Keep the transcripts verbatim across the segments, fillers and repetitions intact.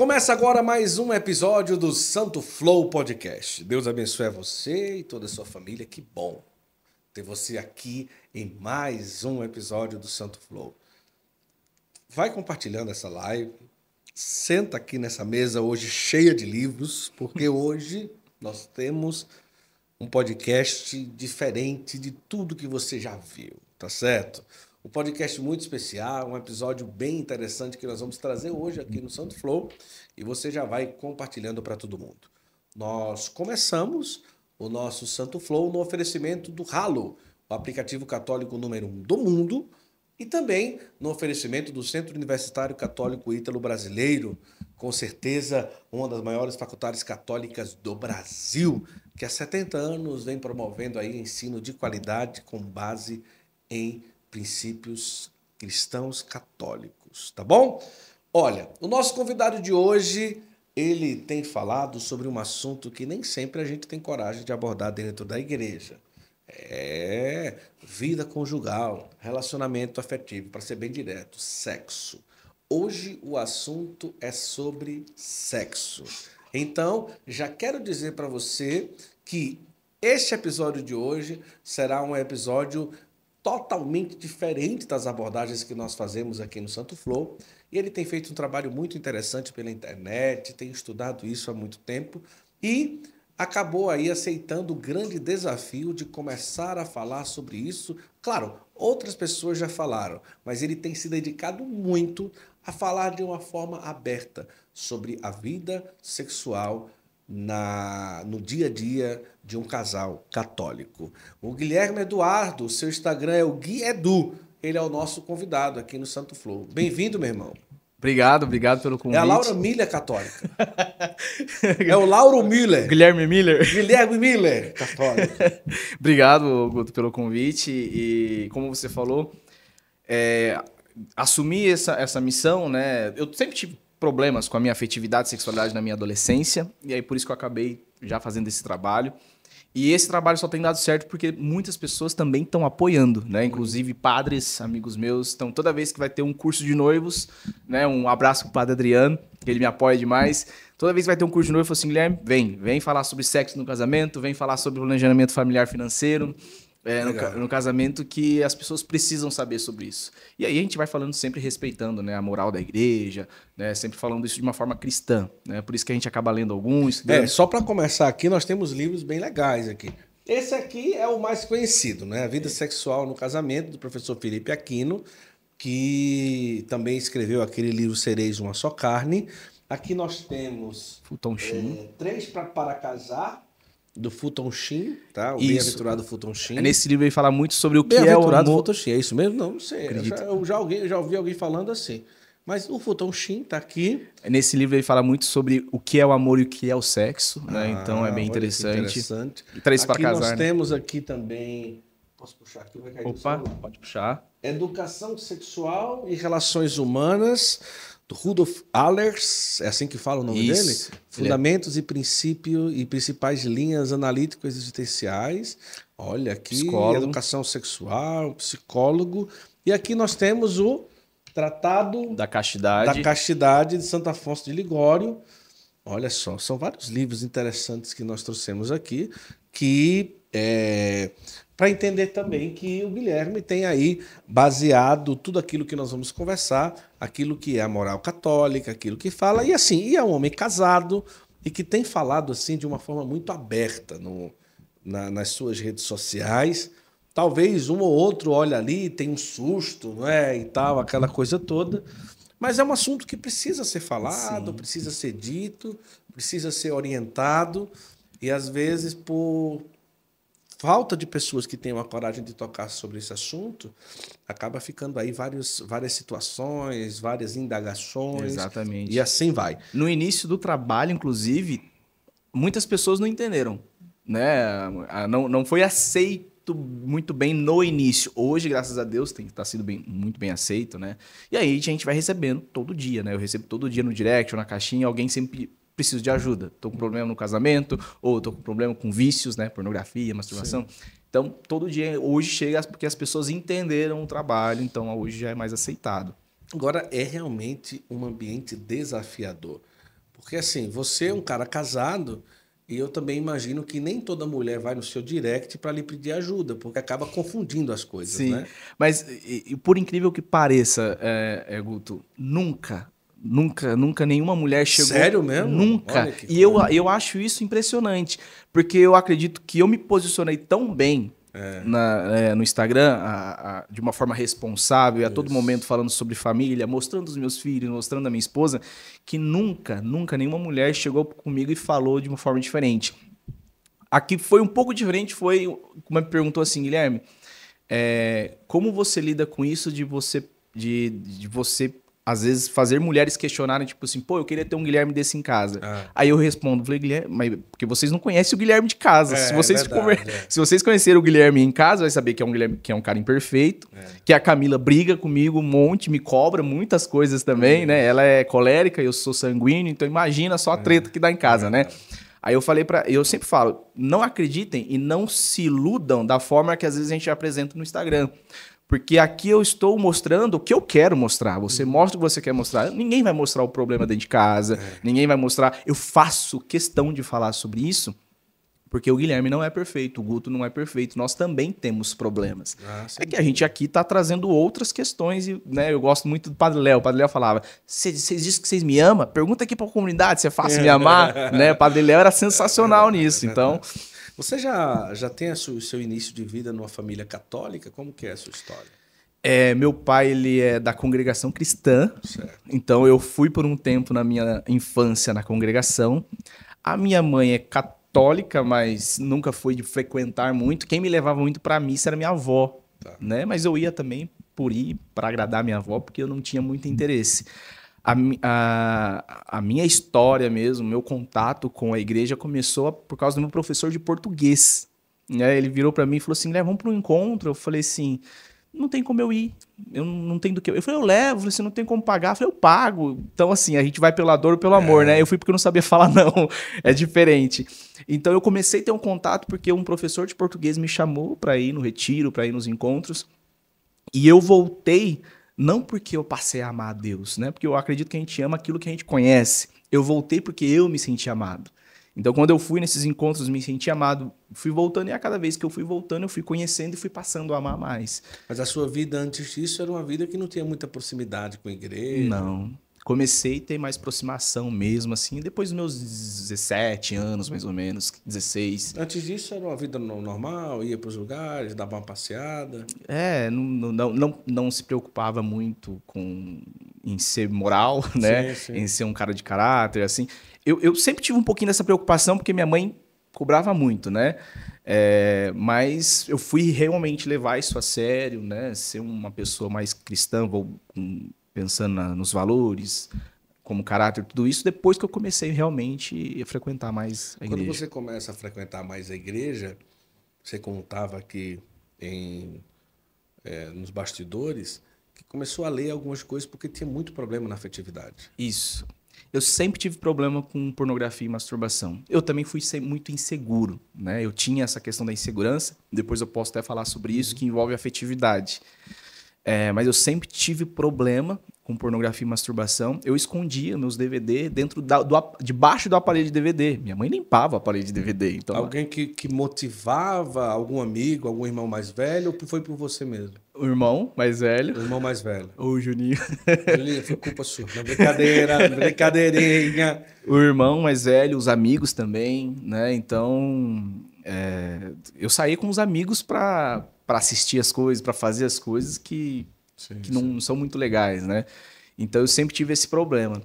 Começa agora mais um episódio do Santo Flow Podcast. Deus abençoe você e toda a sua família. Que bom ter você aqui em mais um episódio do Santo Flow. Vai compartilhando essa live. Senta aqui nessa mesa hoje cheia de livros, porque hoje nós temos um podcast diferente de tudo que você já viu, tá certo? Um podcast muito especial, um episódio bem interessante que nós vamos trazer hoje aqui no Santo Flow e você já vai compartilhando para todo mundo. Nós começamos o nosso Santo Flow no oferecimento do Hallow, o aplicativo católico número um do mundo, e também no oferecimento do Centro Universitário Católico Ítalo Brasileiro, com certeza uma das maiores faculdades católicas do Brasil, que há setenta anos vem promovendo aí ensino de qualidade com base em princípios cristãos católicos, tá bom? Olha, o nosso convidado de hoje, ele tem falado sobre um assunto que nem sempre a gente tem coragem de abordar dentro da igreja. É vida conjugal, relacionamento afetivo, para ser bem direto, sexo. Hoje o assunto é sobre sexo. Então, já quero dizer para você que este episódio de hoje será um episódio totalmente diferente das abordagens que nós fazemos aqui no Santo Flow. E ele tem feito um trabalho muito interessante pela internet, tem estudado isso há muito tempo e acabou aí aceitando o grande desafio de começar a falar sobre isso. Claro, outras pessoas já falaram, mas ele tem se dedicado muito a falar de uma forma aberta sobre a vida sexual Na, no dia a dia de um casal católico. O Guilherme Eduardo, seu Instagram é o Gui Edu, ele é o nosso convidado aqui no Santo Flow. Bem-vindo, meu irmão. Obrigado, obrigado pelo convite. É a Laura Miller católica. É o Lauro Miller. Guilherme Miller. Guilherme Miller católico. Obrigado, Guto, pelo convite e, como você falou, é, assumir essa, essa missão, né? Eu sempre tive problemas com a minha afetividade e sexualidade na minha adolescência, e aí por isso que eu acabei já fazendo esse trabalho. E esse trabalho só tem dado certo porque muitas pessoas também estão apoiando, né? Inclusive padres, amigos meus, estão toda vez que vai ter um curso de noivos, né? Um abraço pro Padre Adriano, que ele me apoia demais. Toda vez que vai ter um curso de noivo, eu falo assim, Guilherme, vem, vem falar sobre sexo no casamento, vem falar sobre o planejamento familiar financeiro, é, no, no casamento, que as pessoas precisam saber sobre isso. E aí a gente vai falando sempre respeitando, né, a moral da igreja, né, sempre falando isso de uma forma cristã, né, por isso que a gente acaba lendo alguns. É, só para começar aqui, nós temos livros bem legais aqui. Esse aqui é o mais conhecido, né, A Vida é. Sexual no Casamento, do professor Felipe Aquino, que também escreveu aquele livro Sereis Uma Só Carne. Aqui nós temos Fulton Sheen, é, Três pra, para Casar, do Fulton Sheen, tá? O Bem-Aventurado Fulton Sheen. É, nesse livro ele fala muito sobre o que é o amor. Fulton Sheen, é isso mesmo? Não, não sei. Eu já, eu, já alguém, eu já ouvi alguém falando assim. Mas o Fulton Sheen tá aqui. É, nesse livro ele fala muito sobre o que é o amor e o que é o sexo, ah, né? Então é bem interessante. interessante. Três para casar. Nós, né, temos aqui também... Posso puxar aqui? Vai cair. Opa, pode puxar. Educação Sexual e Relações Humanas, do Rudolf Allers, é assim que fala o nome Isso. dele? Fundamentos e, princípio, e principais linhas analítico-existenciais. Olha aqui, psicólogo. Educação sexual, psicólogo. E aqui nós temos o Tratado da Castidade, da Castidade de Santo Afonso de Ligório. Olha só, são vários livros interessantes que nós trouxemos aqui, que é, para entender também que o Guilherme tem aí baseado tudo aquilo que nós vamos conversar, aquilo que é a moral católica, aquilo que fala, e assim, e é um homem casado e que tem falado assim de uma forma muito aberta no, na, nas suas redes sociais. Talvez um ou outro olha ali, tem um susto, não é, e tal, aquela coisa toda, mas é um assunto que precisa ser falado, Sim. precisa ser dito, precisa ser orientado, e às vezes por falta de pessoas que tenham a coragem de tocar sobre esse assunto, acaba ficando aí vários, várias situações, várias indagações. Exatamente. E assim vai. No início do trabalho, inclusive, muitas pessoas não entenderam, né? Não, não foi aceito muito bem no início. Hoje, graças a Deus, tem tá sido bem, muito bem aceito, né? E aí a gente vai recebendo todo dia, né? Eu recebo todo dia no direct ou na caixinha, alguém sempre... preciso de ajuda, tô com problema no casamento, ou tô com problema com vícios, né, pornografia, masturbação. Sim. Então, todo dia, hoje chega porque as pessoas entenderam o trabalho, então hoje já é mais aceitado. Agora, é realmente um ambiente desafiador. Porque assim, você é um cara casado e eu também imagino que nem toda mulher vai no seu direct para lhe pedir ajuda, porque acaba confundindo as coisas, Sim. né? Mas, e, e por incrível que pareça, é, é, Guto, nunca... Nunca, nunca nenhuma mulher chegou... Sério mesmo? Nunca. E eu, eu acho isso impressionante, porque eu acredito que eu me posicionei tão bem é. Na, é, no Instagram, a, a, de uma forma responsável, e a todo isso. momento falando sobre família, mostrando os meus filhos, mostrando a minha esposa, que nunca, nunca nenhuma mulher chegou comigo e falou de uma forma diferente. Aqui foi um pouco diferente, foi... Como me perguntou assim, Guilherme, é, como você lida com isso de você... De, de você às vezes, fazer mulheres questionarem, tipo assim, pô, eu queria ter um Guilherme desse em casa. Ah. Aí eu respondo, falei, Guilherme, mas porque vocês não conhecem o Guilherme de casa. É, se, vocês é verdade, é. se vocês conhecerem o Guilherme em casa, vai saber que é um Guilherme, que é um cara imperfeito, é. que a Camila briga comigo um monte, me cobra muitas coisas também, é. né? Ela é colérica, eu sou sanguíneo, então imagina só a treta é. que dá em casa, é. né? Aí eu falei pra... Eu sempre falo, não acreditem e não se iludam da forma que às vezes a gente apresenta no Instagram. Porque aqui eu estou mostrando o que eu quero mostrar. Você mostra o que você quer mostrar. Ninguém vai mostrar o problema dentro de casa. É. Ninguém vai mostrar... Eu faço questão de falar sobre isso, porque o Guilherme não é perfeito, o Guto não é perfeito. Nós também temos problemas. Ah, é que a gente aqui está trazendo outras questões. E, né, eu gosto muito do Padre Léo. O Padre Léo falava, vocês dizem que vocês me amam? Pergunta aqui para a comunidade se é fácil me amar. Né? O Padre Léo era sensacional nisso. Então... Você já, já tem o seu início de vida numa família católica? Como que é a sua história? É, meu pai ele é da congregação cristã, certo. Então eu fui por um tempo na minha infância na congregação. A minha mãe é católica, mas nunca foi de frequentar muito. Quem me levava muito para a missa era minha avó, tá. né? Mas eu ia também por ir para agradar minha avó, porque eu não tinha muito interesse. A, a, a minha história mesmo, meu contato com a igreja começou por causa do meu professor de português. Né? Ele virou para mim e falou assim, vamos para um encontro. Eu falei assim, não tem como eu ir, eu não tenho do que eu... Eu falei, eu levo, você não tem como pagar. Eu falei, eu pago. Então assim, a gente vai pela dor ou pelo amor, é. né? Eu fui porque eu não sabia falar não, é diferente. Então eu comecei a ter um contato porque um professor de português me chamou para ir no retiro, para ir nos encontros. E eu voltei... Não porque eu passei a amar a Deus, né? Porque eu acredito que a gente ama aquilo que a gente conhece. Eu voltei porque eu me senti amado. Então, quando eu fui nesses encontros, me senti amado, fui voltando, e a cada vez que eu fui voltando, eu fui conhecendo e fui passando a amar mais. Mas a sua vida antes disso era uma vida que não tinha muita proximidade com a igreja? Não. Comecei a ter mais aproximação mesmo, assim, depois dos meus dezessete anos, mais ou menos, dezesseis. Antes disso era uma vida normal, ia para os lugares, dava uma passeada? É, não, não, não, não se preocupava muito com, em ser moral, né? Sim, sim. Em ser um cara de caráter, assim. Eu, eu sempre tive um pouquinho dessa preocupação, porque minha mãe cobrava muito, né? É, mas eu fui realmente levar isso a sério, né? Ser uma pessoa mais cristã, vou... Um, pensando na, nos valores, como caráter, tudo isso, depois que eu comecei realmente a frequentar mais a igreja. Quando você começa a frequentar mais a igreja, você contava aqui em, é, nos bastidores, que começou a ler algumas coisas porque tinha muito problema na afetividade. Isso. Eu sempre tive problema com pornografia e masturbação. Eu também fui muito inseguro, né? Eu tinha essa questão da insegurança, depois eu posso até falar sobre isso, que envolve afetividade. É, mas eu sempre tive problema com pornografia e masturbação. Eu escondia meus D V D dentro da, do, debaixo do aparelho de D V D. Minha mãe limpava o aparelho de D V D. Então... Alguém que, que motivava, algum amigo, algum irmão mais velho, ou foi por você mesmo? O irmão mais velho. O irmão mais velho. O Juninho. Juninho, foi culpa sua. Brincadeira, brincadeirinha. O irmão mais velho, os amigos também, né? Então, é, eu saí com os amigos para... para assistir as coisas, para fazer as coisas que, sim, que não, não são muito legais, né? Então, eu sempre tive esse problema.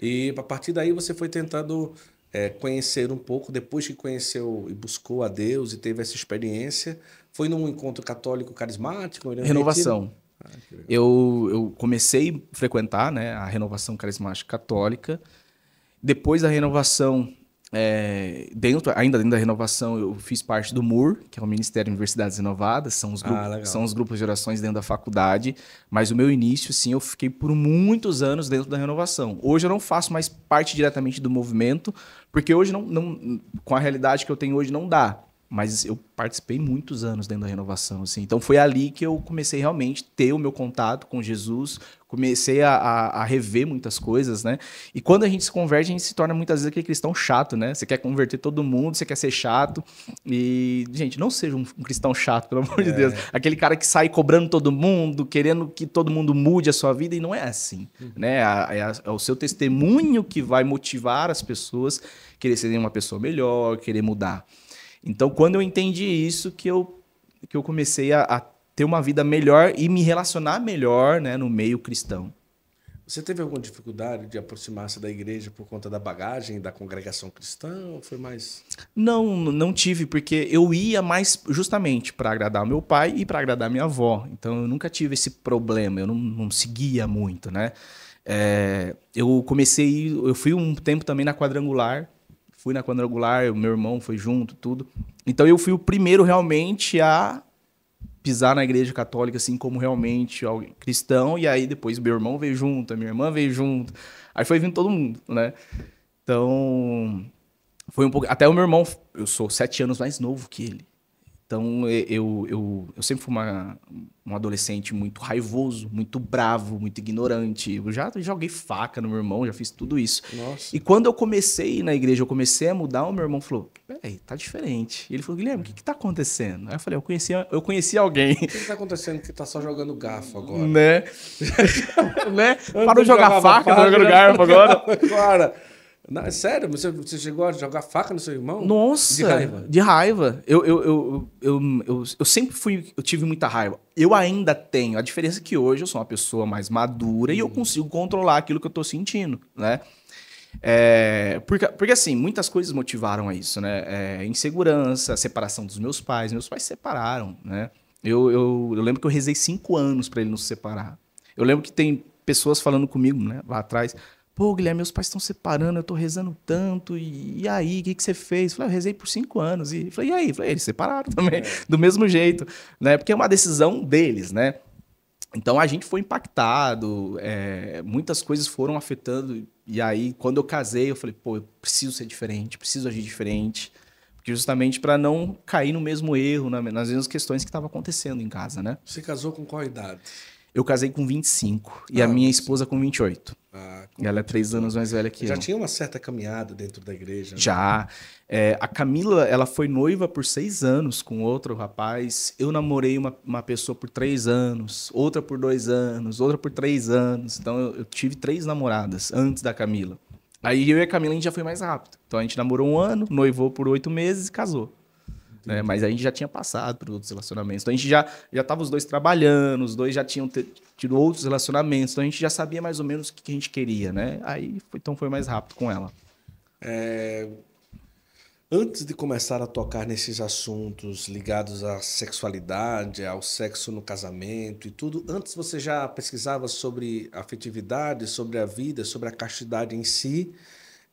E, a partir daí, você foi tentando é, conhecer um pouco, depois que conheceu e buscou a Deus e teve essa experiência, foi num encontro católico carismático? Renovação. Ah, eu, eu comecei a frequentar, né, a Renovação Carismática Católica. Depois da Renovação... É, dentro, ainda dentro da Renovação, eu fiz parte do M U R, que é o Ministério de Universidades Inovadas, são os, grupo, ah, são os grupos de orações dentro da faculdade, mas o meu início, sim, eu fiquei por muitos anos dentro da Renovação. Hoje eu não faço mais parte diretamente do movimento, porque hoje, não, não, com a realidade que eu tenho hoje, não dá. Mas eu participei muitos anos dentro da renovação, assim. Então foi ali que eu comecei realmente a ter o meu contato com Jesus, comecei a, a, a rever muitas coisas, né? E quando a gente se converte, a gente se torna muitas vezes aquele cristão chato, né? Você quer converter todo mundo, você quer ser chato. E, gente, não seja um, um cristão chato, pelo amor é. de Deus. Aquele cara que sai cobrando todo mundo, querendo que todo mundo mude a sua vida, e não é assim, uhum. né? É, é, é o seu testemunho que vai motivar as pessoas a querer ser uma pessoa melhor, querer mudar. Então, quando eu entendi isso, que eu, que eu comecei a, a ter uma vida melhor e me relacionar melhor, né, no meio cristão. Você teve alguma dificuldade de aproximar-se da igreja por conta da bagagem da congregação cristã? Ou foi mais... Não, não tive, porque eu ia mais justamente para agradar meu pai e para agradar minha avó. Então, eu nunca tive esse problema, eu não, não seguia muito, né? É, eu comecei, eu fui um tempo também na quadrangular, Fui na quadrangular, o meu irmão foi junto, tudo. Então eu fui o primeiro realmente a pisar na igreja católica, assim, como realmente alguém cristão. E aí depois meu irmão veio junto, a minha irmã veio junto. Aí foi vindo todo mundo, né? Então, foi um pouco... Até o meu irmão, eu sou sete anos mais novo que ele. Então eu, eu, eu sempre fui uma, um adolescente muito raivoso, muito bravo, muito ignorante. Eu já joguei faca no meu irmão, já fiz tudo isso. Nossa. E quando eu comecei na igreja, eu comecei a mudar, o meu irmão falou, peraí, tá diferente. E ele falou, Guilherme, o que que tá acontecendo? Aí eu falei, eu conheci, eu conheci alguém. O que que tá acontecendo que tá só jogando garfo agora? Né? né? Parou de jogar faca, tá jogando garfo agora? Agora... Não, sério? Você, você chegou a jogar faca no seu irmão? Nossa! De raiva? De raiva. Eu, eu, eu, eu, eu, eu sempre fui... Eu tive muita raiva. Eu ainda tenho. A diferença é que hoje eu sou uma pessoa mais madura hum. e eu consigo controlar aquilo que eu tô sentindo, né? É, porque, porque, assim, muitas coisas motivaram a isso, né? É, insegurança, separação dos meus pais. Meus pais se separaram, né? Eu, eu, eu lembro que eu rezei cinco anos para ele não se separar. Eu lembro que tem pessoas falando comigo, né? Lá atrás... Pô, Guilherme, meus pais estão separando, eu tô rezando tanto, e, e aí, o que que você fez? Eu falei, eu rezei por cinco anos. E falei, e aí? Eu falei, eles separaram também, é. do mesmo jeito, né? Porque é uma decisão deles, né? Então, a gente foi impactado, é, muitas coisas foram afetando, e aí, quando eu casei, eu falei, pô, eu preciso ser diferente, preciso agir diferente, porque justamente para não cair no mesmo erro, na, nas mesmas questões que estavam acontecendo em casa, né? Você casou com qual idade? Eu casei com vinte e cinco ah, e a minha esposa com vinte e oito. Ah, com... Ela é três anos mais velha que eu. Já eu. Tinha uma certa caminhada dentro da igreja. Né? Já. É, a Camila, ela foi noiva por seis anos com outro rapaz. Eu namorei uma, uma pessoa por três anos, outra por dois anos, outra por três anos. Então, eu, eu tive três namoradas antes da Camila. Aí, eu e a Camila, a gente já foi mais rápido. Então, a gente namorou um ano, noivou por oito meses e casou. Né? Mas a gente já tinha passado por outros relacionamentos. Então a gente já já tava os dois trabalhando, os dois já tinham tido outros relacionamentos. Então a gente já sabia mais ou menos o que, que a gente queria, né? Aí foi, então foi mais rápido com ela. É... Antes de começar a tocar nesses assuntos ligados à sexualidade, ao sexo no casamento e tudo, antes você já pesquisava sobre afetividade, sobre a vida, sobre a castidade em si?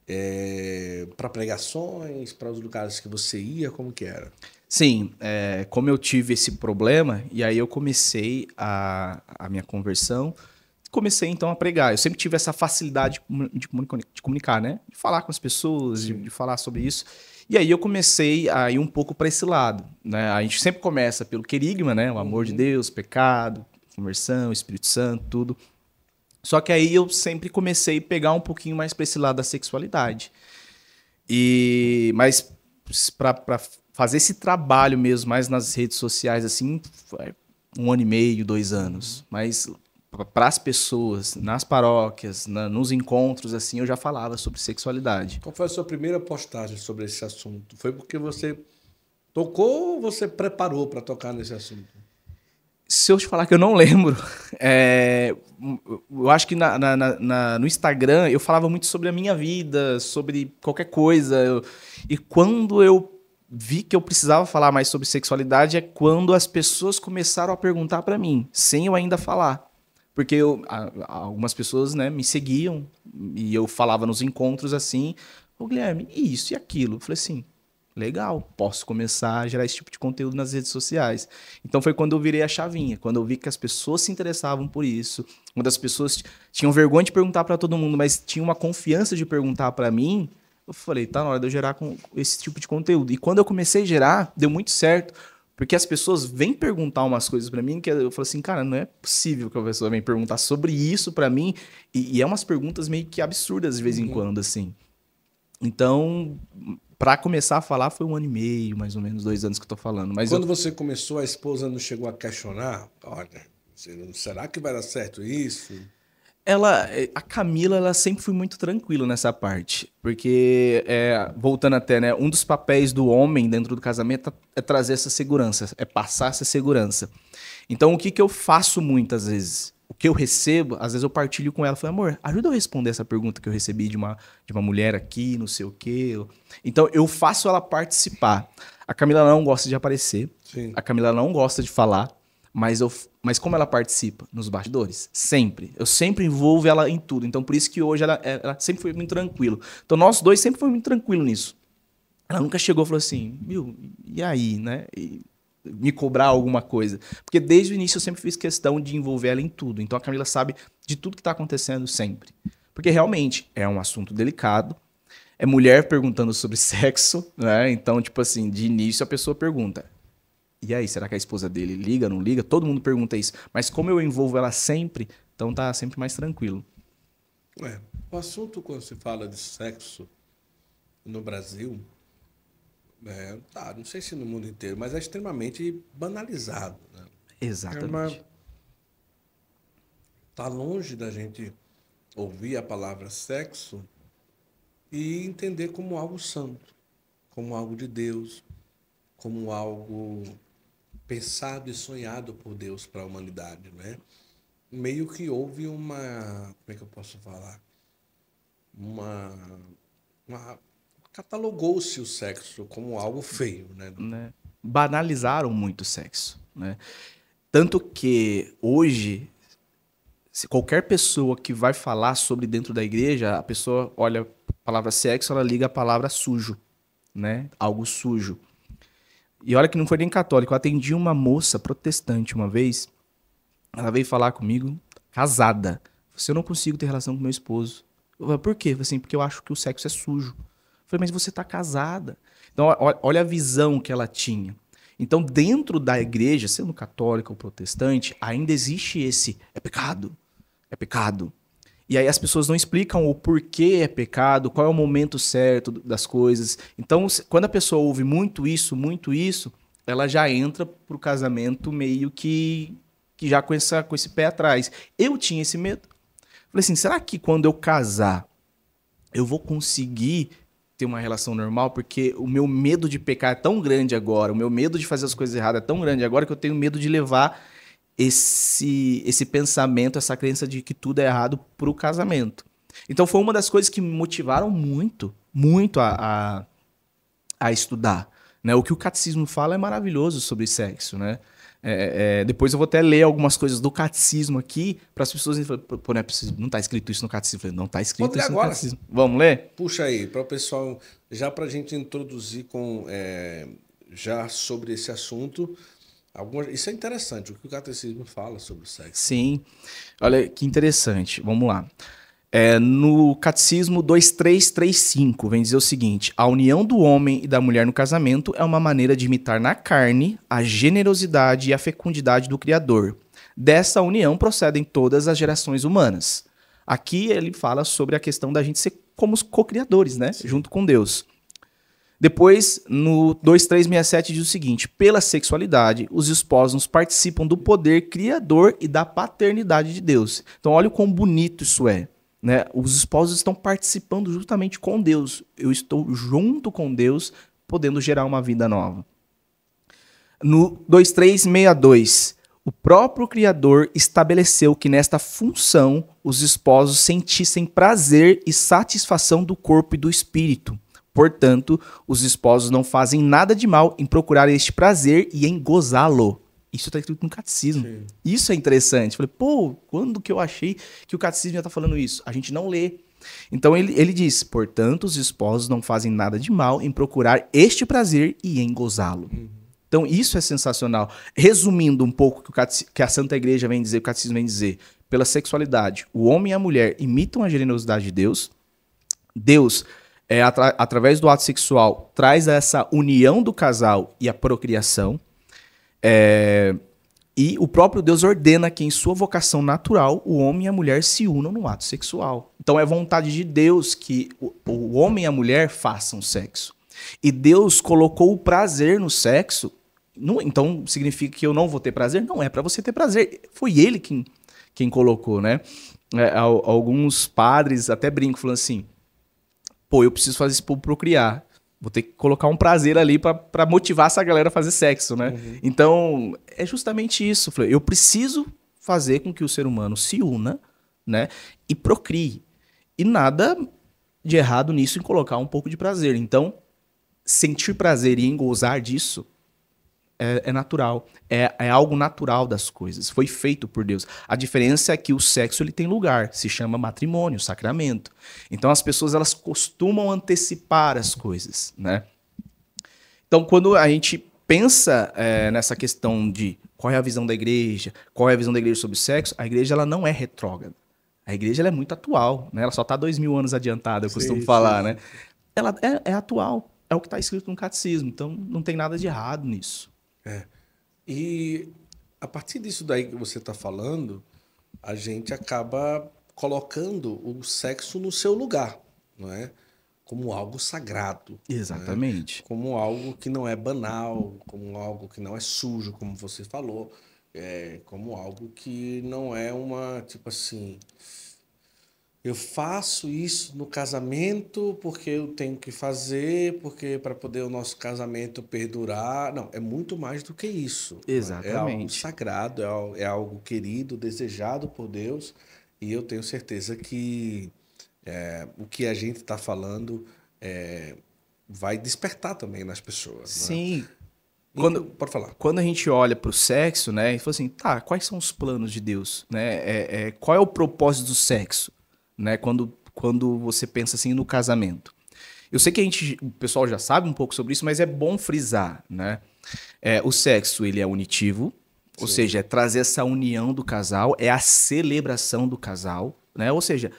É, para pregações, para os lugares que você ia, como que era? Sim, é, como eu tive esse problema, e aí eu comecei a, a minha conversão, comecei então a pregar. Eu sempre tive essa facilidade de, comunica, de comunicar, né? De falar com as pessoas, de, de falar sobre isso. E aí eu comecei a ir um pouco para esse lado, né? A gente sempre começa pelo querigma, né? O amor uhum. de Deus, pecado, conversão, Espírito Santo, tudo. Só que aí eu sempre comecei a pegar um pouquinho mais para esse lado da sexualidade. E, mas para fazer esse trabalho mesmo, mais nas redes sociais, assim, um ano e meio, dois anos. Mas para as pessoas, nas paróquias, na, nos encontros, assim, eu já falava sobre sexualidade. Qual foi a sua primeira postagem sobre esse assunto? Foi porque você tocou ou você preparou para tocar nesse assunto? Se eu te falar que eu não lembro, é, eu acho que na, na, na, no Instagram eu falava muito sobre a minha vida, sobre qualquer coisa. Eu, e quando eu vi que eu precisava falar mais sobre sexualidade é quando as pessoas começaram a perguntar para mim, sem eu ainda falar. Porque eu, algumas pessoas, né, me seguiam e eu falava nos encontros assim, ô Guilherme, isso e aquilo. Eu falei assim... Legal, posso começar a gerar esse tipo de conteúdo nas redes sociais. Então foi quando eu virei a chavinha, quando eu vi que as pessoas se interessavam por isso, quando as pessoas tinham vergonha de perguntar para todo mundo, mas tinham uma confiança de perguntar para mim, eu falei, tá na hora de eu gerar com esse tipo de conteúdo. E quando eu comecei a gerar, deu muito certo, porque as pessoas vêm perguntar umas coisas pra mim, que eu falo assim, cara, não é possível que a pessoa venha perguntar sobre isso pra mim, e, e é umas perguntas meio que absurdas de vez em quando, assim. Então, pra começar a falar, foi um ano e meio, mais ou menos, dois anos que eu tô falando. Mas quando eu... você começou, a esposa não chegou a questionar? Olha, será que vai dar certo isso? Ela, a Camila, ela sempre foi muito tranquila nessa parte, porque, é, voltando até, né, um dos papéis do homem dentro do casamento é trazer essa segurança, é passar essa segurança. Então, o que, que eu faço muitas vezes? O que eu recebo, às vezes eu partilho com ela, falo, amor, ajuda eu a responder essa pergunta que eu recebi de uma, de uma mulher aqui, não sei o quê. Então, eu faço ela participar. A Camila não gosta de aparecer, sim, a Camila não gosta de falar, mas eu... Mas como ela participa? Nos bastidores? Sempre. Eu sempre envolvo ela em tudo. Então, por isso que hoje ela, ela sempre foi muito tranquila. Então, nós dois sempre foi muito tranquilo nisso. Ela nunca chegou e falou assim, viu, e aí, né? E me cobrar alguma coisa. Porque desde o início eu sempre fiz questão de envolver ela em tudo. Então, a Camila sabe de tudo que está acontecendo sempre. Porque, realmente, é um assunto delicado. É mulher perguntando sobre sexo, né? Então, tipo assim, de início a pessoa pergunta... E aí, será que a esposa dele liga, não liga? Todo mundo pergunta isso. Mas como eu envolvo ela sempre, então tá sempre mais tranquilo. É, o assunto quando se fala de sexo no Brasil, é, tá, não sei se no mundo inteiro, mas é extremamente banalizado. Né? Exatamente. É uma... Tá longe da gente ouvir a palavra sexo e entender como algo santo, como algo de Deus, como algo... pensado e sonhado por Deus para a humanidade, né? Meio que houve uma... Como é que eu posso falar? Uma... uma catalogou-se o sexo como algo feio, né? né? Banalizaram muito o sexo, né? Tanto que hoje, se qualquer pessoa que vai falar sobre dentro da igreja, a pessoa olha a palavra sexo, ela liga a palavra sujo, né? Algo sujo. E olha que não foi nem católico, eu atendi uma moça protestante uma vez, ela veio falar comigo, casada, se eu não consigo ter relação com meu esposo. Eu falei, por quê? Eu falei assim, porque eu acho que o sexo é sujo. Eu falei, mas você tá casada. Então, olha a visão que ela tinha. Então, dentro da igreja, sendo católico ou protestante, ainda existe esse, é pecado, é pecado. E aí as pessoas não explicam o porquê é pecado, qual é o momento certo das coisas. Então, quando a pessoa ouve muito isso, muito isso, ela já entra pro casamento meio que, que já com, essa, com esse pé atrás. Eu tinha esse medo. Falei assim, será que quando eu casar, eu vou conseguir ter uma relação normal? Porque o meu medo de pecar é tão grande agora, o meu medo de fazer as coisas erradas é tão grande agora que eu tenho medo de levar... Esse, esse pensamento, essa crença de que tudo é errado para o casamento. Então foi uma das coisas que me motivaram muito, muito a, a, a estudar. Né? O que o catecismo fala é maravilhoso sobre sexo. Né? É, é, depois eu vou até ler algumas coisas do catecismo aqui para as pessoas... Pô, não é preciso, não está escrito isso no catecismo. Falei, não está escrito Vamos isso agora. no catecismo. Vamos ler? Puxa aí, para o pessoal, já para a gente introduzir com, é, já sobre esse assunto... Algumas... Isso é interessante, o que o catecismo fala sobre o sexo. Sim, olha que interessante, vamos lá. É, no catecismo dois três três cinco vem dizer o seguinte, a união do homem e da mulher no casamento é uma maneira de imitar na carne a generosidade e a fecundidade do Criador. Dessa união procedem todas as gerações humanas. Aqui ele fala sobre a questão da gente ser como os co-criadores, né? Sim. Junto com Deus. Depois, no dois três seis sete diz o seguinte, pela sexualidade, os esposos participam do poder criador e da paternidade de Deus. Então, olha o quão bonito isso é, né? Os esposos estão participando justamente com Deus. Eu estou junto com Deus, podendo gerar uma vida nova. No dois três seis dois, o próprio Criador estabeleceu que nesta função, os esposos sentissem prazer e satisfação do corpo e do espírito. Portanto, os esposos não fazem nada de mal em procurar este prazer e em gozá-lo. Isso está escrito no catecismo. Sim. Isso é interessante. Falei, pô, quando que eu achei que o catecismo já está falando isso? A gente não lê. Então ele, ele diz, portanto, os esposos não fazem nada de mal em procurar este prazer e em gozá-lo. Uhum. Então isso é sensacional. Resumindo um pouco o que, o que a Santa Igreja vem dizer, o catecismo vem dizer, pela sexualidade, o homem e a mulher imitam a generosidade de Deus, Deus... é, atra através do ato sexual, traz essa união do casal e a procriação. É, e o próprio Deus ordena que, em sua vocação natural, o homem e a mulher se unam no ato sexual. Então é vontade de Deus que o, o homem e a mulher façam sexo. E Deus colocou o prazer no sexo. Não, então significa que eu não vou ter prazer? Não é para você ter prazer. Foi ele quem, quem colocou, né? É, alguns padres até brincam, falando assim, pô, eu preciso fazer isso para procriar. Vou ter que colocar um prazer ali para motivar essa galera a fazer sexo, né? Uhum. Então, é justamente isso. Eu preciso fazer com que o ser humano se una, né? E procrie. E nada de errado nisso em colocar um pouco de prazer. Então, sentir prazer e engozar disso é, é natural, é, é algo natural das coisas, foi feito por Deus. A diferença é que o sexo ele tem lugar, se chama matrimônio, sacramento. Então as pessoas elas costumam antecipar as coisas, né? Então quando a gente pensa é, nessa questão de qual é a visão da igreja, qual é a visão da igreja sobre o sexo, a igreja ela não é retrógrada. A igreja ela é muito atual, né? Ela só está dois mil anos adiantada, eu sim, costumo falar, sim. né? Ela é, é atual, é o que está escrito no catecismo, então não tem nada de errado nisso. É. E a partir disso daí que você está falando, a gente acaba colocando o sexo no seu lugar, não é? Como algo sagrado. Exatamente. Né? Como algo que não é banal, como algo que não é sujo, como você falou, é, como algo que não é uma, tipo assim, eu faço isso no casamento porque eu tenho que fazer, porque para poder o nosso casamento perdurar. Não, é muito mais do que isso. Exatamente. É algo sagrado, é algo, é algo querido, desejado por Deus. E eu tenho certeza que é, o que a gente está falando é, vai despertar também nas pessoas. Sim. Né? Quando, pode falar. Quando a gente olha para o sexo, né, e fala assim, tá, quais são os planos de Deus? Né? É, é, qual é o propósito do sexo? Né? Quando, quando você pensa assim no casamento. Eu sei que a gente, o pessoal já sabe um pouco sobre isso, mas é bom frisar, né? É, o sexo ele é unitivo, sim. ou seja, é trazer essa união do casal, é a celebração do casal, né? Ou seja,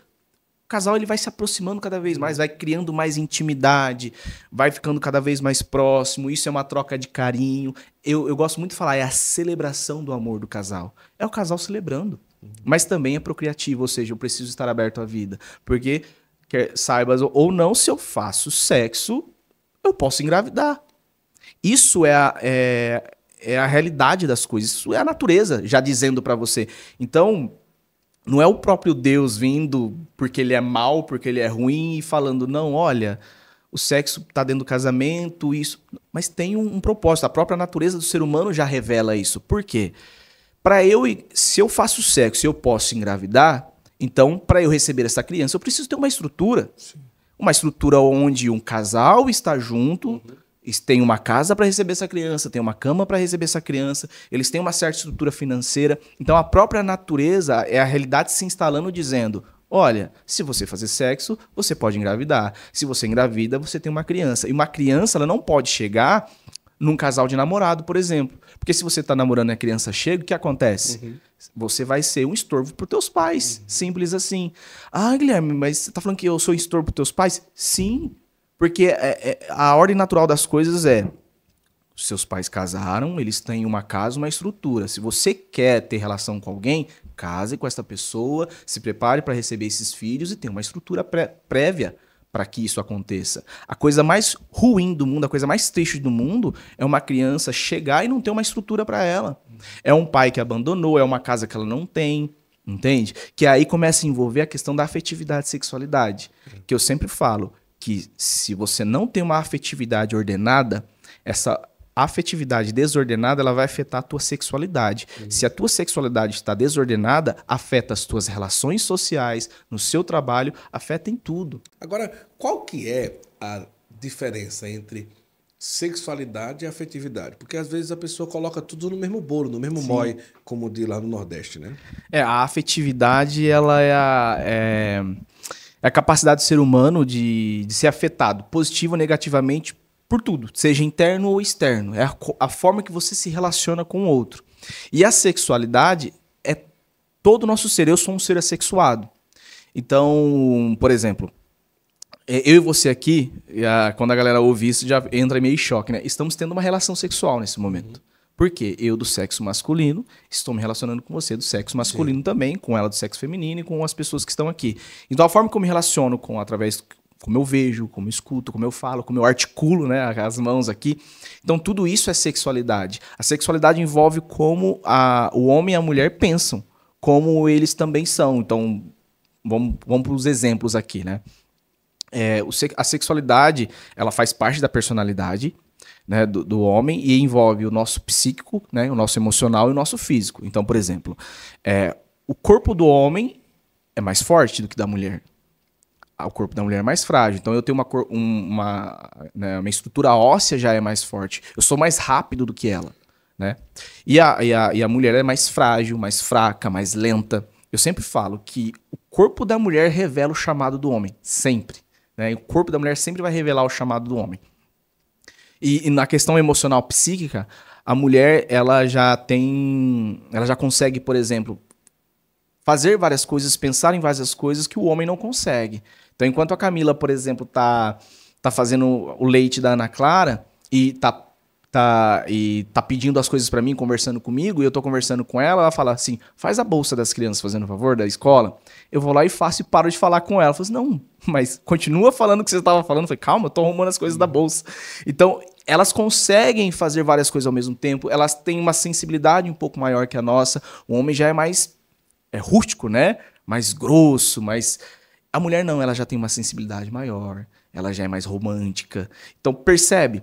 o casal ele vai se aproximando cada vez mais, vai criando mais intimidade, vai ficando cada vez mais próximo, isso é uma troca de carinho. Eu, eu gosto muito de falar, é a celebração do amor do casal. É o casal celebrando. Mas também é procriativo, ou seja, eu preciso estar aberto à vida. Porque, quer saibas ou não, se eu faço sexo, eu posso engravidar. Isso é a, é, é a realidade das coisas, isso é a natureza já dizendo pra você. Então, não é o próprio Deus vindo porque ele é mau, porque ele é ruim e falando, não, olha, o sexo tá dentro do casamento, isso. Mas tem um, um propósito, a própria natureza do ser humano já revela isso. Por quê? Para eu, se eu faço sexo e eu posso engravidar, então, para eu receber essa criança, eu preciso ter uma estrutura. Sim. Uma estrutura onde um casal está junto, uhum. tem uma casa para receber essa criança, tem uma cama para receber essa criança, eles têm uma certa estrutura financeira. Então, a própria natureza é a realidade se instalando, dizendo, olha, se você fazer sexo, você pode engravidar. Se você engravida, você tem uma criança. E uma criança, ela não pode chegar num casal de namorado, por exemplo. Porque se você está namorando e a criança chega, o que acontece? Uhum. Você vai ser um estorvo para os teus pais. Uhum. Simples assim. Ah, Guilherme, mas você está falando que eu sou um estorvo para os teus pais? Sim. Porque é, é, a ordem natural das coisas é, os seus pais casaram, eles têm uma casa, uma estrutura. Se você quer ter relação com alguém, case com essa pessoa, se prepare para receber esses filhos e tenha uma estrutura pré prévia. Para que isso aconteça. A coisa mais ruim do mundo, a coisa mais triste do mundo é uma criança chegar e não ter uma estrutura para ela. É um pai que abandonou, é uma casa que ela não tem, entende? Que aí começa a envolver a questão da afetividade e sexualidade. Que eu sempre falo que se você não tem uma afetividade ordenada, essa afetividade desordenada ela vai afetar a tua sexualidade. Uhum. Se a tua sexualidade está desordenada, afeta as tuas relações sociais, no seu trabalho, afeta em tudo. Agora, qual que é a diferença entre sexualidade e afetividade? Porque às vezes a pessoa coloca tudo no mesmo bolo, no mesmo mói, como diz lá no Nordeste, né? É, a afetividade ela é a, é, é a capacidade do ser humano de, de ser afetado, positivo ou negativamente, por tudo, seja interno ou externo. É a, a forma que você se relaciona com o outro. E a sexualidade é todo o nosso ser. Eu sou um ser assexuado. Então, por exemplo, eu e você aqui, quando a galera ouve isso, já entra meio em choque, né? Estamos tendo uma relação sexual nesse momento. Uhum. Por quê? Eu do sexo masculino, estou me relacionando com você do sexo masculino. Sim. Também, com ela do sexo feminino e com as pessoas que estão aqui. Então, a forma como eu me relaciono, com, através como eu vejo, como eu escuto, como eu falo, como eu articulo, né, as mãos aqui. Então, tudo isso é sexualidade. A sexualidade envolve como a, o homem e a mulher pensam, como eles também são. Então, vamos, vamos para os exemplos aqui, né? É, a sexualidade, ela faz parte da personalidade, né, do, do homem, e envolve o nosso psíquico, né, o nosso emocional e o nosso físico. Então, por exemplo, é, o corpo do homem é mais forte do que da mulher. O corpo da mulher é mais frágil. Então, eu tenho uma, cor, um, uma, né, uma estrutura óssea já é mais forte. Eu sou mais rápido do que ela, né? E a, e a, e a mulher é mais frágil, mais fraca, mais lenta. Eu sempre falo que o corpo da mulher revela o chamado do homem, sempre. Né? O corpo da mulher sempre vai revelar o chamado do homem. E, e na questão emocional psíquica, a mulher, ela já tem, ela já consegue, por exemplo, fazer várias coisas, pensar em várias coisas que o homem não consegue. Então, enquanto a Camila, por exemplo, tá, tá fazendo o leite da Ana Clara e tá, tá, e tá pedindo as coisas para mim, conversando comigo, e eu tô conversando com ela, ela fala assim, faz a bolsa das crianças, fazendo favor, da escola. Eu vou lá e faço e paro de falar com ela. Eu falo assim, não, mas continua falando o que você estava falando. Eu falei, calma, eu tô arrumando as coisas da bolsa. Então, elas conseguem fazer várias coisas ao mesmo tempo, elas têm uma sensibilidade um pouco maior que a nossa. O homem já é mais é, rústico, né? Mais grosso, mais... A mulher não, ela já tem uma sensibilidade maior, ela já é mais romântica. Então, percebe,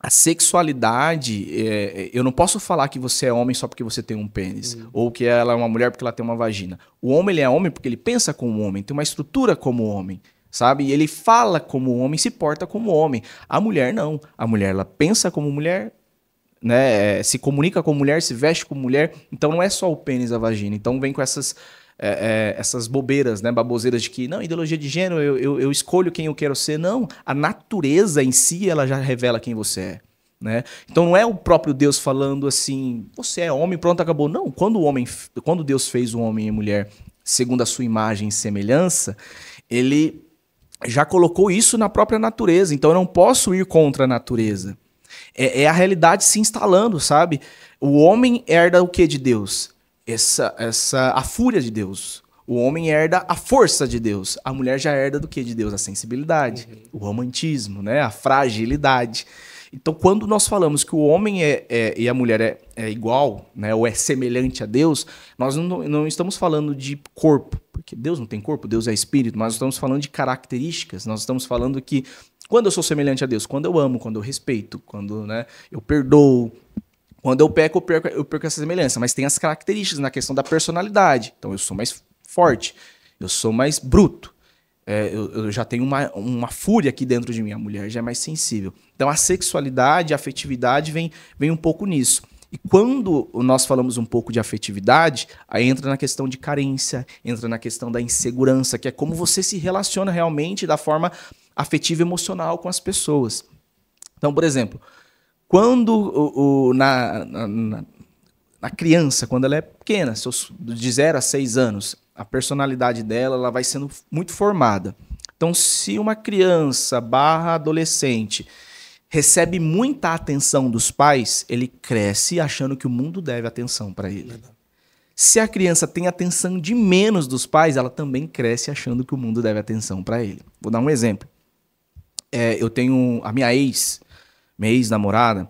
a sexualidade, é, eu não posso falar que você é homem só porque você tem um pênis, uhum, ou que ela é uma mulher porque ela tem uma vagina. O homem, ele é homem porque ele pensa como homem, tem uma estrutura como homem, sabe? E ele fala como homem, se porta como homem. A mulher não. A mulher, ela pensa como mulher, né? Se comunica como mulher, se veste como mulher. Então não é só o pênis, a vagina. Então vem com essas, é, é, essas bobeiras, né? Baboseiras de que, não, ideologia de gênero, eu, eu, eu escolho quem eu quero ser. Não, a natureza em si, ela já revela quem você é, né? Então não é o próprio Deus falando assim, você é homem, pronto, acabou. Não, quando, o homem, quando Deus fez o homem e a mulher segundo a sua imagem e semelhança, ele... já colocou isso na própria natureza, então eu não posso ir contra a natureza. É, é a realidade se instalando, sabe? O homem herda o que de Deus? Essa, essa, a fúria de Deus. O homem herda a força de Deus. A mulher já herda do que de Deus? A sensibilidade, uhum, o romantismo, né? A fragilidade. Então, quando nós falamos que o homem é, é, e a mulher é, é igual, né, ou é semelhante a Deus, nós não, não estamos falando de corpo, porque Deus não tem corpo, Deus é espírito, mas nós estamos falando de características, nós estamos falando que quando eu sou semelhante a Deus, quando eu amo, quando eu respeito, quando, né, eu perdoo, quando eu peco, eu perco, eu perco essa semelhança, mas tem as características na questão da personalidade. Então, eu sou mais forte, eu sou mais bruto. É, eu, eu já tenho uma, uma fúria aqui dentro de mim, a mulher já é mais sensível. Então a sexualidade, a afetividade vem, vem um pouco nisso. E quando nós falamos um pouco de afetividade, aí entra na questão de carência, entra na questão da insegurança, que é como você se relaciona realmente da forma afetiva e emocional com as pessoas. Então, por exemplo, quando o, o, na, na, na, na criança, quando ela é pequena, seus, de zero a seis anos, a personalidade dela, ela vai sendo muito formada. Então, se uma criança barra adolescente recebe muita atenção dos pais, ele cresce achando que o mundo deve atenção para ele. Se a criança tem atenção de menos dos pais, ela também cresce achando que o mundo deve atenção para ele. Vou dar um exemplo. É, eu tenho a minha ex, minha ex-namorada,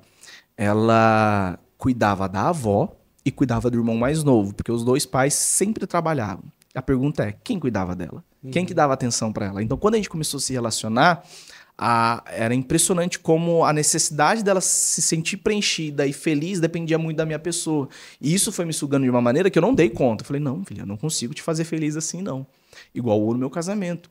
ela cuidava da avó e cuidava do irmão mais novo, porque os dois pais sempre trabalhavam. A pergunta é, quem cuidava dela? Uhum. Quem que dava atenção para ela? Então, quando a gente começou a se relacionar, a... era impressionante como a necessidade dela se sentir preenchida e feliz dependia muito da minha pessoa. E isso foi me sugando de uma maneira que eu não dei conta. Eu falei, não, filha, eu não consigo te fazer feliz assim, não. Igual no meu casamento.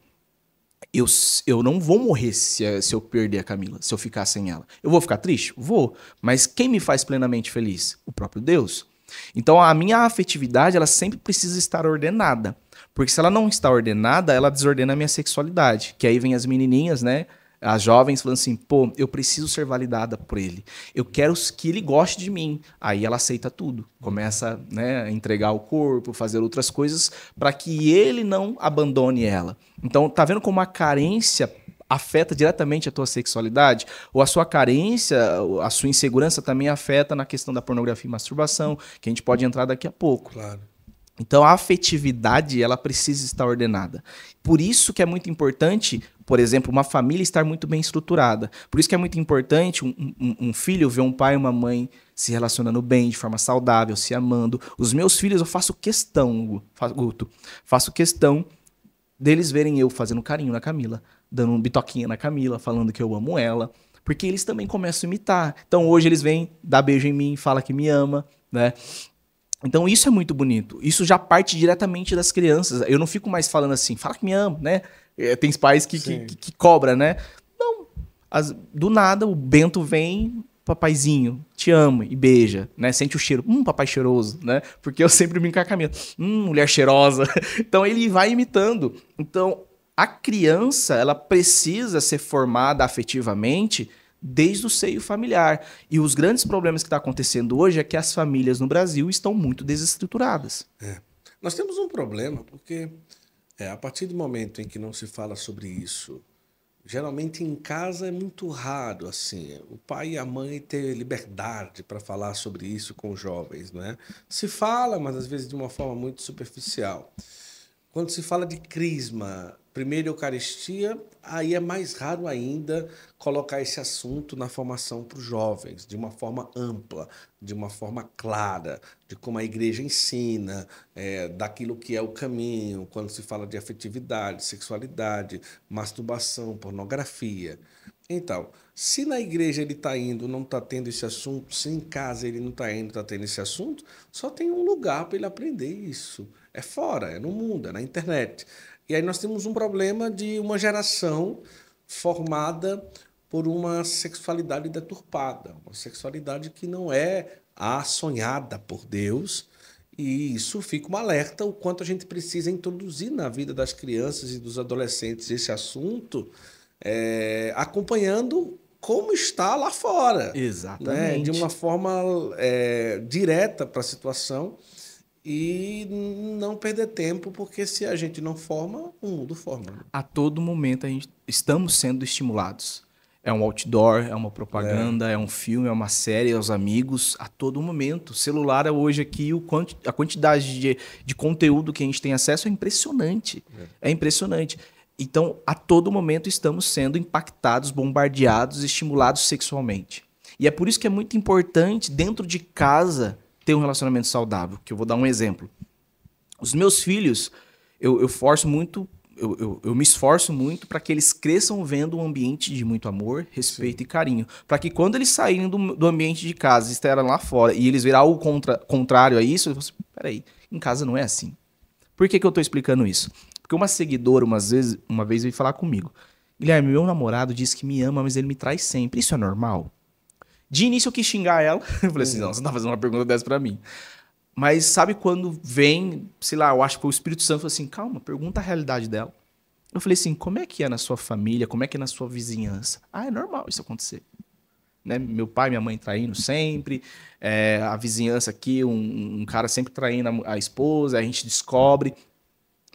Eu, eu não vou morrer se, se eu perder a Camila, se eu ficar sem ela. Eu vou ficar triste? Vou. Mas quem me faz plenamente feliz? O próprio Deus. Então, a minha afetividade, ela sempre precisa estar ordenada. Porque se ela não está ordenada, ela desordena a minha sexualidade. Que aí vem as menininhas, né? as jovens falando assim, pô, eu preciso ser validada por ele, eu quero que ele goste de mim. Aí ela aceita tudo, começa, né, a entregar o corpo, fazer outras coisas para que ele não abandone ela. Então, tá vendo como a carência afeta diretamente a tua sexualidade? Ou a sua carência, a sua insegurança também afeta na questão da pornografia e masturbação, que a gente pode entrar daqui a pouco. Claro. Então, a afetividade, ela precisa estar ordenada. Por isso que é muito importante, por exemplo, uma família estar muito bem estruturada. Por isso que é muito importante um, um, um filho ver um pai e uma mãe se relacionando bem, de forma saudável, se amando. Os meus filhos, eu faço questão, Guto, faço questão deles verem eu fazendo carinho na Camila, dando um bitoquinha na Camila, falando que eu amo ela, porque eles também começam a imitar. Então, hoje eles vêm, dá beijo em mim, fala que me ama, né? Então isso é muito bonito, isso já parte diretamente das crianças. Eu não fico mais falando assim, fala que me ama, né? Tem pais que, que, que, que cobram, né? Não, As, do nada o Bento vem, papaizinho, te amo, e beija, né? Sente o cheiro, hum, papai cheiroso, né? Porque eu sempre brinco com a Camila, hum, mulher cheirosa. Então ele vai imitando. Então a criança, ela precisa ser formada afetivamente desde o seio familiar. E os grandes problemas que está acontecendo hoje é que as famílias no Brasil estão muito desestruturadas. É. Nós temos um problema, porque é, a partir do momento em que não se fala sobre isso, geralmente em casa é muito raro, assim, o pai e a mãe ter liberdade para falar sobre isso com os jovens, né? Se fala, mas às vezes de uma forma muito superficial. Quando se fala de crisma, primeira Eucaristia, aí é mais raro ainda colocar esse assunto na formação para os jovens, de uma forma ampla, de uma forma clara, de como a igreja ensina, é, daquilo que é o caminho, quando se fala de afetividade, sexualidade, masturbação, pornografia. Então, se na igreja ele está indo, não está tendo esse assunto, se em casa ele não está indo, está tendo esse assunto, só tem um lugar para ele aprender isso. É fora, é no mundo, é na internet. E aí nós temos um problema de uma geração formada por uma sexualidade deturpada, uma sexualidade que não é a sonhada por Deus, e isso fica um alerta o quanto a gente precisa introduzir na vida das crianças e dos adolescentes esse assunto, é, acompanhando como está lá fora. Exatamente. Né? De uma forma é, direta para a situação. E não perder tempo, porque se a gente não forma, o mundo forma. A todo momento a gente estamos sendo estimulados. É um outdoor, é uma propaganda, é, é um filme, é uma série, é os amigos, a todo momento. O celular é hoje aqui, o quanti a quantidade de, de conteúdo que a gente tem acesso é impressionante. É, é impressionante. Então, a todo momento estamos sendo impactados, bombardeados, estimulados sexualmente. E é por isso que é muito importante, dentro de casa, ter um relacionamento saudável, que eu vou dar um exemplo. Os meus filhos, eu, eu forço muito, eu, eu, eu me esforço muito para que eles cresçam vendo um ambiente de muito amor, respeito Sim. e carinho. Para que quando eles saírem do, do ambiente de casa e estiverem lá fora e eles virem algo contra, contrário a isso, eu falo assim, peraí, em casa não é assim. Por que que eu estou explicando isso? Porque uma seguidora, umas vezes, uma vez, veio falar comigo. Guilherme, meu namorado diz que me ama, mas ele me traz sempre. Isso é normal? De início eu quis xingar ela, eu falei assim, não, você não tá fazendo uma pergunta dessa pra mim. Mas sabe quando vem, sei lá, eu acho que foi o Espírito Santo, falou assim, calma, pergunta a realidade dela. Eu falei assim, como é que é na sua família, como é que é na sua vizinhança? Ah, é normal isso acontecer. Né? Meu pai e minha mãe traindo sempre, é, a vizinhança aqui, um, um cara sempre traindo a, a esposa, a gente descobre.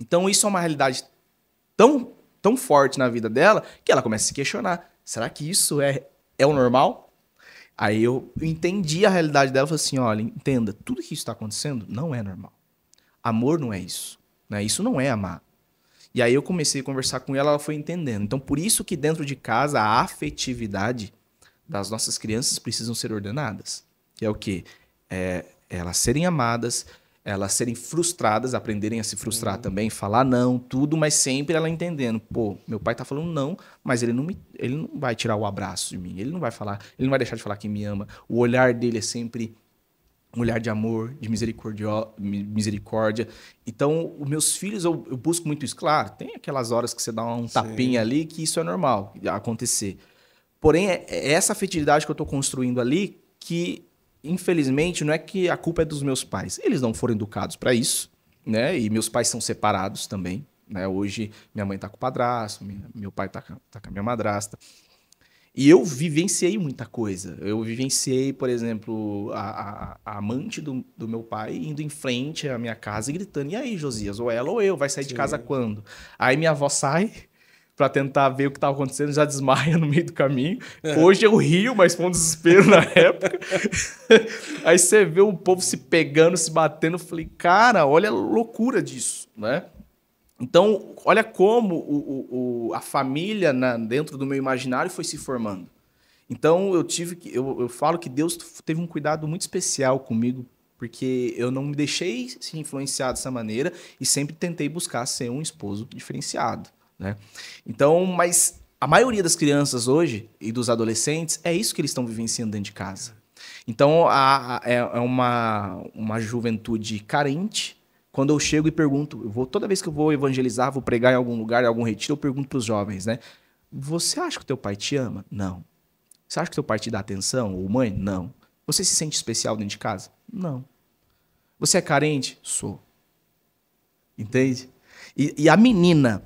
Então isso é uma realidade tão, tão forte na vida dela, que ela começa a se questionar, será que isso é, é o normal? Aí eu entendi a realidade dela e falei assim, olha, entenda, tudo que isso está acontecendo não é normal. Amor não é isso, né? Isso não é amar. E aí eu comecei a conversar com ela, ela foi entendendo. Então, por isso que dentro de casa, a afetividade das nossas crianças precisam ser ordenadas. Que é o quê? É elas serem amadas, elas serem frustradas, aprenderem a se frustrar uhum. também, falar não, tudo, mas sempre ela entendendo. Pô, meu pai tá falando não, mas ele não, me, ele não vai tirar o abraço de mim, ele não vai falar, ele não vai deixar de falar que me ama. O olhar dele é sempre um olhar de amor, de misericórdia. Então, os meus filhos, eu, eu busco muito isso. Claro, tem aquelas horas que você dá um Sim. tapinha ali, que isso é normal acontecer. Porém, é, é essa afetividade que eu tô construindo ali que... Infelizmente, não é que a culpa é dos meus pais. Eles não foram educados para isso, né? E meus pais são separados também, né? Hoje, minha mãe tá com o padrasto, minha, meu pai tá, tá com a minha madrasta. E eu vivenciei muita coisa. Eu vivenciei, por exemplo, a, a, a amante do, do meu pai indo em frente à minha casa e gritando, e aí, Josias, ou ela ou eu, vai sair Sim. de casa quando? Aí minha avó sai para tentar ver o que estava acontecendo, já desmaia no meio do caminho. Hoje eu rio, mas foi um desespero na época. Aí você vê o povo se pegando, se batendo. Eu falei, cara, olha a loucura disso, né? Então, olha como o, o, o, a família na, dentro do meu imaginário foi se formando. Então, eu tive que, eu, eu falo que Deus teve um cuidado muito especial comigo, porque eu não me deixei se influenciar dessa maneira e sempre tentei buscar ser um esposo diferenciado, né? Então, mas a maioria das crianças hoje e dos adolescentes, é isso que eles estão vivenciando dentro de casa. Então, a, a, é uma, uma juventude carente. Quando eu chego e pergunto, eu vou, toda vez que eu vou evangelizar, vou pregar em algum lugar, em algum retiro, eu pergunto para os jovens, né? Você acha que o teu pai te ama? Não. Você acha que o teu pai te dá atenção? Ou mãe? Não. Você se sente especial dentro de casa? Não. Você é carente? Sou. Entende? E, e a menina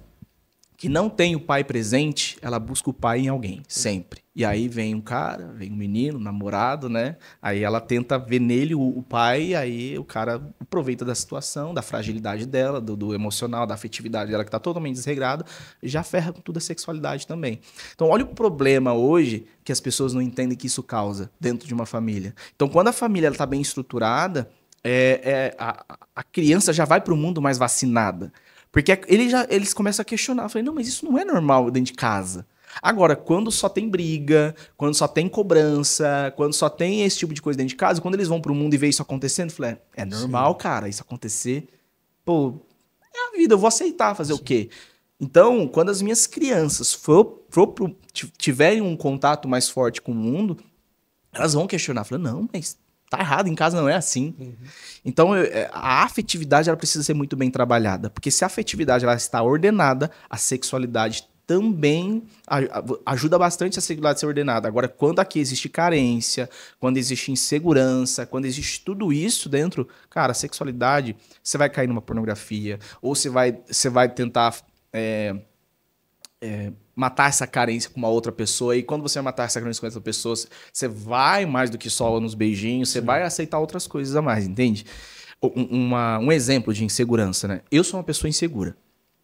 que não tem o pai presente, ela busca o pai em alguém, sempre. E aí vem um cara, vem um menino, um namorado, né? Aí ela tenta ver nele o, o pai, aí o cara aproveita da situação, da fragilidade dela, do, do emocional, da afetividade dela, que está totalmente desregrada, já ferra com toda a sexualidade também. Então, olha o problema hoje que as pessoas não entendem que isso causa dentro de uma família. Então, quando a família está bem estruturada, é, é, a, a criança já vai para o mundo mais vacinada. Porque ele já, eles começam a questionar. Eu falei, não, mas isso não é normal dentro de casa. Agora, quando só tem briga, quando só tem cobrança, quando só tem esse tipo de coisa dentro de casa, quando eles vão pro mundo e vê isso acontecendo, eu falei, é normal, Sim. cara, isso acontecer. Pô, é a vida, eu vou aceitar fazer Sim. o quê? Então, quando as minhas crianças for, for pro, tiverem um contato mais forte com o mundo, elas vão questionar. Eu falei, não, mas tá errado, em casa não é assim. Uhum. Então, a afetividade ela precisa ser muito bem trabalhada. Porque se a afetividade ela está ordenada, a sexualidade também ajuda bastante a sexualidade a ser ordenada. Agora, quando aqui existe carência, quando existe insegurança, quando existe tudo isso dentro, cara, a sexualidade, você vai cair numa pornografia, ou você vai, você vai tentar... É, é, matar essa carência com uma outra pessoa, e quando você vai matar essa carência com outra pessoa, você vai mais do que só nos beijinhos, você vai aceitar outras coisas a mais, entende? Um, uma, um exemplo de insegurança, né? Eu sou uma pessoa insegura.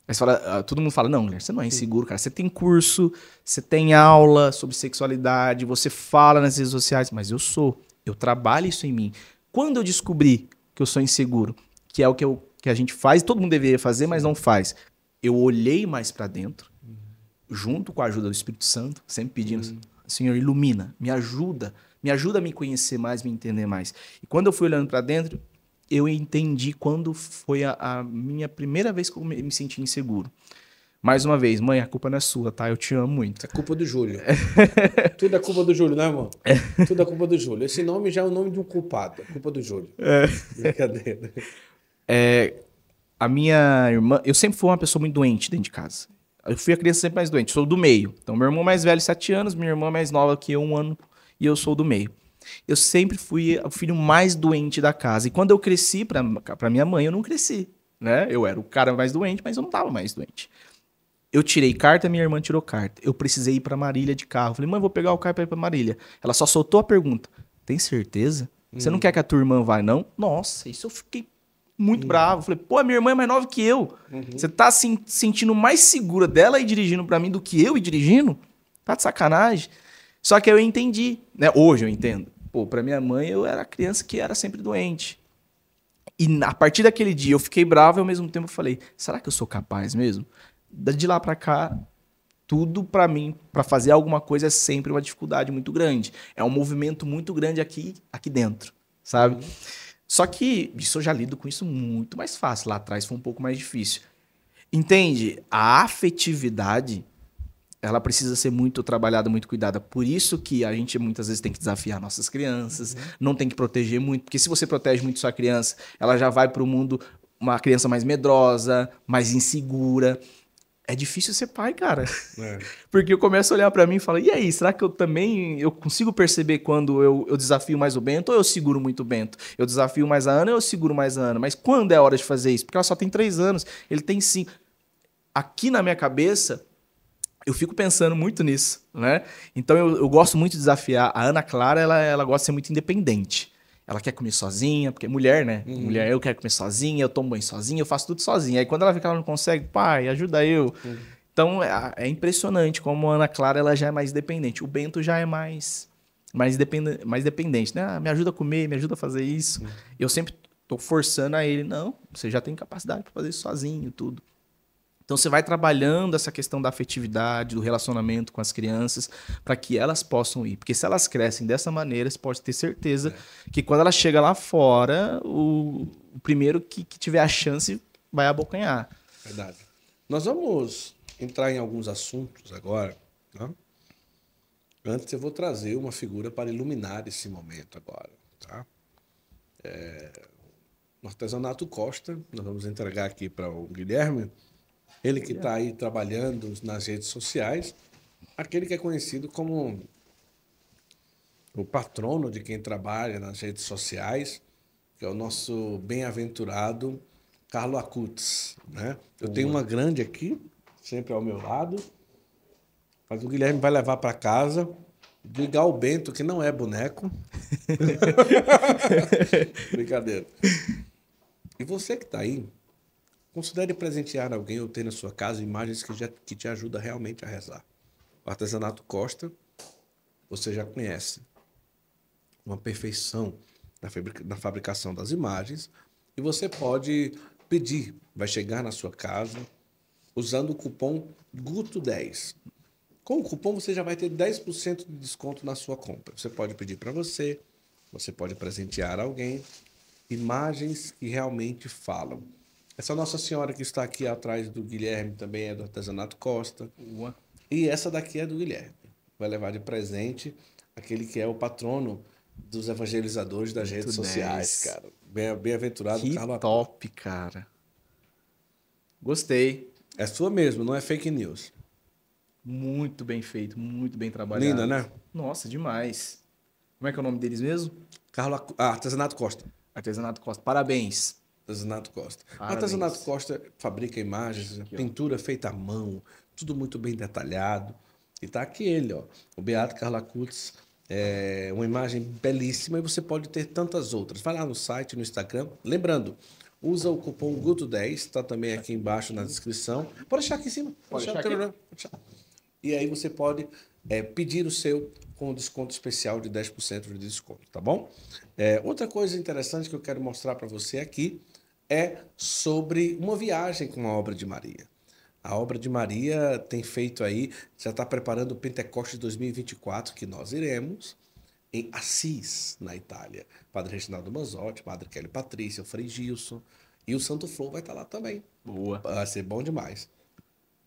Aí você fala, todo mundo fala, não, Guilherme, você não é inseguro, cara. Você tem curso, você tem aula sobre sexualidade, você fala nas redes sociais, mas eu sou, eu trabalho isso em mim. Quando eu descobri que eu sou inseguro, que é o que, eu, que a gente faz, todo mundo deveria fazer, mas não faz, eu olhei mais pra dentro, junto com a ajuda do Espírito Santo, sempre pedindo, uhum. Senhor, ilumina, me ajuda, me ajuda a me conhecer mais, me entender mais. E quando eu fui olhando para dentro, eu entendi quando foi a, a minha primeira vez que eu me senti inseguro. Mais uma vez, mãe, a culpa não é sua, tá? Eu te amo muito. É culpa do Júlio. Tudo é culpa do Júlio, né, amor? Tudo é culpa do Júlio. Esse nome já é o nome de um culpado, é culpa do Júlio. É. Brincadeira. É, a minha irmã, eu sempre fui uma pessoa muito doente dentro de casa. Eu fui a criança sempre mais doente, sou do meio. Então, meu irmão mais velho, sete anos, minha irmã mais nova que eu, um ano, e eu sou do meio. Eu sempre fui o filho mais doente da casa. E quando eu cresci, pra, pra minha mãe, eu não cresci, né? Eu era o cara mais doente, mas eu não tava mais doente. Eu tirei carta, minha irmã tirou carta. Eu precisei ir pra Marília de carro. Falei, mãe, vou pegar o carro pra ir pra Marília. Ela só soltou a pergunta. Tem certeza? Hum. Você não quer que a tua irmã vá, não? Nossa, isso eu fiquei... muito uhum. bravo. Falei, pô, a minha irmã é mais nova que eu. Uhum. Você tá se sentindo mais segura dela e dirigindo pra mim do que eu e dirigindo? Tá de sacanagem? Só que eu entendi, né? Hoje eu entendo. Pô, pra minha mãe eu era criança que era sempre doente. E a partir daquele dia eu fiquei bravo e ao mesmo tempo eu falei, será que eu sou capaz mesmo? De lá pra cá, tudo pra mim, pra fazer alguma coisa é sempre uma dificuldade muito grande. É um movimento muito grande aqui, aqui dentro, sabe? Uhum. Só que isso eu já lido com isso muito mais fácil. Lá atrás foi um pouco mais difícil. Entende? A afetividade, ela precisa ser muito trabalhada, muito cuidada. Por isso que a gente muitas vezes tem que desafiar nossas crianças, uhum. não tem que proteger muito. Porque se você protege muito sua criança, ela já vai para o mundo uma criança mais medrosa, mais insegura. É difícil ser pai, cara. É. Porque eu começo a olhar pra mim e falo, e aí, será que eu também eu consigo perceber quando eu, eu desafio mais o Bento ou eu seguro muito o Bento? Eu desafio mais a Ana ou eu seguro mais a Ana? Mas quando é a hora de fazer isso? Porque ela só tem três anos, ele tem cinco. Aqui na minha cabeça, eu fico pensando muito nisso, né? Então eu, eu gosto muito de desafiar. A Ana Clara, ela, ela gosta de ser muito independente. Ela quer comer sozinha, porque é mulher, né? Uhum. Mulher, eu quero comer sozinha, eu tomo banho sozinha, eu faço tudo sozinha. Aí quando ela vê que ela não consegue, pai, ajuda eu. Uhum. Então é, é impressionante como a Ana Clara, ela já é mais dependente. O Bento já é mais, mais, depend, mais dependente, né? Ah, me ajuda a comer, me ajuda a fazer isso. Uhum. Eu sempre tô forçando a ele, não, você já tem capacidade para fazer isso sozinho, tudo. Então você vai trabalhando essa questão da afetividade, do relacionamento com as crianças, para que elas possam ir. Porque se elas crescem dessa maneira, você pode ter certeza é. que quando ela chega lá fora, o, o primeiro que, que tiver a chance vai abocanhar. Verdade. Nós vamos entrar em alguns assuntos agora, né? Antes eu vou trazer uma figura para iluminar esse momento agora, tá? É, o Artesanato Costa, nós vamos entregar aqui para o Guilherme. Ele que está aí trabalhando nas redes sociais, aquele que é conhecido como o patrono de quem trabalha nas redes sociais, que é o nosso bem-aventurado Carlo Acutis, né? Eu tenho uma grande aqui, sempre ao meu lado, mas o Guilherme vai levar para casa, ligar o Bento, que não é boneco. Brincadeira. E você que está aí, considere presentear alguém ou ter na sua casa imagens que, já, que te ajudam realmente a rezar. O Artesanato Costa, você já conhece. Uma perfeição na, fabrica, na fabricação das imagens. E você pode pedir. Vai chegar na sua casa usando o cupom Guto dez. Com o cupom você já vai ter dez por cento de desconto na sua compra. Você pode pedir para você, você pode presentear alguém. Imagens que realmente falam. Essa Nossa Senhora que está aqui atrás do Guilherme também é do Artesanato Costa. Ué. E essa daqui é do Guilherme. Vai levar de presente aquele que é o patrono dos evangelizadores das redes sociais, cara. Bem-aventurado, Carlos. Que top, cara. Gostei. É sua mesmo, não é fake news. Muito bem feito, muito bem trabalhado. Linda, né? Nossa, demais. Como é que é o nome deles mesmo? Carlos, ah, Artesanato Costa. Artesanato Costa. Parabéns. Artesanato Costa. Parabéns. O Artesanato Costa fabrica imagens, aqui, pintura feita à mão, tudo muito bem detalhado. E tá aqui ele, ó, o Beato Carlo Acutis, é uma imagem belíssima e você pode ter tantas outras. Vai lá no site, no Instagram. Lembrando, usa o cupom Guto dez, tá também aqui embaixo na descrição. Pode deixar aqui em cima. Pode deixar aqui. E aí você pode é, pedir o seu com desconto especial de dez por cento de desconto, tá bom? É, outra coisa interessante que eu quero mostrar para você aqui é sobre uma viagem com a Obra de Maria. A Obra de Maria tem feito aí, já está preparando o Pentecostes dois mil e vinte e quatro, que nós iremos em Assis, na Itália. Padre Reginaldo Manzotti, Padre Kelly Patrícia, o Frei Gilson e o Santo Flow vai estar lá também. Boa. Vai ser bom demais.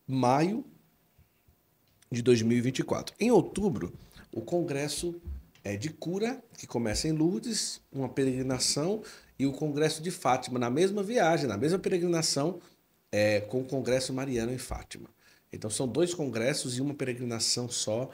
Maio de dois mil e vinte e quatro. Em outubro, o Congresso é de Cura, que começa em Lourdes, uma peregrinação, e o Congresso de Fátima, na mesma viagem, na mesma peregrinação, é, com o Congresso Mariano em Fátima. Então são dois congressos e uma peregrinação só,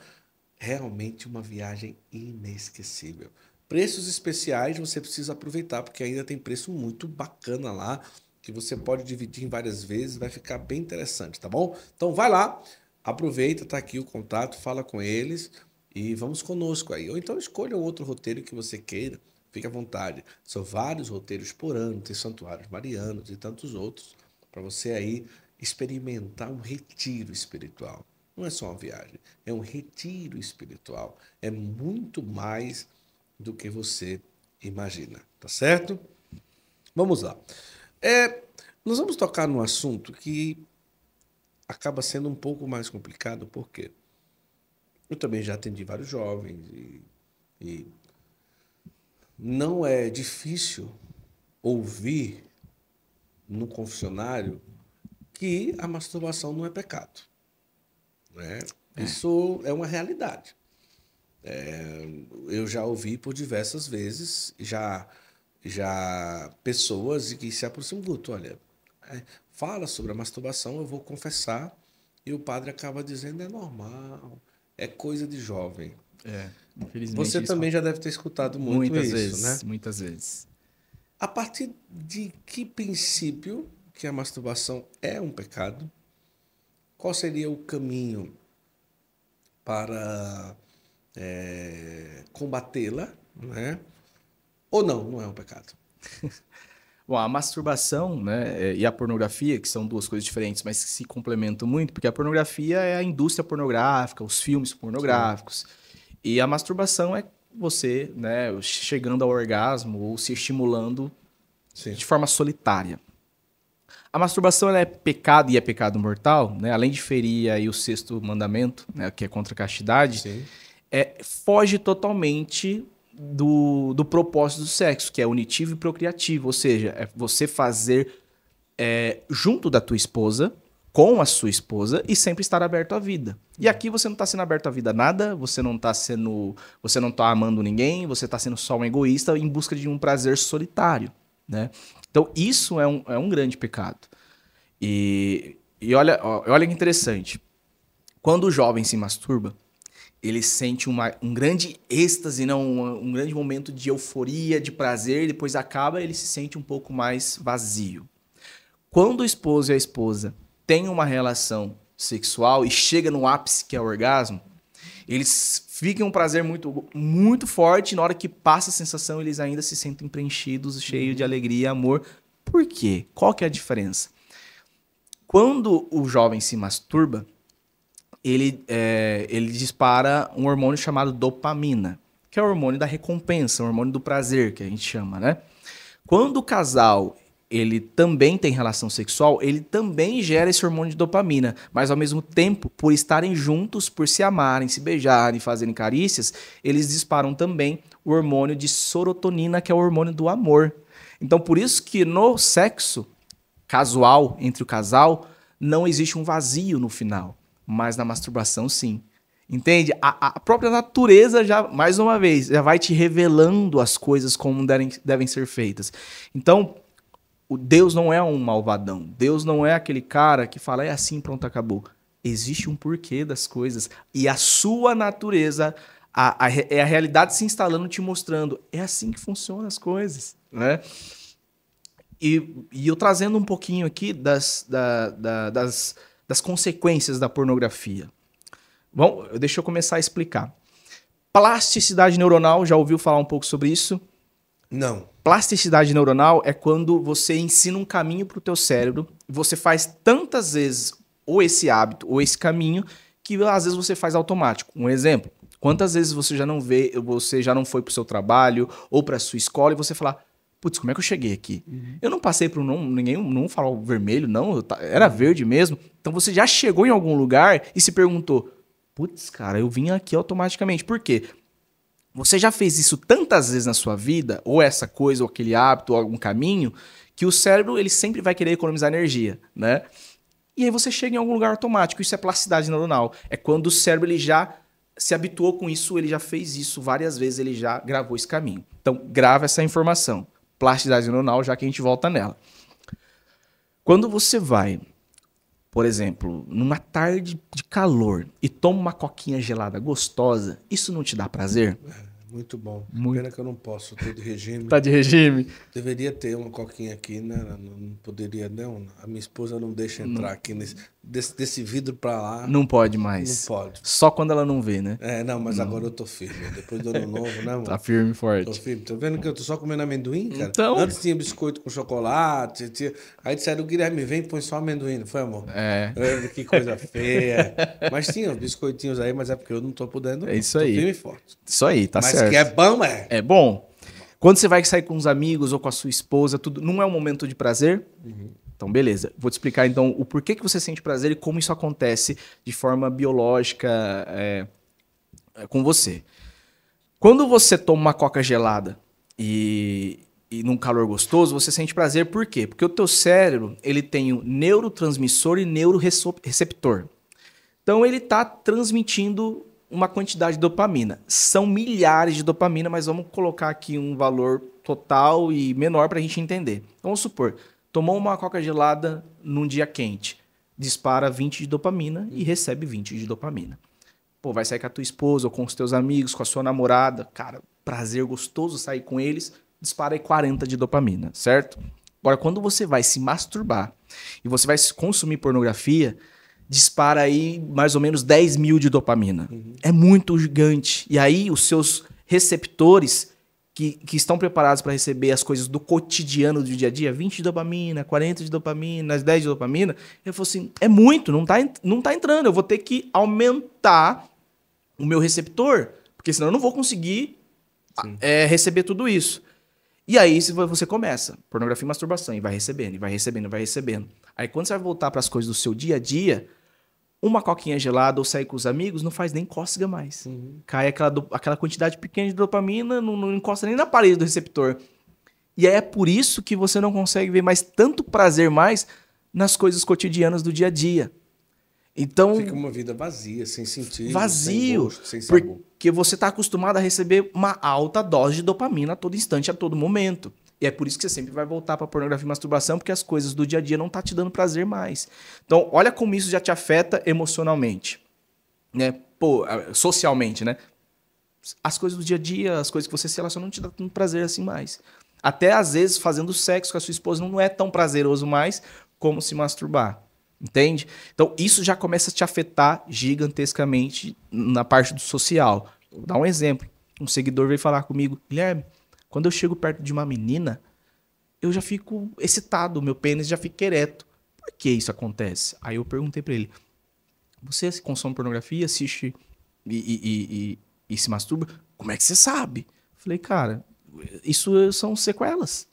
realmente uma viagem inesquecível. Preços especiais você precisa aproveitar, porque ainda tem preço muito bacana lá, que você pode dividir em várias vezes, vai ficar bem interessante, tá bom? Então vai lá, aproveita, tá aqui o contato, fala com eles e vamos conosco aí. Ou então escolha um outro roteiro que você queira. Fique à vontade. São vários roteiros por ano, tem santuários marianos e tantos outros, para você aí experimentar um retiro espiritual. Não é só uma viagem, é um retiro espiritual. É muito mais do que você imagina, tá certo? Vamos lá. É, nós vamos tocar num assunto que acaba sendo um pouco mais complicado, por quê? Eu também já atendi vários jovens e... e não é difícil ouvir no confessionário que a masturbação não é pecado, né? É. Isso é uma realidade. É, eu já ouvi por diversas vezes, já, já pessoas que se aproximam do Guto, olha, é, fala sobre a masturbação, eu vou confessar, e o padre acaba dizendo, é normal, é coisa de jovem. É, infelizmente você também já deve ter escutado muito muitas isso, vezes, né? Muitas vezes. A partir de que princípio que a masturbação é um pecado? Qual seria o caminho para é, combatê-la, né? Ou não, não é um pecado? Bom, a masturbação, né, e a pornografia, que são duas coisas diferentes, mas que se complementam muito, porque a pornografia é a indústria pornográfica, os filmes pornográficos. Sim. E a masturbação é você, né, chegando ao orgasmo ou se estimulando, sim, de forma solitária. A masturbação, ela é pecado e é pecado mortal, né? Além de ferir aí o sexto mandamento, né, que é contra a castidade, é, foge totalmente do, do propósito do sexo, que é unitivo e procriativo, ou seja, é você fazer é, junto da tua esposa, com a sua esposa, e sempre estar aberto à vida. E aqui você não está sendo aberto à vida a nada, você não está sendo, você não está amando ninguém, você está sendo só um egoísta em busca de um prazer solitário, né? Então isso é um, é um grande pecado. E, e olha, olha que interessante, quando o jovem se masturba, ele sente uma, um grande êxtase, não, um, um grande momento de euforia, de prazer, depois acaba, ele se sente um pouco mais vazio. Quando o esposo e a esposa têm uma relação sexual e chega no ápice, que é o orgasmo, eles ficam um prazer muito, muito forte. Na hora que passa a sensação, eles ainda se sentem preenchidos, cheios de alegria e amor. Por quê? Qual que é a diferença? Quando o jovem se masturba, ele, é, ele dispara um hormônio chamado dopamina, que é o hormônio da recompensa, o hormônio do prazer, que a gente chama, né? Quando o casal... ele também tem relação sexual, ele também gera esse hormônio de dopamina, mas ao mesmo tempo, por estarem juntos, por se amarem, se beijarem, fazerem carícias, eles disparam também o hormônio de serotonina, que é o hormônio do amor. Então, por isso que no sexo casual, entre o casal, não existe um vazio no final, mas na masturbação sim. Entende? A, a própria natureza já, mais uma vez, já vai te revelando as coisas como devem, devem ser feitas. Então, o Deus não é um malvadão. Deus não é aquele cara que fala, é assim, pronto, acabou. Existe um porquê das coisas. E a sua natureza, a, a, a realidade se instalando, te mostrando. É assim que funcionam as coisas, né? E, e eu trazendo um pouquinho aqui das, da, da, das, das consequências da pornografia. Bom, deixa eu começar a explicar. Plasticidade neuronal, já ouviu falar um pouco sobre isso? Não. Plasticidade neuronal é quando você ensina um caminho para o teu cérebro, você faz tantas vezes ou esse hábito ou esse caminho que às vezes você faz automático. Um exemplo, quantas vezes você já não vê, você já não foi para o seu trabalho ou para a sua escola e você fala, putz, como é que eu cheguei aqui? Uhum. Eu não passei por um, ninguém, não falou vermelho, não, era verde mesmo. Então você já chegou em algum lugar e se perguntou, putz, cara, eu vim aqui automaticamente. Por quê? Você já fez isso tantas vezes na sua vida, ou essa coisa, ou aquele hábito, ou algum caminho, que o cérebro ele sempre vai querer economizar energia, né? E aí você chega em algum lugar automático, isso é plasticidade neuronal. É quando o cérebro ele já se habituou com isso, ele já fez isso várias vezes, ele já gravou esse caminho. Então, grava essa informação. Plasticidade neuronal, já que a gente volta nela. Quando você vai, por exemplo, numa tarde de calor e toma uma coquinha gelada gostosa, isso não te dá prazer? É, muito bom. Muito. Pena que eu não posso, tô de regime. Tá de regime? Deveria ter uma coquinha aqui, né? Não poderia, não. A minha esposa não deixa entrar não. Aqui nesse, desse, desse vidro pra lá. Não pode mais. Não pode. Só quando ela não vê, né? É, não, mas não. Agora eu tô firme. Depois do ano novo, né, amor? Tá firme e forte. Tô firme. Tô vendo que eu tô só comendo amendoim, cara? Então... Antes tinha biscoito com chocolate, tinha... Aí disseram, o Guilherme vem e põe só amendoim, não foi, amor? É. Que coisa feia. Mas tinha os biscoitinhos aí, mas é porque eu não tô podendo. É isso aí. Tô firme e forte. Isso aí, tá mas certo. Mas que é bom, é. É bom. Quando você vai sair com os amigos ou com a sua esposa, tudo, não é um momento de prazer? Uhum. Então, beleza. Vou te explicar, então, o porquê que você sente prazer e como isso acontece de forma biológica é, é, com você. Quando você toma uma coca gelada e, e num calor gostoso, você sente prazer. Por quê? Porque o teu cérebro ele tem o neurotransmissor e neuroreceptor. Então, ele está transmitindo uma quantidade de dopamina. São milhares de dopamina, mas vamos colocar aqui um valor total e menor para a gente entender. Então, vamos supor... Tomou uma coca gelada num dia quente, dispara vinte de dopamina e recebe vinte de dopamina. Pô, vai sair com a tua esposa ou com os teus amigos, com a sua namorada, cara, prazer gostoso sair com eles, dispara aí quarenta de dopamina, certo? Agora, quando você vai se masturbar e você vai consumir pornografia, dispara aí mais ou menos dez mil de dopamina. Uhum. É muito gigante. E aí os seus receptores que, que estão preparados para receber as coisas do cotidiano, do dia a dia, vinte de dopamina, quarenta de dopamina, dez de dopamina, eu falo assim, é muito, não tá, não tá entrando. Eu vou ter que aumentar o meu receptor, porque senão eu não vou conseguir é, receber tudo isso. E aí você começa, pornografia e masturbação, e vai recebendo, e vai recebendo, e vai recebendo. Aí quando você vai voltar para as coisas do seu dia a dia, uma coquinha gelada ou sair com os amigos não faz nem cócega mais. Uhum. Cai aquela, do, aquela quantidade pequena de dopamina, não, não encosta nem na parede do receptor. E aí é por isso que você não consegue ver mais tanto prazer mais nas coisas cotidianas do dia a dia. Então, fica uma vida vazia, sem sentido, vazio, sem gosto, sem sabor. Porque você está acostumado a receber uma alta dose de dopamina a todo instante, a todo momento. E é por isso que você sempre vai voltar para pornografia e masturbação, porque as coisas do dia a dia não estão te dando prazer mais. Então, olha como isso já te afeta emocionalmente, né? Pô, socialmente, né? As coisas do dia a dia, as coisas que você se relaciona não te dão tanto prazer assim mais. Até às vezes fazendo sexo com a sua esposa não é tão prazeroso mais como se masturbar. Entende? Então, isso já começa a te afetar gigantescamente na parte do social. Vou dar um exemplo. Um seguidor veio falar comigo, Guilherme, quando eu chego perto de uma menina, eu já fico excitado, meu pênis já fica ereto. Por que isso acontece? Aí eu perguntei pra ele, você consome pornografia, assiste e, e, e, e se masturba? Como é que você sabe? Falei, cara, isso são sequelas.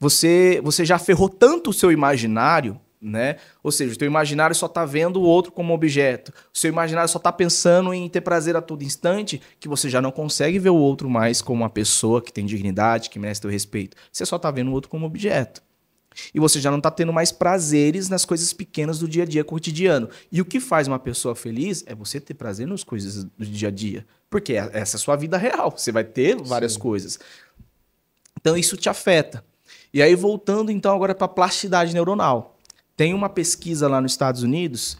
Você, você já ferrou tanto o seu imaginário, né? Ou seja, o teu imaginário só tá vendo o outro como objeto. O seu imaginário só tá pensando em ter prazer a todo instante, que você já não consegue ver o outro mais como uma pessoa que tem dignidade, que merece teu respeito. Você só tá vendo o outro como objeto. E você já não tá tendo mais prazeres nas coisas pequenas do dia a dia cotidiano. E o que faz uma pessoa feliz é você ter prazer nas coisas do dia a dia. Porque essa é a sua vida real. Você vai ter várias Sim. coisas. Então isso te afeta. E aí voltando então agora para a plasticidade neuronal. Tem uma pesquisa lá nos Estados Unidos,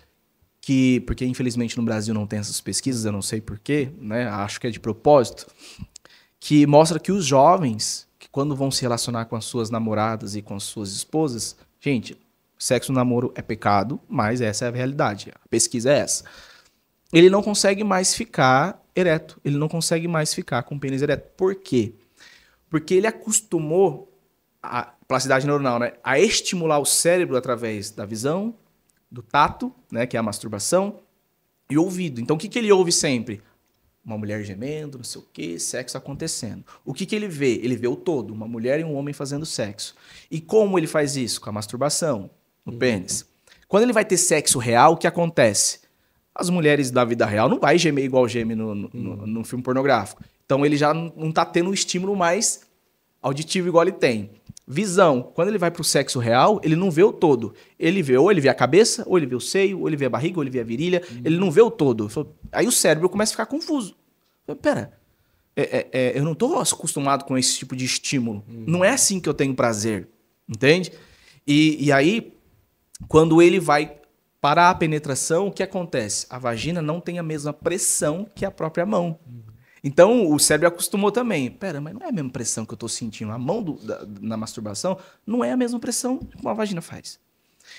que, porque infelizmente no Brasil não tem essas pesquisas, eu não sei porquê, né? Acho que é de propósito, que mostra que os jovens, que quando vão se relacionar com as suas namoradas e com as suas esposas, gente, sexo no namoro é pecado, mas essa é a realidade, a pesquisa é essa. Ele não consegue mais ficar ereto, ele não consegue mais ficar com o pênis ereto. Por quê? Porque ele acostumou a plasticidade neuronal, né? A estimular o cérebro através da visão, do tato, né? Que é a masturbação, e ouvido. Então, o que, que ele ouve sempre? Uma mulher gemendo, não sei o quê, sexo acontecendo. O que, que ele vê? Ele vê o todo, uma mulher e um homem fazendo sexo. E como ele faz isso? Com a masturbação, no uhum. pênis. Quando ele vai ter sexo real, o que acontece? As mulheres da vida real não vai gemer igual geme no, no, uhum. no, no filme pornográfico. Então, ele já não tá tendo um estímulo mais auditivo igual ele tem. Visão, quando ele vai pro sexo real, ele não vê o todo. Ele vê, ou ele vê a cabeça, ou ele vê o seio, ou ele vê a barriga, ou ele vê a virilha. Uhum. Ele não vê o todo. Aí o cérebro começa a ficar confuso. Pera, é, é, é, eu não tô acostumado com esse tipo de estímulo. Uhum. Não é assim que eu tenho prazer. Entende? E, e aí, quando ele vai parar a penetração, o que acontece? A vagina não tem a mesma pressão que a própria mão. Uhum. Então, o cérebro acostumou também. Pera, mas não é a mesma pressão que eu estou sentindo. A mão do, da, na masturbação não é a mesma pressão que uma vagina faz.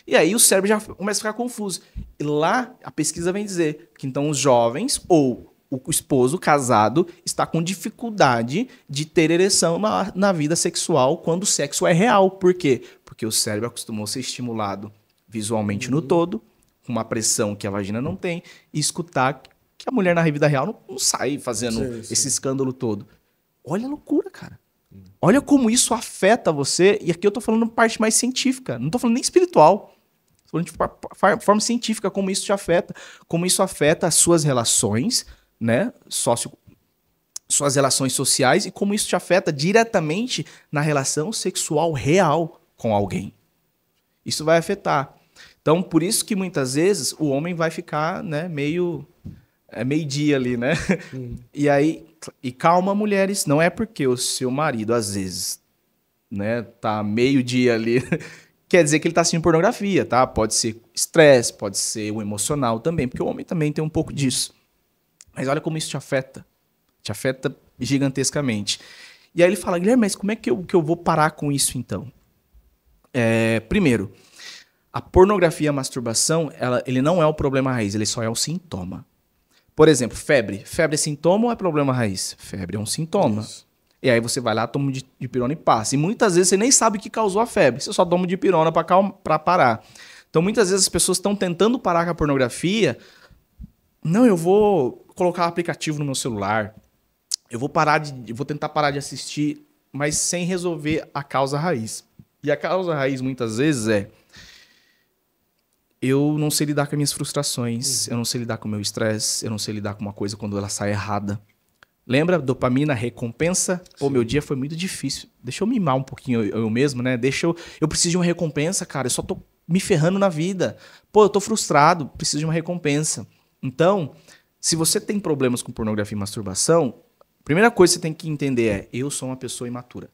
E aí o cérebro já começa a ficar confuso. E lá, a pesquisa vem dizer que então os jovens ou o esposo casado está com dificuldade de ter ereção na, na vida sexual quando o sexo é real. Por quê? Porque o cérebro acostumou a ser estimulado visualmente no todo, com uma pressão que a vagina não tem, e escutar... que a mulher na vida real não, não sai fazendo sim, sim. esse escândalo todo. Olha a loucura, cara. Olha como isso afeta você. E aqui eu tô falando parte mais científica. Não tô falando nem espiritual. Tô falando de forma científica, como isso te afeta. Como isso afeta as suas relações, né? Sócio, suas relações sociais. E como isso te afeta diretamente na relação sexual real com alguém. Isso vai afetar. Então, por isso que muitas vezes o homem vai ficar, né, meio... É meio-dia ali, né? Hum. E aí, e calma, mulheres, não é porque o seu marido, às vezes, né, tá meio-dia ali, quer dizer que ele tá assistindo pornografia, tá? Pode ser estresse, pode ser o emocional também, porque o homem também tem um pouco disso. Mas olha como isso te afeta. Te afeta gigantescamente. E aí ele fala, Guilherme, mas como é que eu, que eu vou parar com isso, então? É, primeiro, a pornografia e a masturbação, ela, ele não é o problema raiz, ele só é o sintoma. Por exemplo, febre. Febre é sintoma ou é problema raiz? Febre é um sintoma. Isso. E aí você vai lá, toma um dipirona e passa. E muitas vezes você nem sabe o que causou a febre. Você só toma um dipirona pra, calma, pra parar. Então muitas vezes as pessoas estão tentando parar com a pornografia. Não, eu vou colocar um aplicativo no meu celular. Eu vou parar de, eu vou tentar parar de assistir, mas sem resolver a causa raiz. E a causa raiz muitas vezes é: eu não sei lidar com as minhas frustrações, uhum. eu não sei lidar com o meu estresse, eu não sei lidar com uma coisa quando ela sai errada. Lembra? Dopamina, recompensa. Sim. Pô, meu dia foi muito difícil. Deixa eu mimar um pouquinho eu, eu mesmo, né? Deixa eu... Eu preciso de uma recompensa, cara. Eu só tô me ferrando na vida. Pô, eu tô frustrado. Preciso de uma recompensa. Então, se você tem problemas com pornografia e masturbação, a primeira coisa que você tem que entender é: eu sou uma pessoa imatura.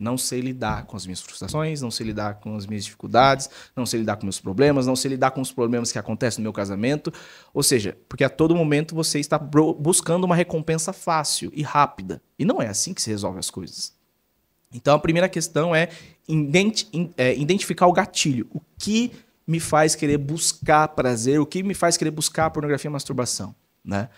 Não sei lidar com as minhas frustrações, não sei lidar com as minhas dificuldades, não sei lidar com meus problemas, não sei lidar com os problemas que acontecem no meu casamento. Ou seja, porque a todo momento você está buscando uma recompensa fácil e rápida. E não é assim que se resolve as coisas. Então a primeira questão é identificar o gatilho. O que me faz querer buscar prazer? O que me faz querer buscar pornografia e masturbação? Né?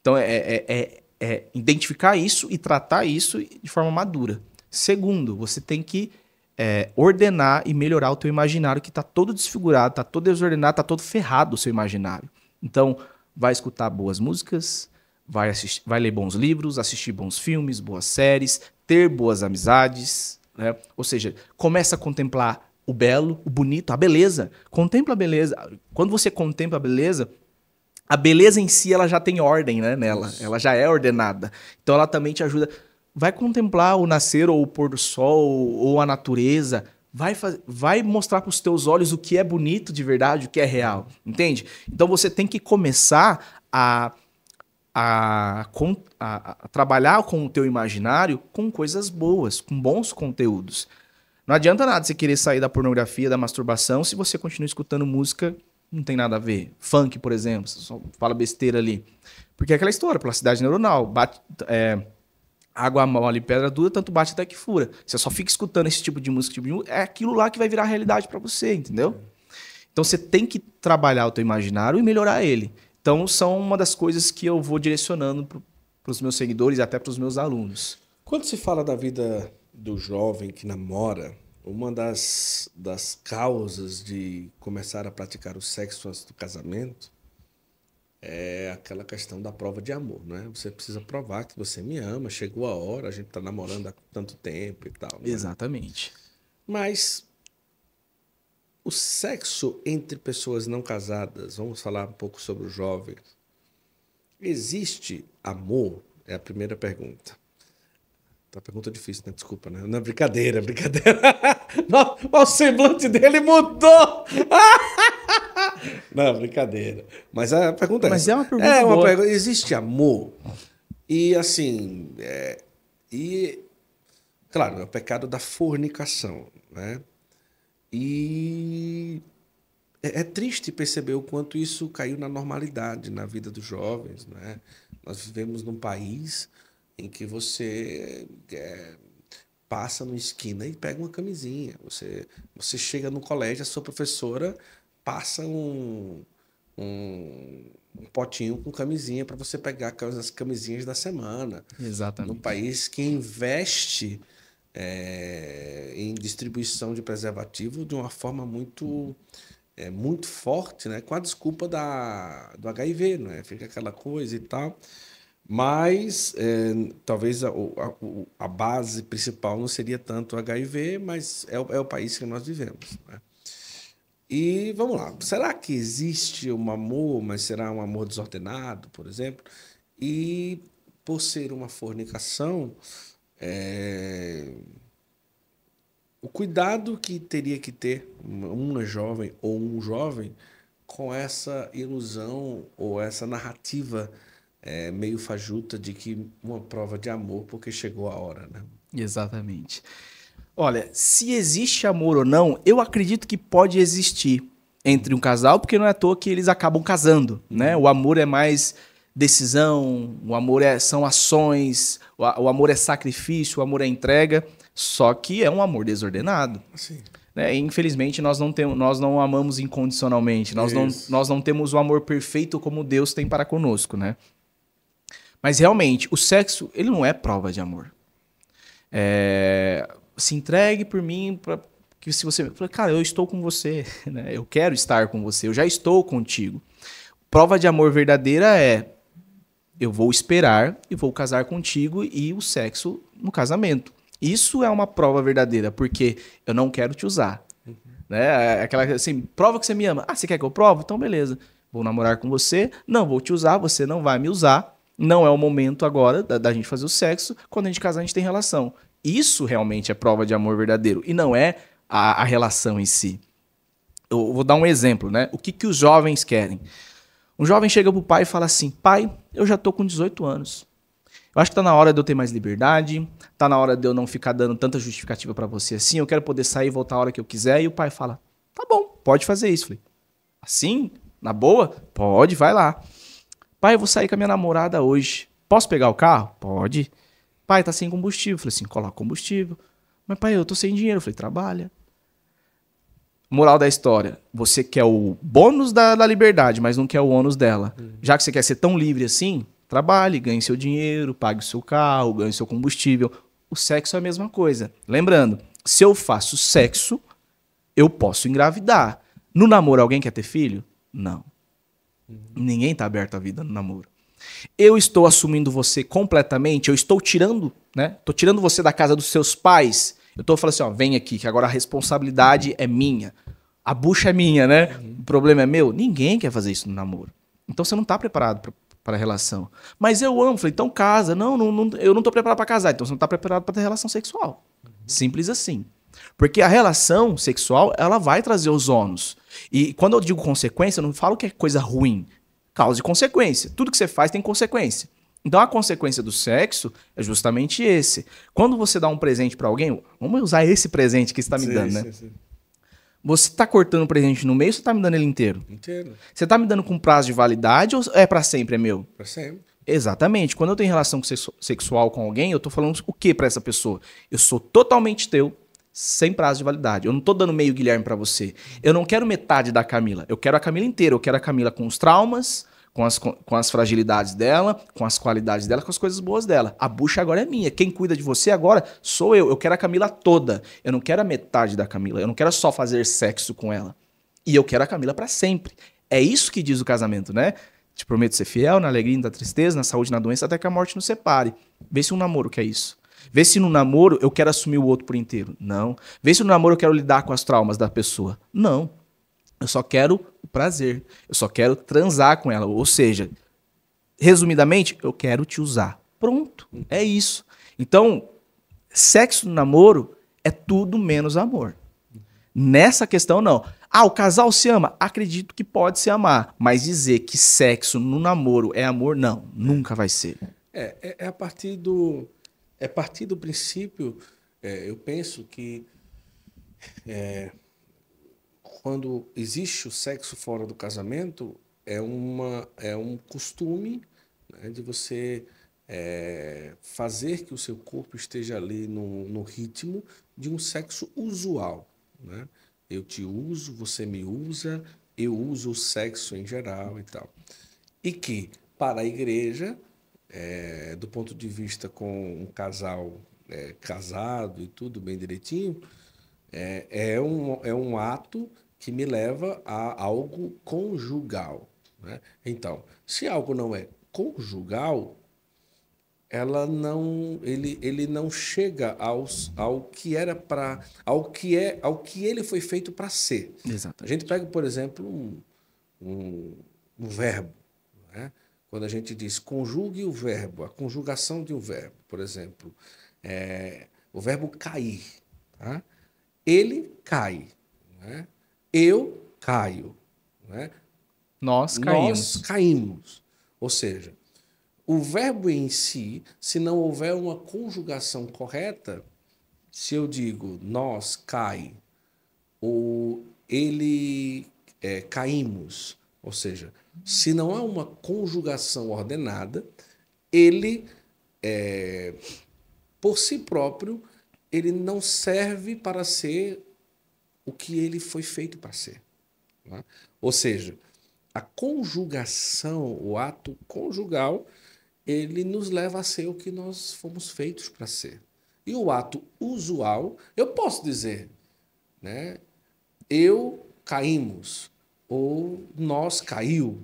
Então é, é, é, é identificar isso e tratar isso de forma madura. Segundo, você tem que é, ordenar e melhorar o teu imaginário, que está todo desfigurado, está todo desordenado, está todo ferrado o seu imaginário. Então, vai escutar boas músicas, vai, assistir, vai ler bons livros, assistir bons filmes, boas séries, ter boas amizades, né? Ou seja, começa a contemplar o belo, o bonito, a beleza. Contempla a beleza. Quando você contempla a beleza, a beleza em si ela já tem ordem, né, nela. Isso. Ela já é ordenada. Então, ela também te ajuda... Vai contemplar o nascer ou o pôr do sol ou a natureza. Vai, faz... vai mostrar para os teus olhos o que é bonito de verdade, o que é real. Entende? Então você tem que começar a, a, a, a trabalhar com o teu imaginário com coisas boas, com bons conteúdos. Não adianta nada você querer sair da pornografia, da masturbação, se você continua escutando música, não tem nada a ver. Funk, por exemplo, você só fala besteira ali. Porque é aquela história, plasticidade neuronal, bate... É... Água mole, pedra dura, tanto bate até que fura. Você só fica escutando esse tipo de música, tipo de música, é aquilo lá que vai virar realidade para você, entendeu? Então você tem que trabalhar o teu imaginário e melhorar ele. Então são uma das coisas que eu vou direcionando para os meus seguidores e até para os meus alunos. Quando se fala da vida do jovem que namora, uma das, das causas de começar a praticar o sexo antes do casamento é aquela questão da prova de amor, né? Você precisa provar que você me ama, chegou a hora, a gente tá namorando há tanto tempo e tal. Né? Exatamente. Mas o sexo entre pessoas não casadas, vamos falar um pouco sobre os jovens. Existe amor? É a primeira pergunta. Tá, pergunta difícil, né? Desculpa, né? Não, brincadeira, brincadeira. O semblante dele mudou! Não, brincadeira. Mas a pergunta é... Mas é uma pergunta é uma boa. Pergunta. Existe amor? E assim... É, e, claro, é o pecado da fornicação, né? E é, é triste perceber o quanto isso caiu na normalidade, na vida dos jovens, né? Nós vivemos num país em que você... É, passa numa esquina e pega uma camisinha. Você, você chega no colégio, a sua professora... passa um, um, um potinho com camisinha para você pegar as camisinhas da semana. Exatamente. Num país que investe é, em distribuição de preservativo de uma forma muito, é, muito forte, né? Com a desculpa da, do H I V, né? Fica aquela coisa e tal. Mas é, talvez a, a, a base principal não seria tanto o H I V, mas é o, é o país que nós vivemos, né? E vamos lá, será que existe um amor, mas será um amor desordenado, por exemplo? E por ser uma fornicação, é... o cuidado que teria que ter uma jovem ou um jovem com essa ilusão ou essa narrativa é, meio fajuta de que uma prova de amor porque chegou a hora, né? Exatamente. Olha, se existe amor ou não, eu acredito que pode existir entre um casal, porque não é à toa que eles acabam casando, né? O amor é mais decisão, o amor é, são ações, o, o amor é sacrifício, o amor é entrega, só que é um amor desordenado. Sim. né? Infelizmente, nós não temos, nós não amamos incondicionalmente, nós não, nós não temos o amor perfeito como Deus tem para conosco, né? Mas realmente, o sexo, ele não é prova de amor. É, se entregue por mim, pra, que se você... Cara, eu estou com você, né? Eu quero estar com você, eu já estou contigo. Prova de amor verdadeira é: eu vou esperar e vou casar contigo, e o sexo no casamento. Isso é uma prova verdadeira, porque eu não quero te usar. Uhum. Né? Aquela assim, prova que você me ama. Ah, você quer que eu prove? Então beleza, vou namorar com você, não vou te usar, você não vai me usar, não é o momento agora da, da gente fazer o sexo, quando a gente casar a gente tem relação. Isso realmente é prova de amor verdadeiro, e não é a, a relação em si. Eu vou dar um exemplo, né? O que, que os jovens querem? Um jovem chega pro pai e fala assim: pai, eu já tô com dezoito anos. Eu acho que tá na hora de eu ter mais liberdade, tá na hora de eu não ficar dando tanta justificativa pra você assim, eu quero poder sair e voltar a hora que eu quiser. E o pai fala: tá bom, pode fazer isso. Falei: assim? Na boa? Pode, vai lá. Pai, eu vou sair com a minha namorada hoje. Posso pegar o carro? Pode. Pai, tá sem combustível. Falei assim: coloca combustível. Mas pai, eu tô sem dinheiro. Falei: trabalha. Moral da história: você quer o bônus da, da liberdade, mas não quer o ônus dela. Uhum. Já que você quer ser tão livre assim, trabalhe, ganhe seu dinheiro, pague o seu carro, ganhe seu combustível. O sexo é a mesma coisa. Lembrando, se eu faço sexo, eu posso engravidar. No namoro, alguém quer ter filho? Não. Uhum. Ninguém está aberto à vida no namoro. Eu estou assumindo você completamente, eu estou tirando, né? Estou tirando você da casa dos seus pais. Eu estou falando assim: ó, vem aqui, que agora a responsabilidade é minha. A bucha é minha, né? Uhum. O problema é meu. Ninguém quer fazer isso no namoro. Então você não está preparado para a relação. Mas eu amo. Falei: então casa. Não, não, não eu não estou preparado para casar. Então você não está preparado para ter relação sexual. Uhum. Simples assim. Porque a relação sexual, ela vai trazer os ônus. E quando eu digo consequência, eu não falo que é coisa ruim. Causa e consequência. Tudo que você faz tem consequência. Então a consequência do sexo é justamente esse. Quando você dá um presente para alguém, vamos usar esse presente que você está me sim, dando, né? Sim, sim. Você está cortando o presente no meio, ou você está me dando ele inteiro? Inteiro. Você está me dando com prazo de validade, ou é para sempre, é meu? Para sempre. Exatamente. Quando eu tenho relação sexual com alguém, eu estou falando o que para essa pessoa? Eu sou totalmente teu, sem prazo de validade. Eu não estou dando meio Guilherme para você. Eu não quero metade da Camila. Eu quero a Camila inteira. Eu quero a Camila com os traumas, com as, com as fragilidades dela, com as qualidades dela, com as coisas boas dela. A bucha agora é minha. Quem cuida de você agora sou eu. Eu quero a Camila toda. Eu não quero a metade da Camila. Eu não quero só fazer sexo com ela. E eu quero a Camila para sempre. É isso que diz o casamento, né? Te prometo ser fiel na alegria e na tristeza, na saúde e na doença, até que a morte nos separe. Vê se um namoro quer isso. Vê se no namoro eu quero assumir o outro por inteiro. Não. Vê se no namoro eu quero lidar com as traumas da pessoa. Não. Eu só quero o prazer. Eu só quero transar com ela. Ou seja, resumidamente, eu quero te usar. Pronto. É isso. Então, sexo no namoro é tudo menos amor. Nessa questão, não. Ah, o casal se ama? Acredito que pode se amar. Mas dizer que sexo no namoro é amor, não. Nunca vai ser. É, é, é a partir do... É partir do princípio, é, eu penso que... É, quando existe o sexo fora do casamento, é, uma, é um costume, né, de você é, fazer que o seu corpo esteja ali no, no ritmo de um sexo usual. Né? Eu te uso, você me usa, eu uso o sexo em geral e tal. E que, para a igreja, é, do ponto de vista com um casal é, casado e tudo bem direitinho, é, é, um, é um ato... que me leva a algo conjugal. Né? Então, se algo não é conjugal, ela não, ele, ele não chega aos, ao que era para, ao que é, ao que ele foi feito para ser. Exatamente. A gente pega, por exemplo, um, um, um verbo. Né? Quando a gente diz conjugue o verbo, a conjugação de um verbo, por exemplo, é, o verbo cair. Tá? Ele cai. Né? Eu caio, né? Nós caímos. Nós caímos. Ou seja, o verbo em si, se não houver uma conjugação correta, se eu digo nós cai, ou ele é, caímos, ou seja, se não há uma conjugação ordenada, ele, é, por si próprio, ele não serve para ser o que ele foi feito para ser. Tá? Ou seja, a conjugação, o ato conjugal, ele nos leva a ser o que nós fomos feitos para ser. E o ato usual, eu posso dizer, né? Eu caímos, ou nós caiu.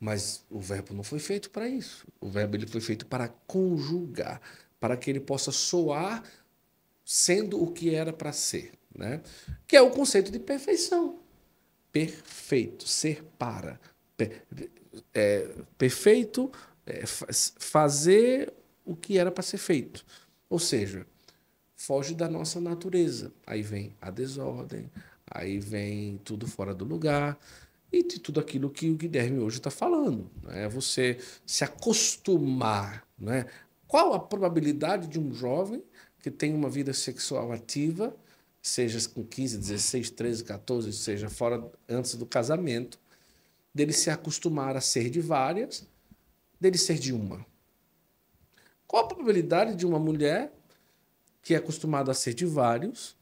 Mas o verbo não foi feito para isso. O verbo ele foi feito para conjugar, para que ele possa soar sendo o que era para ser, né? Que é o conceito de perfeição. Perfeito, ser para. Per, é, perfeito, é, fazer o que era para ser feito. Ou seja, foge da nossa natureza. Aí vem a desordem, aí vem tudo fora do lugar e de tudo aquilo que o Guilherme hoje está falando. É você se acostumar, né? Qual a probabilidade de um jovem que tem uma vida sexual ativa, seja com quinze, dezesseis, treze, quatorze, seja fora antes do casamento, dele se acostumar a ser de várias, dele ser de uma? Qual a probabilidade de uma mulher que é acostumada a ser de vários?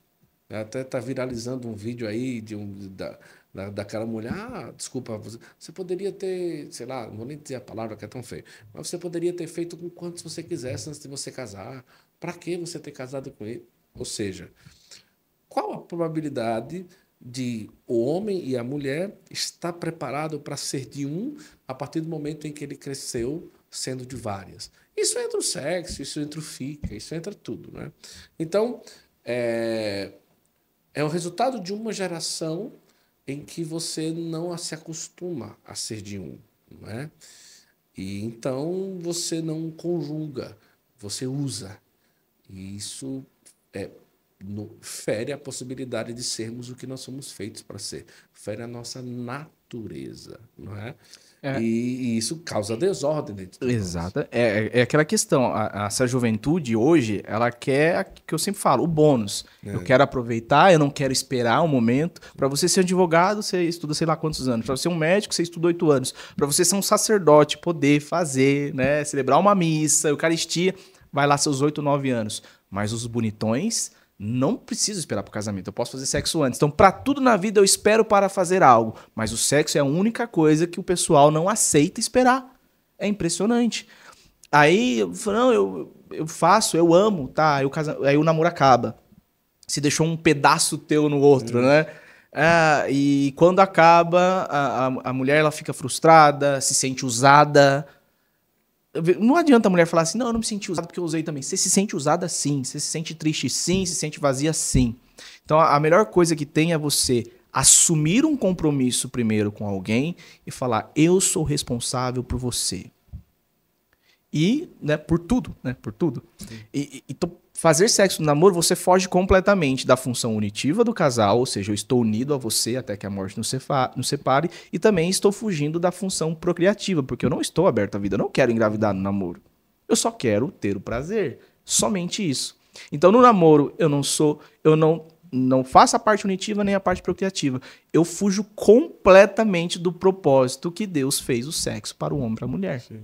Até está viralizando um vídeo aí de um, da, da, daquela mulher. Ah, desculpa, você poderia ter, sei lá, não vou nem dizer a palavra que é tão feia, mas você poderia ter feito com quantos você quisesse antes de você casar. Para que você ter casado com ele? Ou seja, qual a probabilidade de o homem e a mulher estar preparado para ser de um a partir do momento em que ele cresceu sendo de várias? Isso entra o sexo, isso entra o fica, isso entra tudo, né? Então, é, é o resultado de uma geração em que você não se acostuma a ser de um, não é? E então você não conjuga, você usa. E isso é... No, fere a possibilidade de sermos o que nós somos feitos para ser. Fere a nossa natureza, não é? é. E, e isso causa desordem dentro de nós. Exato. É, é aquela questão. A, essa juventude hoje, ela quer, que eu sempre falo, o bônus. É. Eu quero aproveitar, eu não quero esperar um momento. Para você ser advogado, você estuda sei lá quantos anos. Para você ser um médico, você estuda oito anos. Para você ser um sacerdote, poder fazer, né? Celebrar uma missa, eucaristia, vai lá seus oito, nove anos. Mas os bonitões... Não preciso esperar para o casamento, eu posso fazer sexo antes. Então, para tudo na vida eu espero para fazer algo. Mas o sexo é a única coisa que o pessoal não aceita esperar. É impressionante. Aí, eu falo, não, eu, eu faço, eu amo, tá? Eu casa... Aí o namoro acaba. Se deixou um pedaço teu no outro, hum. né? Ah, e quando acaba, a, a, a mulher ela fica frustrada, se sente usada... Não adianta a mulher falar assim, não, eu não me senti usada porque eu usei também. Você se sente usada sim, você se sente triste sim, se sente vazia sim. Então a melhor coisa que tem é você assumir um compromisso primeiro com alguém e falar, eu sou responsável por você. E, né, por tudo, né, por tudo. E, e fazer sexo no namoro, você foge completamente da função unitiva do casal, ou seja, eu estou unido a você até que a morte nos separe, e também estou fugindo da função procriativa, porque eu não estou aberto à vida, eu não quero engravidar no namoro. Eu só quero ter o prazer, somente isso. Então, no namoro, eu não sou, eu não, não faço a parte unitiva nem a parte procriativa. Eu fujo completamente do propósito que Deus fez o sexo para o homem e para a mulher. Sim.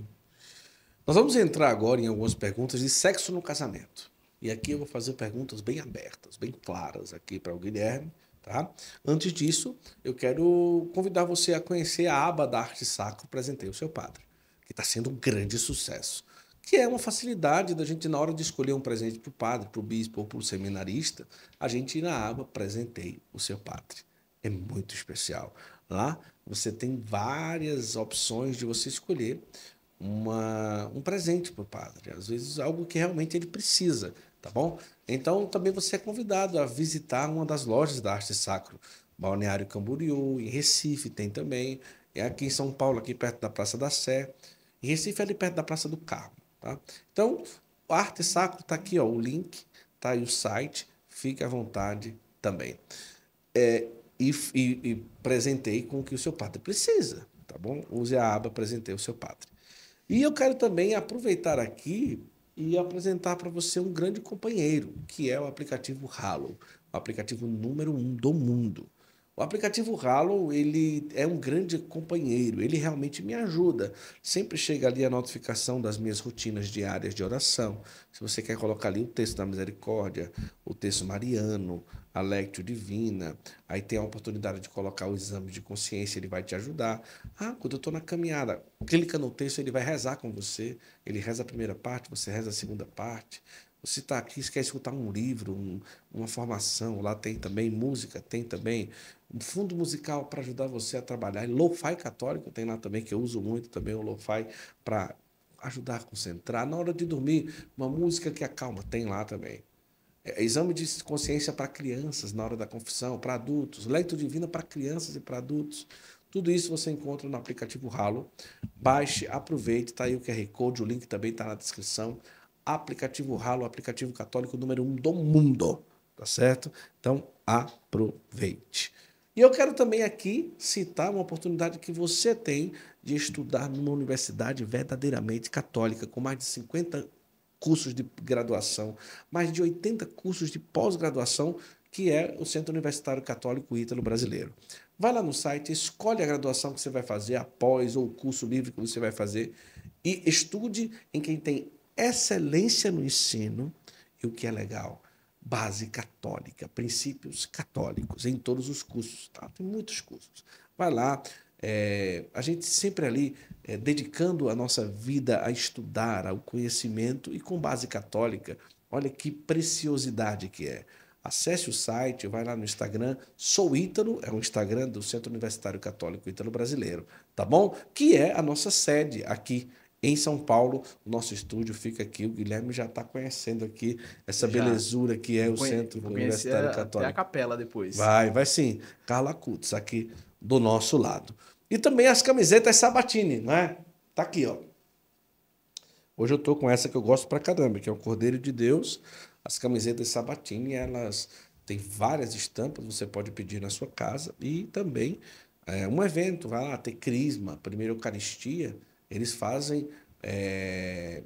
Nós vamos entrar agora em algumas perguntas de sexo no casamento. E aqui eu vou fazer perguntas bem abertas, bem claras aqui para o Guilherme, tá? Antes disso, eu quero convidar você a conhecer a aba da Arte Sacro Presentei o Seu Padre, que está sendo um grande sucesso. Que é uma facilidade da gente, na hora de escolher um presente para o padre, para o bispo ou para o seminarista, a gente ir na aba Presentei o Seu Padre. É muito especial. Lá você tem várias opções de você escolher Uma, um presente para o padre, às vezes algo que realmente ele precisa, tá bom? Então também você é convidado a visitar uma das lojas da Arte Sacro, Balneário Camboriú, em Recife tem também, é aqui em São Paulo, aqui perto da Praça da Sé, em Recife é ali perto da Praça do Carmo, tá? Então, a Arte Sacro está aqui, ó, o link, tá aí o site, fique à vontade também. É, e, e, e presentei com o que o seu padre precisa, tá bom? Use a aba Presentei o Seu Padre. E eu quero também aproveitar aqui e apresentar para você um grande companheiro, que é o aplicativo Hallow, o aplicativo número um do mundo. O aplicativo Hallow, ele é um grande companheiro, ele realmente me ajuda. Sempre chega ali a notificação das minhas rotinas diárias de oração. Se você quer colocar ali o texto da misericórdia, o texto mariano, a Lectio Divina, aí tem a oportunidade de colocar o exame de consciência, ele vai te ajudar. Ah, quando eu estou na caminhada, clica no texto, ele vai rezar com você. Ele reza a primeira parte, você reza a segunda parte. Você está aqui, você quer escutar um livro, um, uma formação, lá tem também música, tem também um fundo musical para ajudar você a trabalhar. Lo-fi católico tem lá também, que eu uso muito também o lo-fi para ajudar a concentrar. Na hora de dormir, uma música que acalma, tem lá também. É, exame de consciência para crianças na hora da confissão, para adultos. Lectio Divina para crianças e para adultos. Tudo isso você encontra no aplicativo Hallow. Baixe, aproveite, está aí o Q R Code, o link também está na descrição. Aplicativo Hallow, aplicativo católico número um do mundo, tá certo? Então, aproveite. E eu quero também aqui citar uma oportunidade que você tem de estudar numa universidade verdadeiramente católica, com mais de cinquenta cursos de graduação, mais de oitenta cursos de pós-graduação, que é o Centro Universitário Católico Ítalo Brasileiro. Vai lá no site, escolhe a graduação que você vai fazer, após ou o curso livre que você vai fazer, e estude em quem tem excelência no ensino e, o que é legal, base católica, princípios católicos em todos os cursos, tá? Tem muitos cursos. Vai lá, é, a gente sempre ali é, dedicando a nossa vida a estudar, ao conhecimento e com base católica. Olha que preciosidade que é. Acesse o site, vai lá no Instagram, Sou Ítalo, é o Instagram do Centro Universitário Católico Ítalo Brasileiro, tá bom? Que é a nossa sede aqui em São Paulo, o nosso estúdio fica aqui. O Guilherme já está conhecendo aqui essa já. belezura que é o conhe... Centro Universitário Católico. Até a capela depois. Vai, vai sim. Carlo Acutis, aqui do nosso lado. E também as camisetas Sabatini, né? Tá aqui, ó. Hoje eu tô com essa que eu gosto pra caramba, que é o Cordeiro de Deus. As camisetas Sabatini, elas têm várias estampas, você pode pedir na sua casa. E também é, um evento, vai lá, ter Crisma, Primeira Eucaristia. Eles fazem é,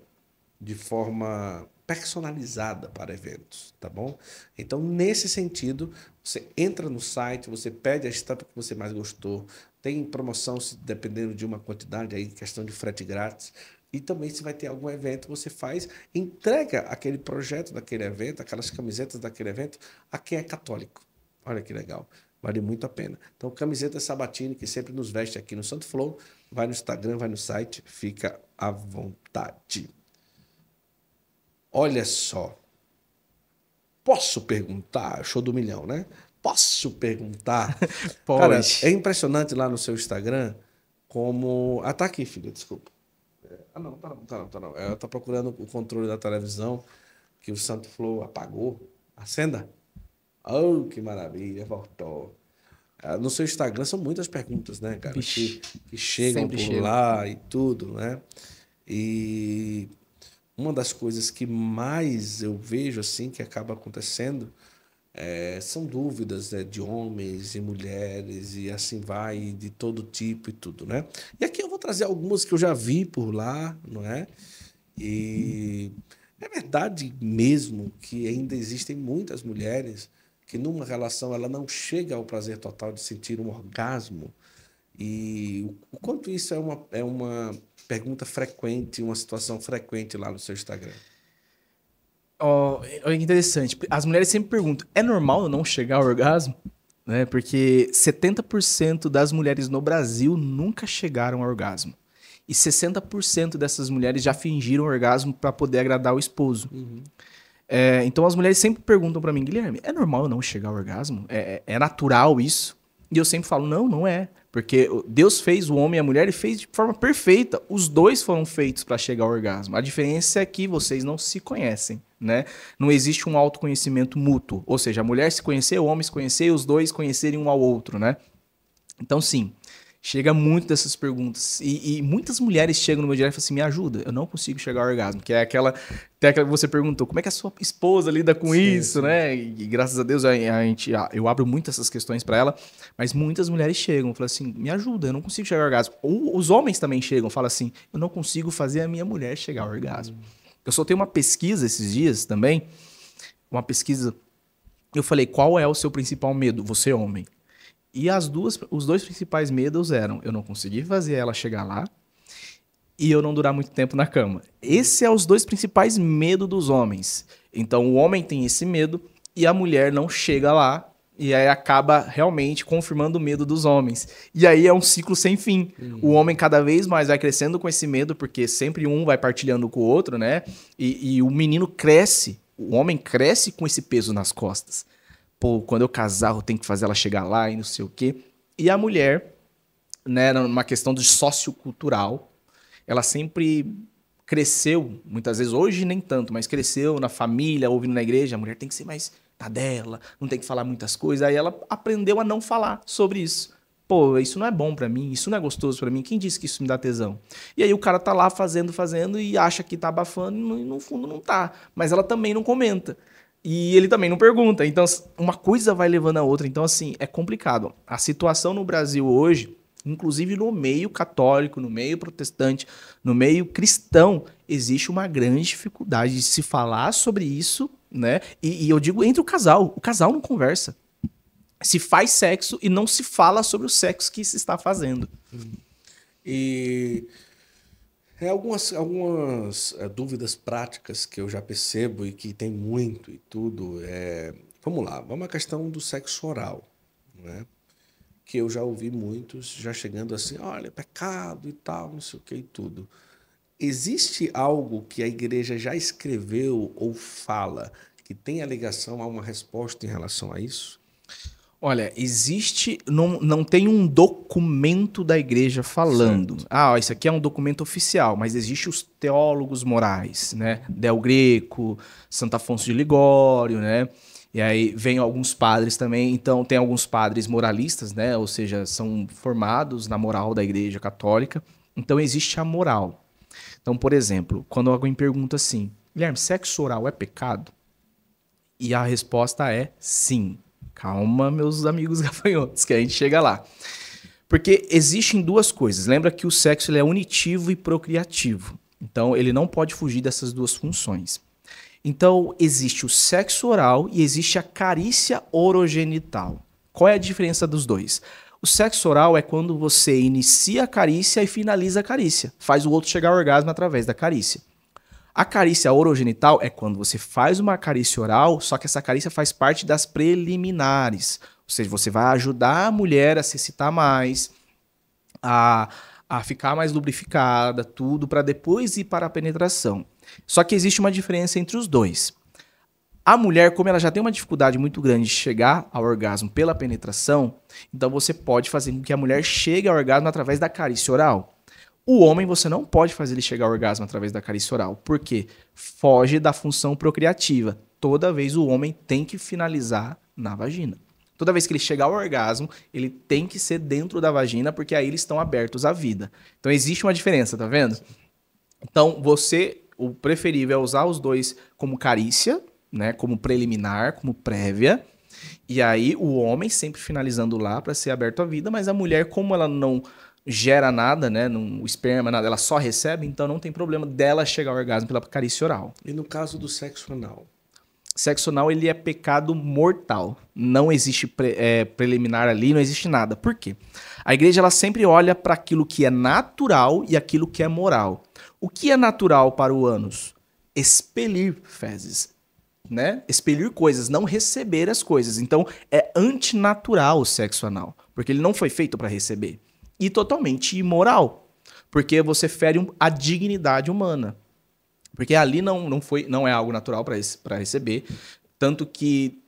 de forma personalizada para eventos, tá bom? Então, nesse sentido, você entra no site, você pede a estampa que você mais gostou, tem promoção se dependendo de uma quantidade, aí questão de frete grátis, e também se vai ter algum evento, você faz, entrega aquele projeto daquele evento, aquelas camisetas daquele evento, a quem é católico. Olha que legal. Vale muito a pena. Então, camiseta Sabatini, que sempre nos veste aqui no Santo Flow, vai no Instagram, vai no site, fica à vontade. Olha só. Posso perguntar? Show do milhão, né? Posso perguntar? Pode. Cara, é impressionante lá no seu Instagram como... Ah, tá aqui, filha, desculpa. Ah, não, tá não, tá não, tá não. Ela tá procurando o controle da televisão que o Santo Flow apagou. Acenda. Oh, que maravilha, voltou. No seu Instagram são muitas perguntas, né, cara? Vixe, que, que chegam por chega. lá e tudo, né? E uma das coisas que mais eu vejo, assim, que acaba acontecendo é, são dúvidas, né, de homens e mulheres e assim vai, de todo tipo e tudo, né? E aqui eu vou trazer algumas que eu já vi por lá, não é? E é verdade mesmo que ainda existem muitas mulheres que numa relação ela não chega ao prazer total de sentir um orgasmo. E o quanto isso é uma, é uma pergunta frequente, uma situação frequente lá no seu Instagram? Oh, é interessante. As mulheres sempre perguntam, é normal não chegar ao orgasmo? Né? Porque setenta por cento das mulheres no Brasil nunca chegaram ao orgasmo. E sessenta por cento dessas mulheres já fingiram orgasmo para poder agradar o esposo. Uhum. É, então as mulheres sempre perguntam para mim, Guilherme, é normal eu não chegar ao orgasmo? É, é natural isso? E eu sempre falo, não, não é. Porque Deus fez o homem e a mulher e fez de forma perfeita. Os dois foram feitos para chegar ao orgasmo. A diferença é que vocês não se conhecem, né? Não existe um autoconhecimento mútuo. Ou seja, a mulher se conhecer, o homem se conhecer e os dois conhecerem um ao outro, né? Então sim, chega muito dessas perguntas. E, e muitas mulheres chegam no meu direto e falam assim, me ajuda, eu não consigo chegar ao orgasmo. Que é aquela, até aquela que você perguntou, como é que a sua esposa lida com sim, isso, sim. né? E graças a Deus a, a gente, a, eu abro muito essas questões para ela. Mas muitas mulheres chegam, falam assim, me ajuda, eu não consigo chegar ao orgasmo. Ou os homens também chegam, falam assim, eu não consigo fazer a minha mulher chegar ao orgasmo. Eu soltei uma pesquisa esses dias também, uma pesquisa, eu falei, qual é o seu principal medo? Você homem. E as duas, os dois principais medos eram eu não conseguir fazer ela chegar lá e eu não durar muito tempo na cama. Esse é os dois principais medos dos homens. Então o homem tem esse medo e a mulher não chega lá e aí acaba realmente confirmando o medo dos homens. E aí é um ciclo sem fim. Uhum. O homem cada vez mais vai crescendo com esse medo porque sempre um vai partilhando com o outro, né? E, e o menino cresce, o homem cresce com esse peso nas costas. Pô, quando eu casar, eu tenho que fazer ela chegar lá e não sei o quê. E a mulher, né, numa questão de sociocultural, ela sempre cresceu, muitas vezes, hoje nem tanto, mas cresceu na família, ouvindo na igreja, a mulher tem que ser mais da dela, não tem que falar muitas coisas. Aí ela aprendeu a não falar sobre isso. Pô, isso não é bom pra mim, isso não é gostoso pra mim, quem disse que isso me dá tesão? E aí o cara tá lá fazendo, fazendo, e acha que tá abafando, e no fundo não tá. Mas ela também não comenta. E ele também não pergunta. Então, uma coisa vai levando a outra. Então, assim, é complicado. A situação no Brasil hoje, inclusive no meio católico, no meio protestante, no meio cristão, existe uma grande dificuldade de se falar sobre isso, né? E, e eu digo entre o casal. O casal não conversa. Se faz sexo e não se fala sobre o sexo que se está fazendo. Hum. E... É, algumas, algumas é, dúvidas práticas que eu já percebo e que tem muito e tudo. É... Vamos lá, vamos à questão do sexo oral, né? Que eu já ouvi muitos já chegando assim, olha, é pecado e tal, não sei o que e tudo. Existe algo que a igreja já escreveu ou fala que tenha ligação a uma resposta em relação a isso? Olha, existe... Não, não tem um documento da igreja falando. Certo. Ah, ó, isso aqui é um documento oficial, mas existe os teólogos morais, né? Del Greco, Santo Afonso de Ligório, né? E aí vem alguns padres também. Então, tem alguns padres moralistas, né? Ou seja, são formados na moral da igreja católica. Então, existe a moral. Então, por exemplo, quando alguém pergunta assim, Guilherme, sexo oral é pecado? E a resposta é sim. Calma, meus amigos gafanhotos, que a gente chega lá. Porque existem duas coisas. Lembra que o sexo ele é unitivo e procriativo. Então, ele não pode fugir dessas duas funções. Então, existe o sexo oral e existe a carícia orogenital. Qual é a diferença dos dois? O sexo oral é quando você inicia a carícia e finaliza a carícia. Faz o outro chegar ao orgasmo através da carícia. A carícia orogenital é quando você faz uma carícia oral, só que essa carícia faz parte das preliminares. Ou seja, você vai ajudar a mulher a se excitar mais, a, a ficar mais lubrificada, tudo, para depois ir para a penetração. Só que existe uma diferença entre os dois. A mulher, como ela já tem uma dificuldade muito grande de chegar ao orgasmo pela penetração, então você pode fazer com que a mulher chegue ao orgasmo através da carícia oral. O homem, você não pode fazer ele chegar ao orgasmo através da carícia oral, porque foge da função procriativa. Toda vez o homem tem que finalizar na vagina. Toda vez que ele chegar ao orgasmo, ele tem que ser dentro da vagina, porque aí eles estão abertos à vida. Então existe uma diferença, tá vendo? Então você, o preferível é usar os dois como carícia, né, como preliminar, como prévia. E aí o homem sempre finalizando lá para ser aberto à vida, mas a mulher, como ela não... gera nada, né? Não, o esperma, nada, ela só recebe, então não tem problema dela chegar ao orgasmo pela carícia oral. E no caso do sexo anal? Sexo anal, ele é pecado mortal. Não existe pre, é, preliminar ali, não existe nada. Por quê? A igreja, ela sempre olha para aquilo que é natural e aquilo que é moral. O que é natural para o ânus? Expelir fezes, né? Expelir coisas, não receber as coisas. Então, é antinatural o sexo anal, porque ele não foi feito para receber. E totalmente imoral, porque você fere a dignidade humana. Porque ali não, não, foi, não é algo natural para receber. Tanto que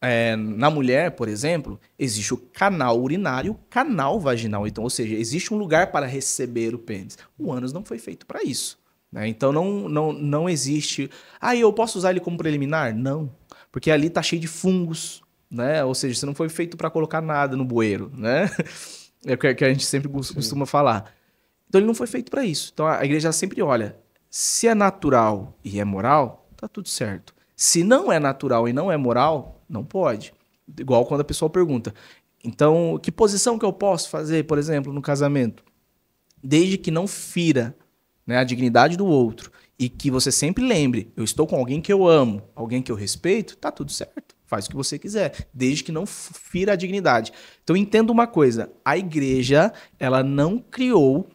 é, na mulher, por exemplo, existe o canal urinário e o canal vaginal. Então, ou seja, existe um lugar para receber o pênis. O ânus não foi feito para isso, né? Então não, não, não existe... Ah, eu posso usar ele como preliminar? Não, porque ali está cheio de fungos, né? Ou seja, você não foi feito para colocar nada no bueiro, né? É o que a gente sempre costuma Sim. falar. Então ele não foi feito para isso. Então a igreja sempre olha, se é natural e é moral, tá tudo certo. Se não é natural e não é moral, não pode. Igual quando a pessoa pergunta, então que posição que eu posso fazer, por exemplo, no casamento? Desde que não fira, né, a dignidade do outro e que você sempre lembre, eu estou com alguém que eu amo, alguém que eu respeito, tá tudo certo. Faz o que você quiser, desde que não fira a dignidade. Então, entenda uma coisa. A igreja, ela não criou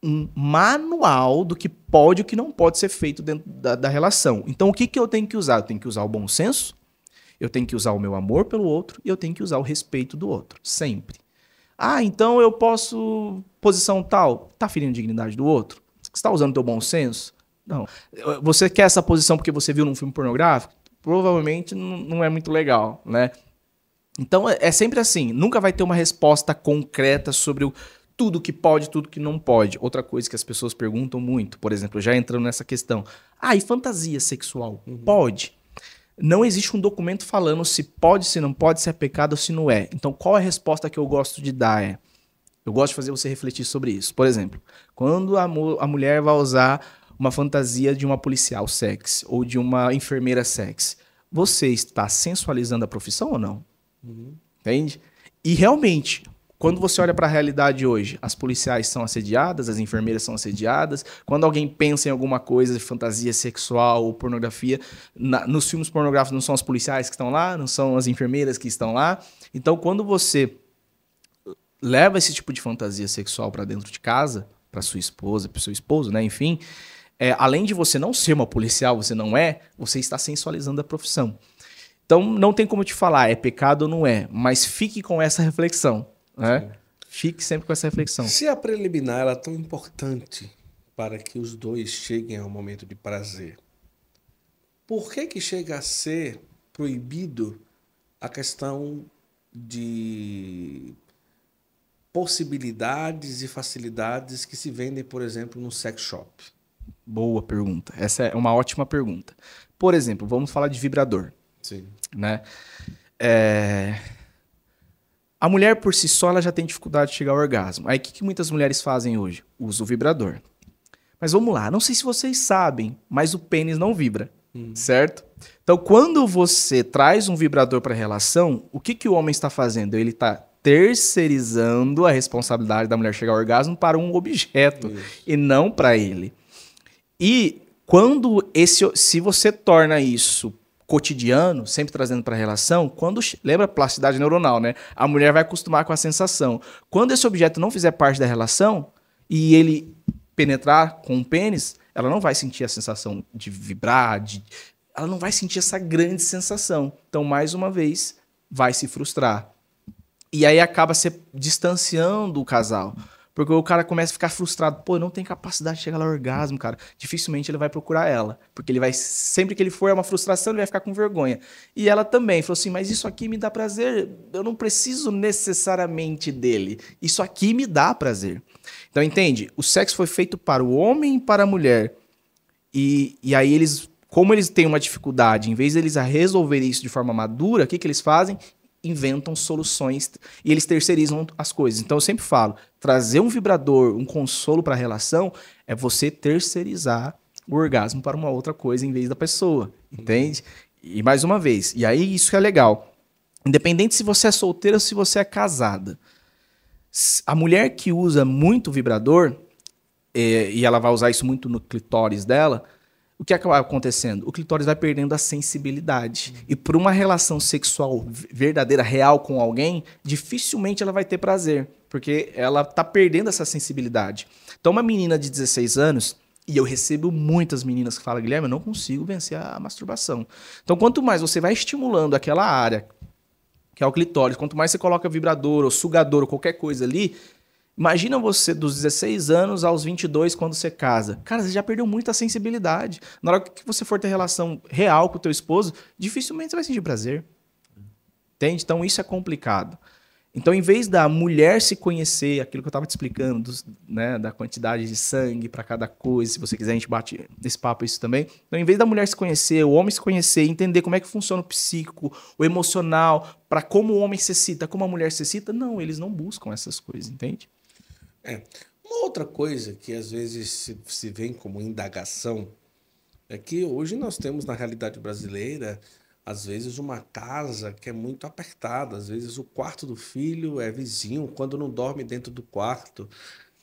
um manual do que pode e o que não pode ser feito dentro da, da relação. Então, o que, que eu tenho que usar? Eu tenho que usar o bom senso, eu tenho que usar o meu amor pelo outro e eu tenho que usar o respeito do outro, sempre. Ah, então eu posso... Posição tal, tá ferindo a dignidade do outro? Você está usando o teu bom senso? Não. Você quer essa posição porque você viu num filme pornográfico? Provavelmente não é muito legal, né? Então é sempre assim, nunca vai ter uma resposta concreta sobre o tudo que pode, tudo que não pode. Outra coisa que as pessoas perguntam muito, por exemplo, já entrando nessa questão, ah, e fantasia sexual? Uhum. Pode? Não existe um documento falando se pode, se não pode, se é pecado ou se não é. Então qual é a resposta que eu gosto de dar? É, eu gosto de fazer você refletir sobre isso. Por exemplo, quando a, mu- a mulher vai usar uma fantasia de uma policial sexy ou de uma enfermeira sexy, você está sensualizando a profissão ou não? Uhum. Entende? E realmente, quando você olha para a realidade hoje, as policiais são assediadas, as enfermeiras são assediadas, quando alguém pensa em alguma coisa de fantasia sexual ou pornografia, na, nos filmes pornográficos não são os policiais que estão lá, não são as enfermeiras que estão lá. Então, quando você leva esse tipo de fantasia sexual para dentro de casa, para sua esposa, para seu esposo, né? Enfim... É, além de você não ser uma policial, você não é, você está sensualizando a profissão. Então, não tem como te falar, é pecado ou não é, mas fique com essa reflexão, né? Fique sempre com essa reflexão. Se a preliminar ela é tão importante para que os dois cheguem a um momento de prazer, por que que chega a ser proibido a questão de possibilidades e facilidades que se vendem, por exemplo, no sex shop? Boa pergunta. Essa é uma ótima pergunta. Por exemplo, vamos falar de vibrador. Sim. Né? É... A mulher por si só ela já tem dificuldade de chegar ao orgasmo. Aí o que, que muitas mulheres fazem hoje? Usa o vibrador. Mas vamos lá. Não sei se vocês sabem, mas o pênis não vibra. Hum. Certo? Então, quando você traz um vibrador para a relação, o que, que o homem está fazendo? Ele está terceirizando a responsabilidade da mulher chegar ao orgasmo para um objeto. Isso. E não para ele. E quando esse, se você torna isso cotidiano, sempre trazendo para a relação, quando lembra plasticidade neuronal, né? A mulher vai acostumar com a sensação. Quando esse objeto não fizer parte da relação e ele penetrar com o pênis, ela não vai sentir a sensação de vibrar, de, ela não vai sentir essa grande sensação. Então, mais uma vez, vai se frustrar. E aí acaba se distanciando o casal. Porque o cara começa a ficar frustrado. Pô, não tem capacidade de chegar lá ao orgasmo, cara. Dificilmente ele vai procurar ela. Porque ele vai, sempre que ele for, é uma frustração, ele vai ficar com vergonha. E ela também falou assim, mas isso aqui me dá prazer. Eu não preciso necessariamente dele. Isso aqui me dá prazer. Então, entende? O sexo foi feito para o homem e para a mulher. E, e aí, eles, como eles têm uma dificuldade, em vez de eles resolverem isso de forma madura, o que, que eles fazem? Inventam soluções e eles terceirizam as coisas. Então eu sempre falo, trazer um vibrador, um consolo para a relação é você terceirizar o orgasmo para uma outra coisa em vez da pessoa, entende? E mais uma vez, e aí isso que é legal, independente se você é solteira ou se você é casada, a mulher que usa muito vibrador, é, e ela vai usar isso muito no clitóris dela, o que acaba acontecendo? O clitóris vai perdendo a sensibilidade. Uhum. E por uma relação sexual verdadeira, real com alguém, dificilmente ela vai ter prazer, porque ela está perdendo essa sensibilidade. Então, uma menina de dezesseis anos, e eu recebo muitas meninas que falam, Guilherme, eu não consigo vencer a masturbação. Então, quanto mais você vai estimulando aquela área, que é o clitóris, quanto mais você coloca vibrador ou sugador ou qualquer coisa ali, imagina você dos dezesseis anos aos vinte e dois quando você casa. Cara, você já perdeu muita sensibilidade. Na hora que você for ter relação real com o teu esposo, dificilmente você vai sentir prazer. Entende? Então isso é complicado. Então em vez da mulher se conhecer, aquilo que eu estava te explicando, dos, né, da quantidade de sangue para cada coisa, se você quiser a gente bate esse papo isso também. Então em vez da mulher se conhecer, o homem se conhecer, entender como é que funciona o psíquico, o emocional, para como o homem se excita, como a mulher se excita, não, eles não buscam essas coisas, entende? É. Uma outra coisa que às vezes se, se vê como indagação é que hoje nós temos na realidade brasileira, às vezes, uma casa que é muito apertada. Às vezes o quarto do filho é vizinho, quando não dorme dentro do quarto.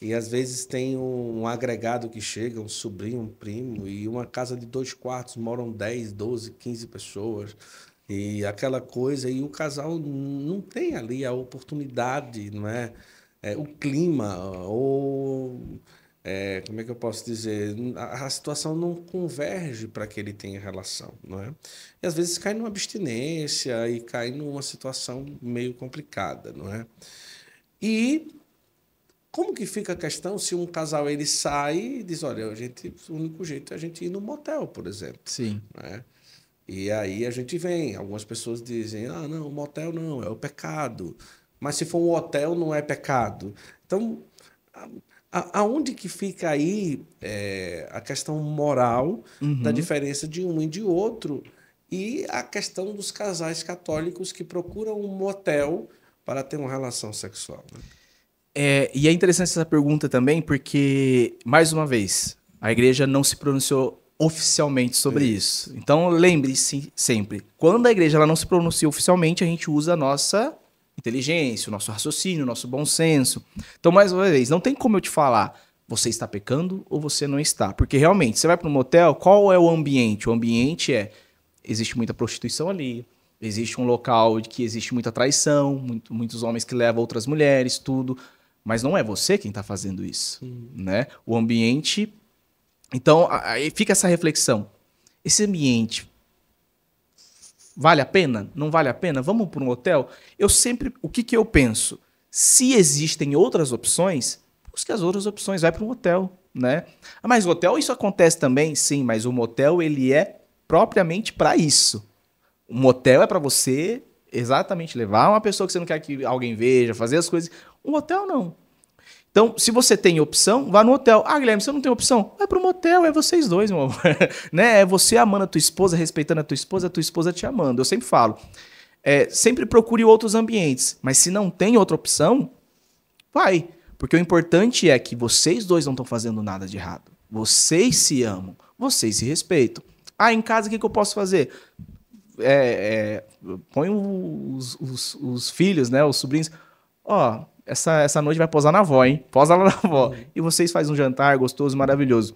E às vezes tem um, um agregado que chega, um sobrinho, um primo, e uma casa de dois quartos moram dez, doze, quinze pessoas. e aquela coisa, e o casal não tem ali a oportunidade, não é? É o clima, ou é, como é que eu posso dizer, a, a situação não converge para que ele tenha relação, não é? E às vezes cai numa abstinência e cai numa situação meio complicada, não é? E como que fica a questão se um casal ele sai e diz, olha, a gente, o único jeito é a gente ir no motel, por exemplo. Sim. Né? E aí a gente vem, algumas pessoas dizem, ah, não, motel não, é o pecado. Mas se for um hotel, não é pecado. Então, a, a, aonde que fica aí é, a questão moral, uhum, da diferença de um e de outro, e a questão dos casais católicos que procuram um motel para ter uma relação sexual, né? É, e é interessante essa pergunta também, porque, mais uma vez, a igreja não se pronunciou oficialmente sobre é. isso. Então, lembre-se sempre, quando a igreja ela não se pronuncia oficialmente, a gente usa a nossa inteligência, o nosso raciocínio, o nosso bom senso. Então, mais uma vez, não tem como eu te falar, você está pecando ou você não está. Porque, realmente, você vai para um motel, qual é o ambiente? O ambiente é, existe muita prostituição ali, existe um local de que existe muita traição, muito, muitos homens que levam outras mulheres, tudo. Mas não é você quem está fazendo isso, hum. né? O ambiente... Então, aí fica essa reflexão. Esse ambiente vale a pena? Não vale a pena? Vamos para um hotel? Eu sempre... O que, que eu penso? Se existem outras opções, busque as outras opções. Vai para um hotel, né? Ah, mas o hotel, isso acontece também? Sim, mas o motel, ele é propriamente para isso. O motel é para você... Exatamente, levar uma pessoa que você não quer que alguém veja, fazer as coisas. Um hotel, não. Então, se você tem opção, vá no hotel. Ah, Guilherme, você não tem opção? Vai para um motel, é vocês dois, meu amor. Né? É você amando a tua esposa, respeitando a tua esposa, a tua esposa te amando. Eu sempre falo, é, sempre procure outros ambientes. Mas se não tem outra opção, vai. Porque o importante é que vocês dois não estão fazendo nada de errado. Vocês se amam, vocês se respeitam. Ah, em casa, o que, que eu posso fazer? É, é, põe os, os, os filhos, né, os sobrinhos, ó, oh, essa, essa noite vai posar na avó, hein, posa lá na avó, e vocês fazem um jantar gostoso, maravilhoso.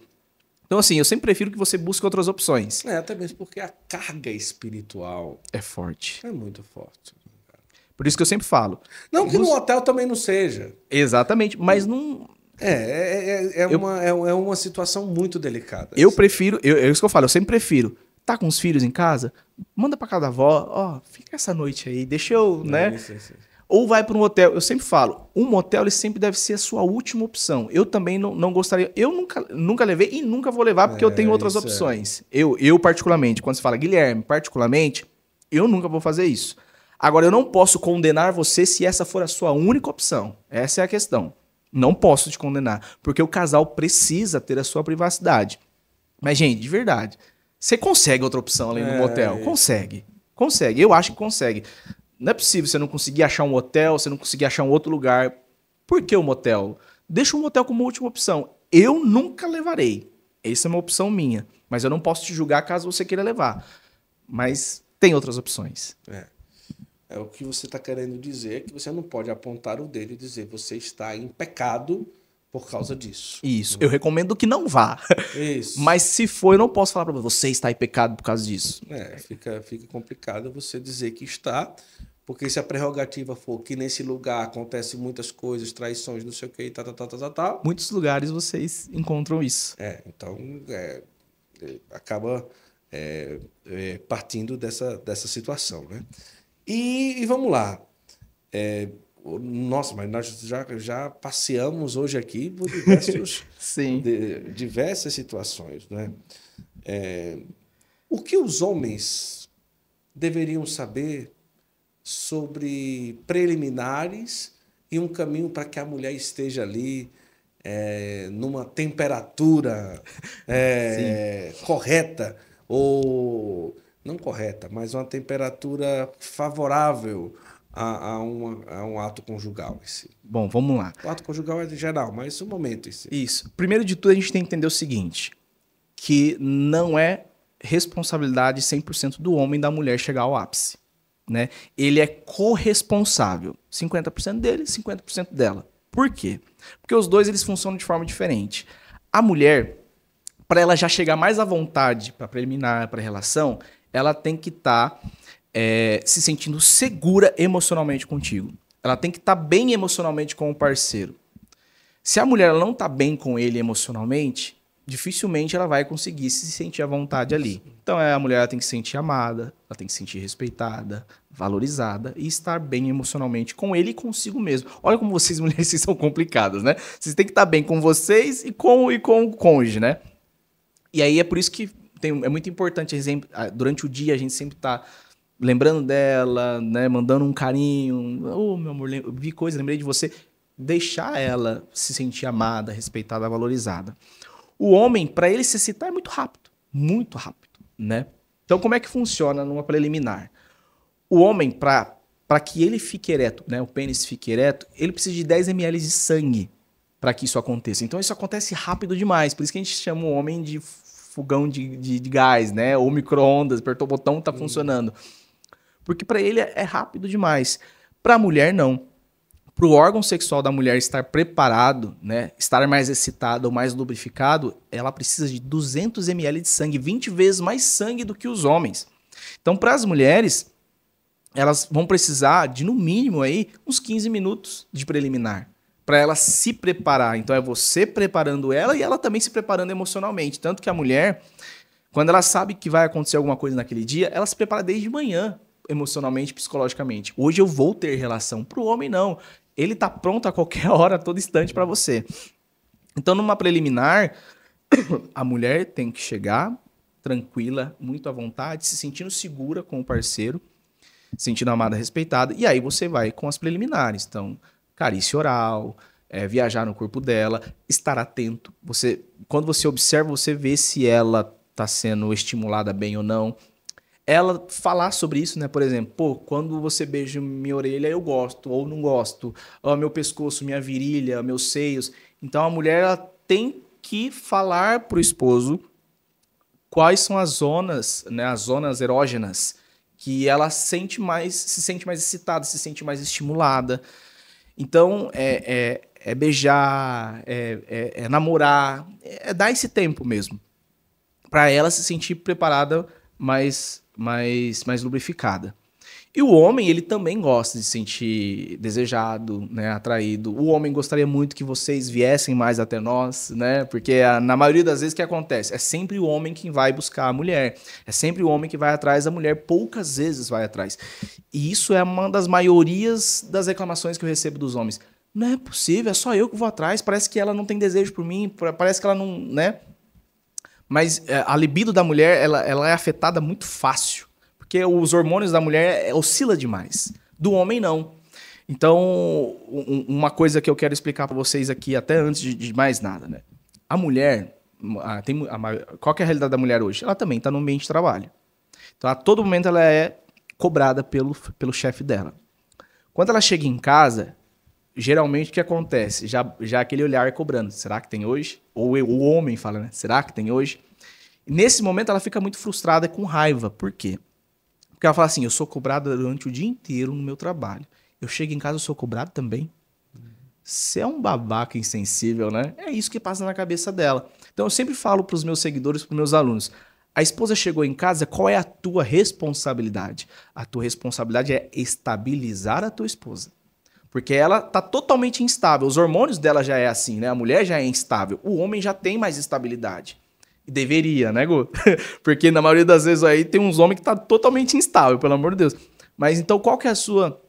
Então, assim, eu sempre prefiro que você busque outras opções. É, até mesmo porque a carga espiritual é forte, é muito forte. Por isso que eu sempre falo, não que no hotel também não seja, exatamente, mas não... é, é, é, é, eu, uma, é, é uma situação muito delicada. Eu assim. prefiro, eu, é isso que eu falo, eu sempre prefiro. Tá com os filhos em casa? Manda pra casa da avó, ó, oh, fica essa noite aí, deixa eu, não, né? Isso, isso. Ou vai para um hotel. Eu sempre falo, um motel ele sempre deve ser a sua última opção. Eu também não, não gostaria, eu nunca, nunca levei e nunca vou levar porque é, eu tenho outras opções. É. Eu, eu particularmente, quando você fala Guilherme, particularmente, eu nunca vou fazer isso. Agora, eu não posso condenar você se essa for a sua única opção. Essa é a questão. Não posso te condenar, porque o casal precisa ter a sua privacidade. Mas, gente, de verdade... Você consegue outra opção além do é, motel? Consegue. Consegue. Eu acho que consegue. Não é possível você não conseguir achar um hotel, você não conseguir achar um outro lugar. Por que o motel? Deixa o motel como última opção. Eu nunca levarei. Essa é uma opção minha. Mas eu não posso te julgar caso você queira levar. Mas tem outras opções. É, é o que você está querendo dizer é que você não pode apontar o dedo e dizer você está em pecado... Por causa disso. Isso. Eu recomendo que não vá. Isso. Mas se for, eu não posso falar para você, você está em pecado por causa disso. É, fica, fica complicado você dizer que está, porque se a prerrogativa for que nesse lugar acontecem muitas coisas, traições, não sei o que, tal, tal, tal, tal, tal. Muitos lugares vocês encontram isso. É, então é, acaba é, é, partindo dessa, dessa situação, né? E, e vamos lá. É, Nossa, mas nós já, já passeamos hoje aqui por diversos, Sim. De, diversas situações, né? É, o que os homens deveriam saber sobre preliminares e um caminho para que a mulher esteja ali é, numa temperatura é, correta, ou não correta, mas uma temperatura favorável A, a, uma, a um ato conjugal em si. Bom, vamos lá. O ato conjugal é geral, mas isso é o momento em si. Isso. Primeiro de tudo, a gente tem que entender o seguinte, que não é responsabilidade cem por cento do homem da mulher chegar ao ápice, né? Ele é corresponsável. cinquenta por cento dele, cinquenta por cento dela. Por quê? Porque os dois eles funcionam de forma diferente. A mulher, para ela já chegar mais à vontade para preliminar, para relação, ela tem que estar... Tá é, se sentindo segura emocionalmente contigo. Ela tem que estar tá bem emocionalmente com o parceiro. Se a mulher não está bem com ele emocionalmente, dificilmente ela vai conseguir se sentir à vontade ali. Então a mulher ela tem que se sentir amada, ela tem que se sentir respeitada, valorizada e estar bem emocionalmente com ele e consigo mesmo. Olha como vocês, mulheres, vocês são complicadas, né? Vocês têm que estar bem com vocês e com, e com o cônjuge, né? E aí é por isso que tem, é muito importante, durante o dia a gente sempre está lembrando dela, né? Mandando um carinho. Oh, meu amor, eu vi coisa, lembrei de você. Deixar ela se sentir amada, respeitada, valorizada. O homem, para ele se excitar, é muito rápido. Muito rápido, né? Então, como é que funciona numa preliminar? O homem, para que ele fique ereto, né? O pênis fique ereto, ele precisa de dez mililitros de sangue para que isso aconteça. Então, isso acontece rápido demais. Por isso que a gente chama o homem de fogão de, de, de gás, né? Ou micro-ondas, apertou o botão, tá hum. funcionando. Porque para ele é rápido demais. Para a mulher, não. Para o órgão sexual da mulher estar preparado, né, estar mais excitado ou mais lubrificado, ela precisa de duzentos mililitros de sangue, vinte vezes mais sangue do que os homens. Então, para as mulheres, elas vão precisar de, no mínimo, aí, uns quinze minutos de preliminar, para ela se preparar. Então, é você preparando ela e ela também se preparando emocionalmente. Tanto que a mulher, quando ela sabe que vai acontecer alguma coisa naquele dia, ela se prepara desde manhã, emocionalmente, psicologicamente. Hoje eu vou ter relação. Para o homem, não. Ele tá pronto a qualquer hora, a todo instante para você. Então, numa preliminar, a mulher tem que chegar tranquila, muito à vontade, se sentindo segura com o parceiro, se sentindo amada, respeitada. E aí você vai com as preliminares. Então, carícia oral, é, viajar no corpo dela, estar atento. Você, quando você observa, você vê se ela tá sendo estimulada bem ou não. Ela falar sobre isso, né? Por exemplo, pô, quando você beija minha orelha, eu gosto ou não gosto. Ó, meu pescoço, minha virilha, meus seios. Então, a mulher ela tem que falar pro esposo quais são as zonas, né? As zonas erógenas que ela sente mais, se sente mais excitada, se sente mais estimulada. Então, é, é, é beijar, é, é, é namorar, é dar esse tempo mesmo para ela se sentir preparada, mais mais, mais lubrificada. E o homem, ele também gosta de se sentir desejado, né, atraído. O homem gostaria muito que vocês viessem mais até nós, né, porque a, na maioria das vezes o que acontece? É sempre o homem quem vai buscar a mulher, é sempre o homem que vai atrás da mulher, poucas vezes vai atrás. E isso é uma das maiorias das reclamações que eu recebo dos homens. Não é possível, é só eu que vou atrás, parece que ela não tem desejo por mim, parece que ela não, né... Mas a libido da mulher, ela, ela é afetada muito fácil. Porque os hormônios da mulher oscila demais. Do homem, não. Então, um, uma coisa que eu quero explicar para vocês aqui, até antes de, de mais nada, né? A mulher, a, tem, a, qual que é a realidade da mulher hoje? Ela também está no ambiente de trabalho. Então, a todo momento, ela é cobrada pelo, pelo chefe dela. Quando ela chega em casa... Geralmente o que acontece? Já, já aquele olhar cobrando. Será que tem hoje? Ou eu, o homem fala, né? Será que tem hoje? Nesse momento ela fica muito frustrada, com raiva. Por quê? Porque ela fala assim, eu sou cobrada durante o dia inteiro no meu trabalho. Eu chego em casa, eu sou cobrado também? Você é um babaca insensível, né? É isso que passa na cabeça dela. Então eu sempre falo para os meus seguidores, para os meus alunos. A esposa chegou em casa, qual é a tua responsabilidade? A tua responsabilidade é estabilizar a tua esposa. Porque ela está totalmente instável. Os hormônios dela já é assim, né? A mulher já é instável. O homem já tem mais estabilidade. E deveria, né, Gu? Porque na maioria das vezes aí tem uns homens que estão tá totalmente instável, pelo amor de Deus. Mas então qual que é a sua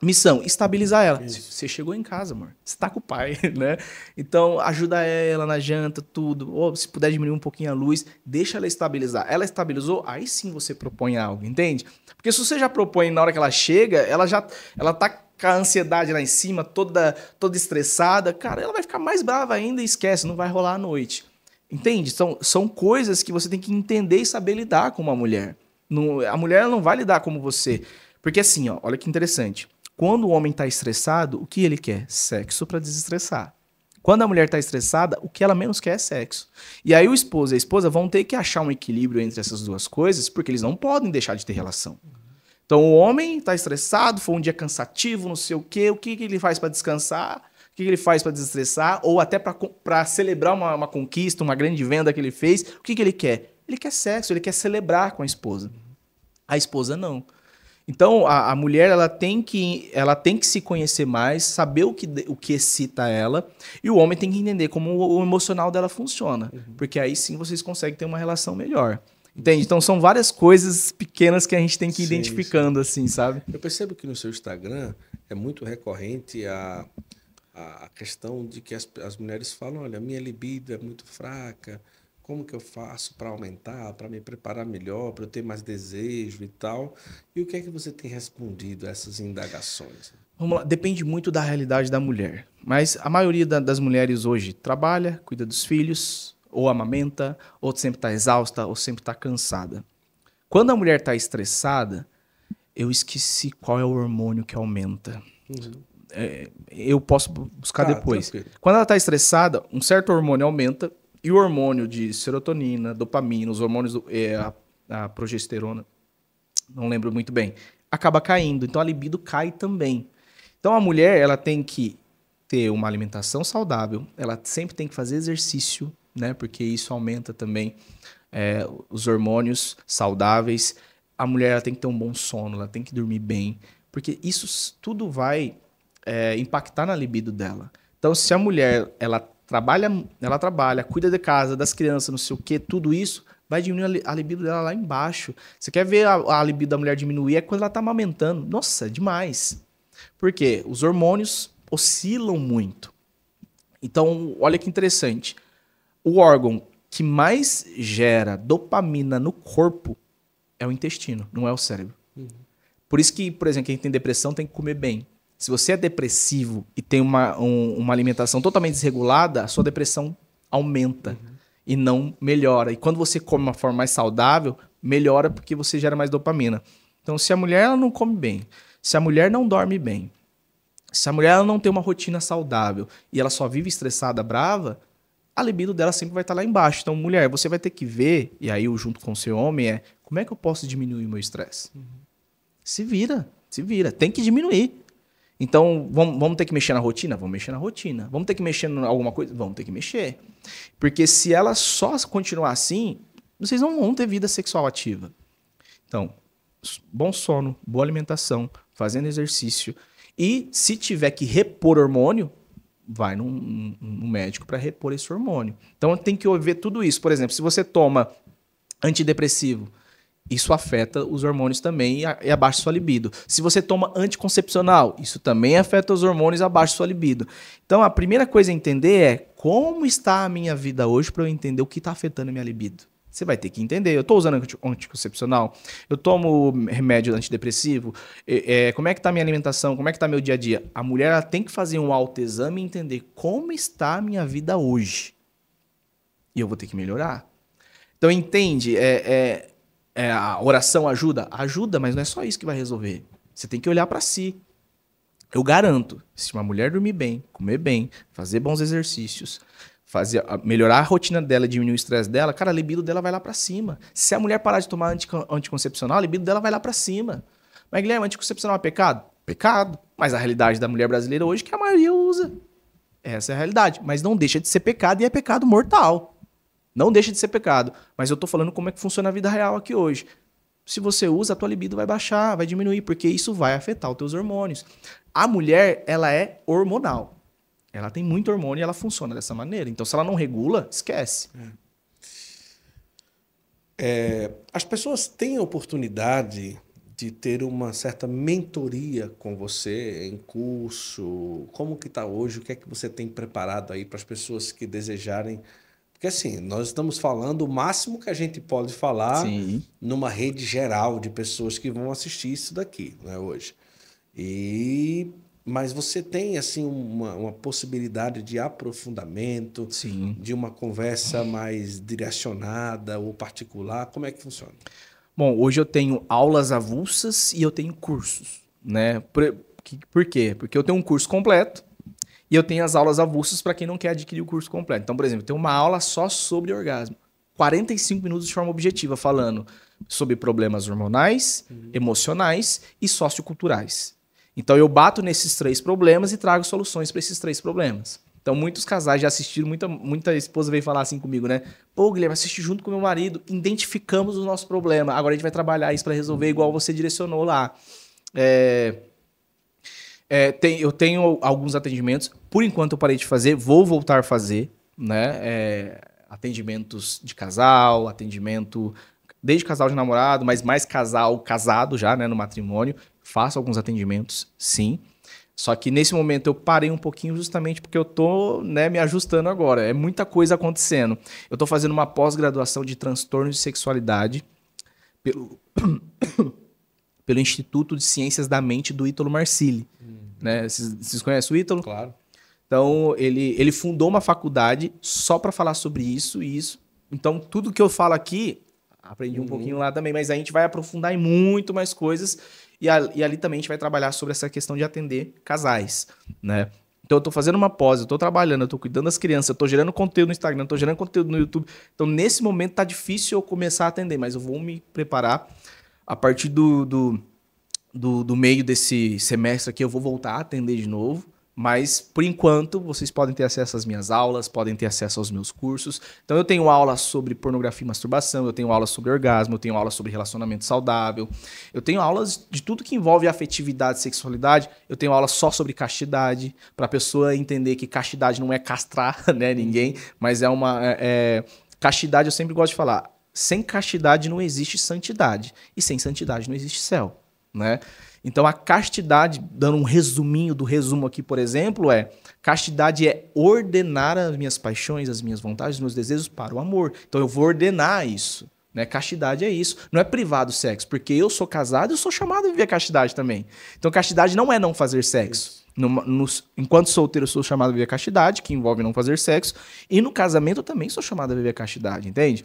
missão? Estabilizar ela. Isso. Você chegou em casa, amor. Você tá com o pai, né? Então ajuda ela na janta, tudo. Ou se puder diminuir um pouquinho a luz, deixa ela estabilizar. Ela estabilizou, aí sim você propõe algo, entende? Porque se você já propõe na hora que ela chega, ela já ela tá... com a ansiedade lá em cima, toda, toda estressada, cara, ela vai ficar mais brava ainda e esquece, não vai rolar à noite. Entende? São, são coisas que você tem que entender e saber lidar com uma mulher. Não, a mulher não vai lidar como você. Porque assim, ó, olha que interessante. Quando o homem tá estressado, o que ele quer? Sexo para desestressar. Quando a mulher tá estressada, o que ela menos quer é sexo. E aí o esposo e a esposa vão ter que achar um equilíbrio entre essas duas coisas, porque eles não podem deixar de ter relação. Então o homem está estressado, foi um dia cansativo, não sei o quê, o que, que ele faz para descansar, o que, que ele faz para desestressar, ou até para celebrar uma, uma conquista, uma grande venda que ele fez, o que, que ele quer? Ele quer sexo, ele quer celebrar com a esposa. A esposa não. Então, a, a mulher ela tem, que, ela tem que se conhecer mais, saber o que, o que excita ela, e o homem tem que entender como o, o emocional dela funciona, uhum. porque aí sim vocês conseguem ter uma relação melhor. Entende? Então, são várias coisas pequenas que a gente tem que ir sim, identificando, sim. assim, sabe? Eu percebo que no seu Instagram é muito recorrente a, a questão de que as, as mulheres falam, olha, minha libido é muito fraca, como que eu faço para aumentar, para me preparar melhor, para eu ter mais desejo e tal? E o que é que você tem respondido a essas indagações? Vamos lá, depende muito da realidade da mulher. Mas a maioria da, das mulheres hoje trabalha, cuida dos filhos, ou amamenta, ou sempre está exausta, ou sempre está cansada. Quando a mulher está estressada, eu esqueci qual é o hormônio que aumenta. Uhum. É, eu posso buscar tá, depois. Tranquilo. Quando ela está estressada, um certo hormônio aumenta, e o hormônio de serotonina, dopamina, os hormônios, do, é, a, a progesterona, não lembro muito bem, acaba caindo. Então, a libido cai também. Então, a mulher ela tem que ter uma alimentação saudável, ela sempre tem que fazer exercício, né? Porque isso aumenta também é, os hormônios saudáveis. A mulher ela tem que ter um bom sono, ela tem que dormir bem, porque isso tudo vai é, impactar na libido dela. Então, se a mulher ela Trabalha, ela trabalha, cuida de casa, das crianças, não sei o quê, tudo isso vai diminuir a libido dela lá embaixo. Você quer ver a, a libido da mulher diminuir? É quando ela tá amamentando. Nossa, é demais. Por quê? Os hormônios oscilam muito. Então, olha que interessante. O órgão que mais gera dopamina no corpo é o intestino, não é o cérebro. Uhum. Por isso que, por exemplo, quem tem depressão tem que comer bem. Se você é depressivo e tem uma, um, uma alimentação totalmente desregulada, a sua depressão aumenta uhum. e não melhora. E quando você come de uma forma mais saudável, melhora porque você gera mais dopamina. Então, se a mulher ela não come bem, se a mulher não dorme bem, se a mulher ela não tem uma rotina saudável e ela só vive estressada, brava, a libido dela sempre vai estar lá embaixo. Então, mulher, você vai ter que ver, e aí eu junto com o seu homem, é como é que eu posso diminuir o meu estresse? Uhum. Se vira, se vira. Tem que diminuir. Então, vamos, vamos ter que mexer na rotina? Vamos mexer na rotina. Vamos ter que mexer em alguma coisa? Vamos ter que mexer. Porque se ela só continuar assim, vocês não vão ter vida sexual ativa. Então, bom sono, boa alimentação, fazendo exercício. E se tiver que repor hormônio, vai num, num médico para repor esse hormônio. Então, tem que ver tudo isso. Por exemplo, se você toma antidepressivo, isso afeta os hormônios também e abaixa sua libido. Se você toma anticoncepcional, isso também afeta os hormônios e abaixa sua libido. Então, a primeira coisa a entender é como está a minha vida hoje para eu entender o que está afetando a minha libido. Você vai ter que entender. Eu estou usando anticoncepcional? Eu tomo remédio antidepressivo? É, é, como é que está a minha alimentação? Como é que está meu dia a dia? A mulher ela tem que fazer um autoexame e entender como está a minha vida hoje. E eu vou ter que melhorar. Então, entende? É... é É, a oração ajuda? Ajuda, mas não é só isso que vai resolver. Você tem que olhar para si. Eu garanto, se uma mulher dormir bem, comer bem, fazer bons exercícios, fazer, melhorar a rotina dela, diminuir o estresse dela, cara, a libido dela vai lá para cima. Se a mulher parar de tomar anticoncepcional, a libido dela vai lá para cima. Mas, Guilherme, anticoncepcional é pecado? Pecado. Mas a realidade da mulher brasileira hoje é que a maioria usa. Essa é a realidade. Mas não deixa de ser pecado, e é pecado mortal. Não deixa de ser pecado, mas eu tô falando como é que funciona a vida real aqui hoje. Se você usa, a tua libido vai baixar, vai diminuir, porque isso vai afetar os teus hormônios. A mulher, ela é hormonal. Ela tem muito hormônio e ela funciona dessa maneira. Então, se ela não regula, esquece. É, as pessoas têm a oportunidade de ter uma certa mentoria com você em curso. Como que tá hoje? O que é que você tem preparado aí para as pessoas que desejarem... Porque assim, nós estamos falando o máximo que a gente pode falar Sim. numa rede geral de pessoas que vão assistir isso daqui, né, hoje. E... Mas você tem assim uma, uma possibilidade de aprofundamento, Sim. de uma conversa mais direcionada ou particular, como é que funciona? Bom, hoje eu tenho aulas avulsas e eu tenho cursos, né? Por, por quê? Porque eu tenho um curso completo, e eu tenho as aulas avulsas para quem não quer adquirir o curso completo. Então, por exemplo, tem uma aula só sobre orgasmo. quarenta e cinco minutos de forma objetiva, falando sobre problemas hormonais, uhum. emocionais e socioculturais. Então, eu bato nesses três problemas e trago soluções para esses três problemas. Então, muitos casais já assistiram, muita, muita esposa veio falar assim comigo, né? Pô, Guilherme, assisti junto com meu marido, identificamos o nosso problema, agora a gente vai trabalhar isso para resolver igual você direcionou lá. É... É, tem, eu tenho alguns atendimentos, por enquanto eu parei de fazer, vou voltar a fazer, né? É, atendimentos de casal, atendimento desde casal de namorado, mas mais casal casado já, né? No matrimônio, faço alguns atendimentos, sim. Só que nesse momento eu parei um pouquinho justamente porque eu tô, né, me ajustando agora. É muita coisa acontecendo. Eu tô fazendo uma pós-graduação de transtorno de sexualidade pelo, pelo Instituto de Ciências da Mente do Ítalo Marcilli. Hum. Né? Vocês, vocês conhecem o Ítalo? Claro. Então, ele, ele fundou uma faculdade só para falar sobre isso e isso. Então, tudo que eu falo aqui, aprendi uhum. um pouquinho lá também, mas a gente vai aprofundar em muito mais coisas. E, a, e ali também a gente vai trabalhar sobre essa questão de atender casais, né? Então eu tô fazendo uma pós, eu tô trabalhando, eu tô cuidando das crianças, eu tô gerando conteúdo no Instagram, eu tô gerando conteúdo no YouTube. Então nesse momento tá difícil eu começar a atender, mas eu vou me preparar. A partir do, do, do, do meio desse semestre aqui eu vou voltar a atender de novo. Mas, por enquanto, vocês podem ter acesso às minhas aulas, podem ter acesso aos meus cursos. Então, eu tenho aula sobre pornografia e masturbação, eu tenho aula sobre orgasmo, eu tenho aula sobre relacionamento saudável, eu tenho aulas de tudo que envolve afetividade e sexualidade, eu tenho aula só sobre castidade, para a pessoa entender que castidade não é castrar, né, ninguém, mas é uma... É, castidade, eu sempre gosto de falar, sem castidade não existe santidade, e sem santidade não existe céu, né? Então, a castidade, dando um resuminho do resumo aqui, por exemplo, é... Castidade é ordenar as minhas paixões, as minhas vontades, os meus desejos para o amor. Então, eu vou ordenar isso, né? Castidade é isso. Não é privar do sexo, porque eu sou casado e eu sou chamado a viver castidade também. Então, castidade não é não fazer sexo. No, no, enquanto solteiro, eu sou chamado a viver castidade, que envolve não fazer sexo. E no casamento, eu também sou chamado a viver castidade, entende?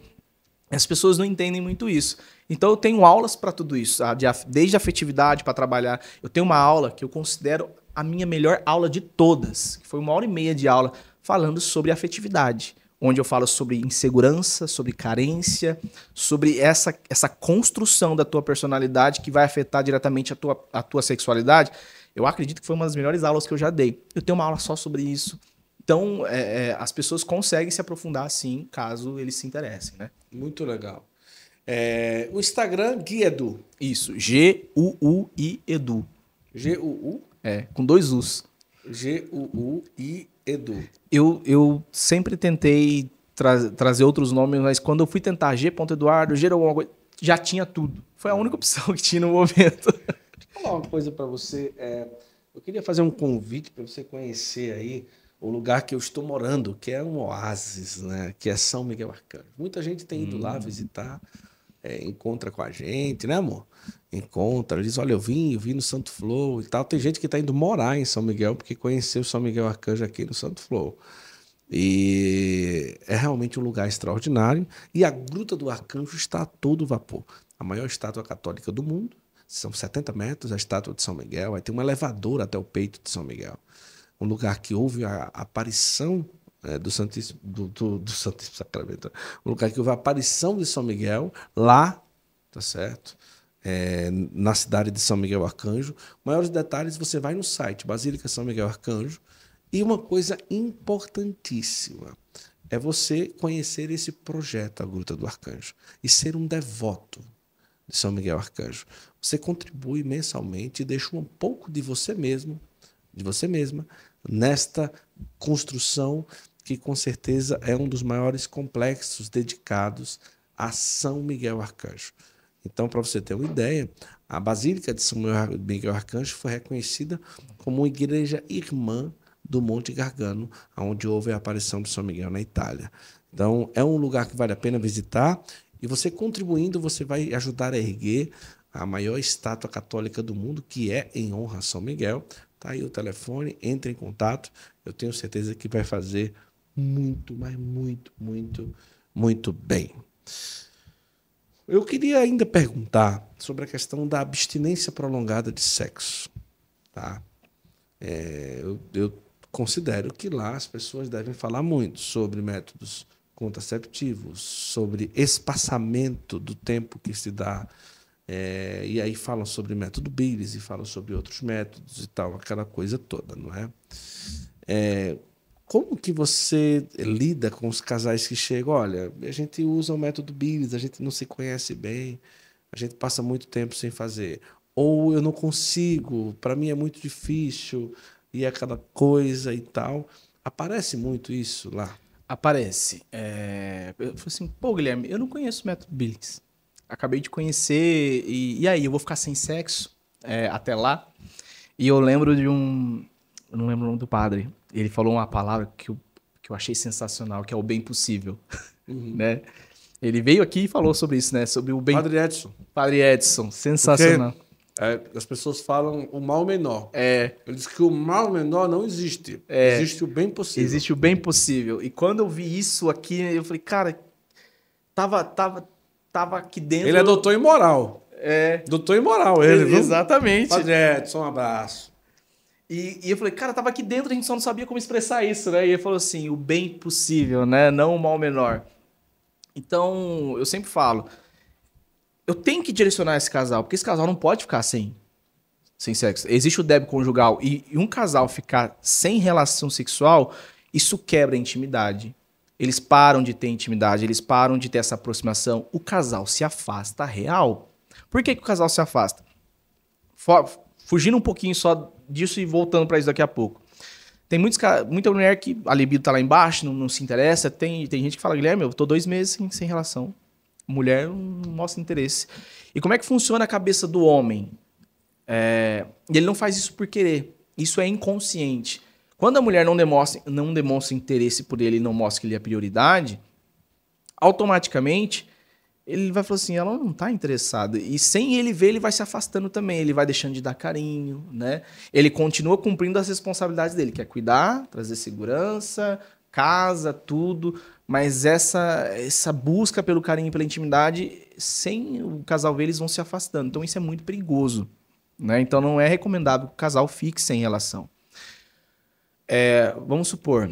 As pessoas não entendem muito isso. Então, eu tenho aulas para tudo isso, desde afetividade para trabalhar. Eu tenho uma aula que eu considero a minha melhor aula de todas, que foi uma hora e meia de aula falando sobre afetividade, onde eu falo sobre insegurança, sobre carência, sobre essa, essa construção da tua personalidade que vai afetar diretamente a tua, a tua sexualidade. Eu acredito que foi uma das melhores aulas que eu já dei. Eu tenho uma aula só sobre isso. Então, é, é, as pessoas conseguem se aprofundar, sim, caso eles se interessem, né? Muito legal. É, o Instagram, Gui Edu. Isso, G U U I Edu. G U U? É, com dois U's. G U U I Edu. Eu, eu sempre tentei tra trazer outros nomes, mas quando eu fui tentar G ponto Eduardo, G alguma coisa, já tinha tudo. Foi a única opção que tinha no momento. Deixa eu falar uma coisa para você. É, eu queria fazer um convite para você conhecer aí o lugar que eu estou morando, que é um oásis, né? Que é São Miguel Arcanjo. Muita gente tem ido hum. lá visitar, é, encontra com a gente, né, amor? Encontra, diz, olha, eu vim, eu vim no Santo Flow e tal. Tem gente que está indo morar em São Miguel, porque conheceu São Miguel Arcanjo aqui no Santo Flow. E é realmente um lugar extraordinário. E a Gruta do Arcanjo está a todo vapor. A maior estátua católica do mundo, são setenta metros, a estátua de São Miguel. Aí tem um elevador até o peito de São Miguel. Um lugar que houve a aparição é, do Santíssimo do, do, do Santíssimo Sacramento, um lugar que houve a aparição de São Miguel lá, tá certo? É, na cidade de São Miguel Arcanjo. Maiores detalhes você vai no site Basílica São Miguel Arcanjo. E uma coisa importantíssima é você conhecer esse projeto, a Gruta do Arcanjo, e ser um devoto de São Miguel Arcanjo. Você contribui mensalmente e deixa um pouco de você mesmo, de você mesma, nesta construção que com certeza é um dos maiores complexos dedicados a São Miguel Arcanjo. Então, para você ter uma ideia, a Basílica de São Miguel Arcanjo foi reconhecida como uma igreja irmã do Monte Gargano, onde houve a aparição de São Miguel na Itália. Então, é um lugar que vale a pena visitar e você contribuindo, você vai ajudar a erguer a maior estátua católica do mundo, que é em honra a São Miguel. Tá aí o telefone, entre em contato. Eu tenho certeza que vai fazer muito, mas muito, muito, muito bem. Eu queria ainda perguntar sobre a questão da abstinência prolongada de sexo. Tá? É, eu, eu considero que lá as pessoas devem falar muito sobre métodos contraceptivos, sobre espaçamento do tempo que se dá. É, e aí falam sobre método Baylis e falam sobre outros métodos e tal, aquela coisa toda, não é? É Como que você lida com os casais que chegam? Olha, a gente usa o método Bíblia, a gente não se conhece bem, a gente passa muito tempo sem fazer. Ou eu não consigo, para mim é muito difícil, e é aquela coisa e tal. Aparece muito isso lá? Aparece. É... Eu falei assim, pô, Guilherme, eu não conheço o método Bíblia. Acabei de conhecer, e, e aí, eu vou ficar sem sexo é, até lá? E eu lembro de um... Eu não lembro o nome do padre. Ele falou uma palavra que eu, que eu achei sensacional, que é o bem possível. Uhum. Né? Ele veio aqui e falou sobre isso, né? Sobre o bem... Padre Edson. Padre Edson, sensacional. Porque, é, as pessoas falam o mal menor. É. Ele diz que o mal menor não existe. É. Existe o bem possível. Existe o bem possível. E quando eu vi isso aqui, eu falei, cara, tava, tava, tava aqui dentro... Ele é doutor em moral. É. Doutor em moral, ele, viu? Exatamente. Padre Edson, um abraço. E, e eu falei, cara, tava aqui dentro, a gente só não sabia como expressar isso, né? E ele falou assim, o bem possível, né? Não o mal menor. Então, eu sempre falo, eu tenho que direcionar esse casal, porque esse casal não pode ficar sem, sem sexo. Existe o débito conjugal, e, e um casal ficar sem relação sexual, isso quebra a intimidade. Eles param de ter intimidade, eles param de ter essa aproximação. O casal se afasta real. Por que que o casal se afasta? For, fugindo um pouquinho só... disso e voltando para isso daqui a pouco. Tem muitos, muita mulher que a libido tá lá embaixo, não, não se interessa. Tem, tem gente que fala, Guilherme, eu tô dois meses sem, sem relação. Mulher não mostra interesse. E como é que funciona a cabeça do homem? É, ele não faz isso por querer. Isso é inconsciente. Quando a mulher não demonstra, não demonstra interesse por ele, não mostra que ele é prioridade, automaticamente... ele vai falar assim, ela não tá interessada. E sem ele ver, ele vai se afastando também. Ele vai deixando de dar carinho, né? Ele continua cumprindo as responsabilidades dele, que é cuidar, trazer segurança, casa, tudo. Mas essa, essa busca pelo carinho, pela intimidade, sem o casal ver, eles vão se afastando. Então isso é muito perigoso, né? Então não é recomendável que o casal fique sem relação. É, vamos supor,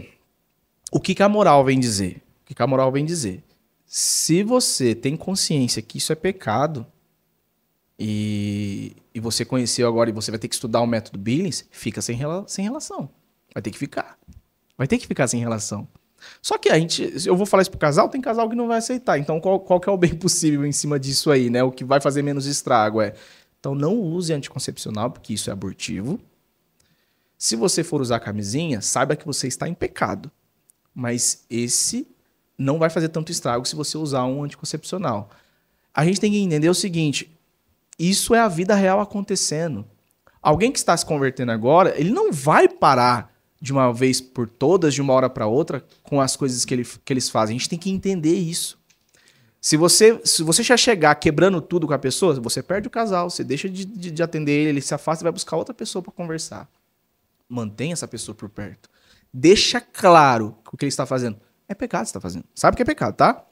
o que, que a moral vem dizer? O que, que a moral vem dizer? Se você tem consciência que isso é pecado e, e você conheceu agora e você vai ter que estudar o método Billings, fica sem, rela, sem relação. Vai ter que ficar. Vai ter que ficar sem relação. Só que a gente... Eu vou falar isso pro casal, tem casal que não vai aceitar. Então, qual, qual que é o bem possível em cima disso aí, né? O que vai fazer menos estrago é... Então, não use anticoncepcional, porque isso é abortivo. Se você for usar camisinha, saiba que você está em pecado. Mas esse... não vai fazer tanto estrago se você usar um anticoncepcional. A gente tem que entender o seguinte, isso é a vida real acontecendo. Alguém que está se convertendo agora, ele não vai parar de uma vez por todas, de uma hora para outra, com as coisas que, ele, que eles fazem. A gente tem que entender isso. Se você, se você já chegar quebrando tudo com a pessoa, você perde o casal, você deixa de, de, de atender ele, ele se afasta e vai buscar outra pessoa para conversar. Mantenha essa pessoa por perto. Deixa claro o que ele está fazendo. É pecado que você está fazendo. Sabe que é pecado, tá?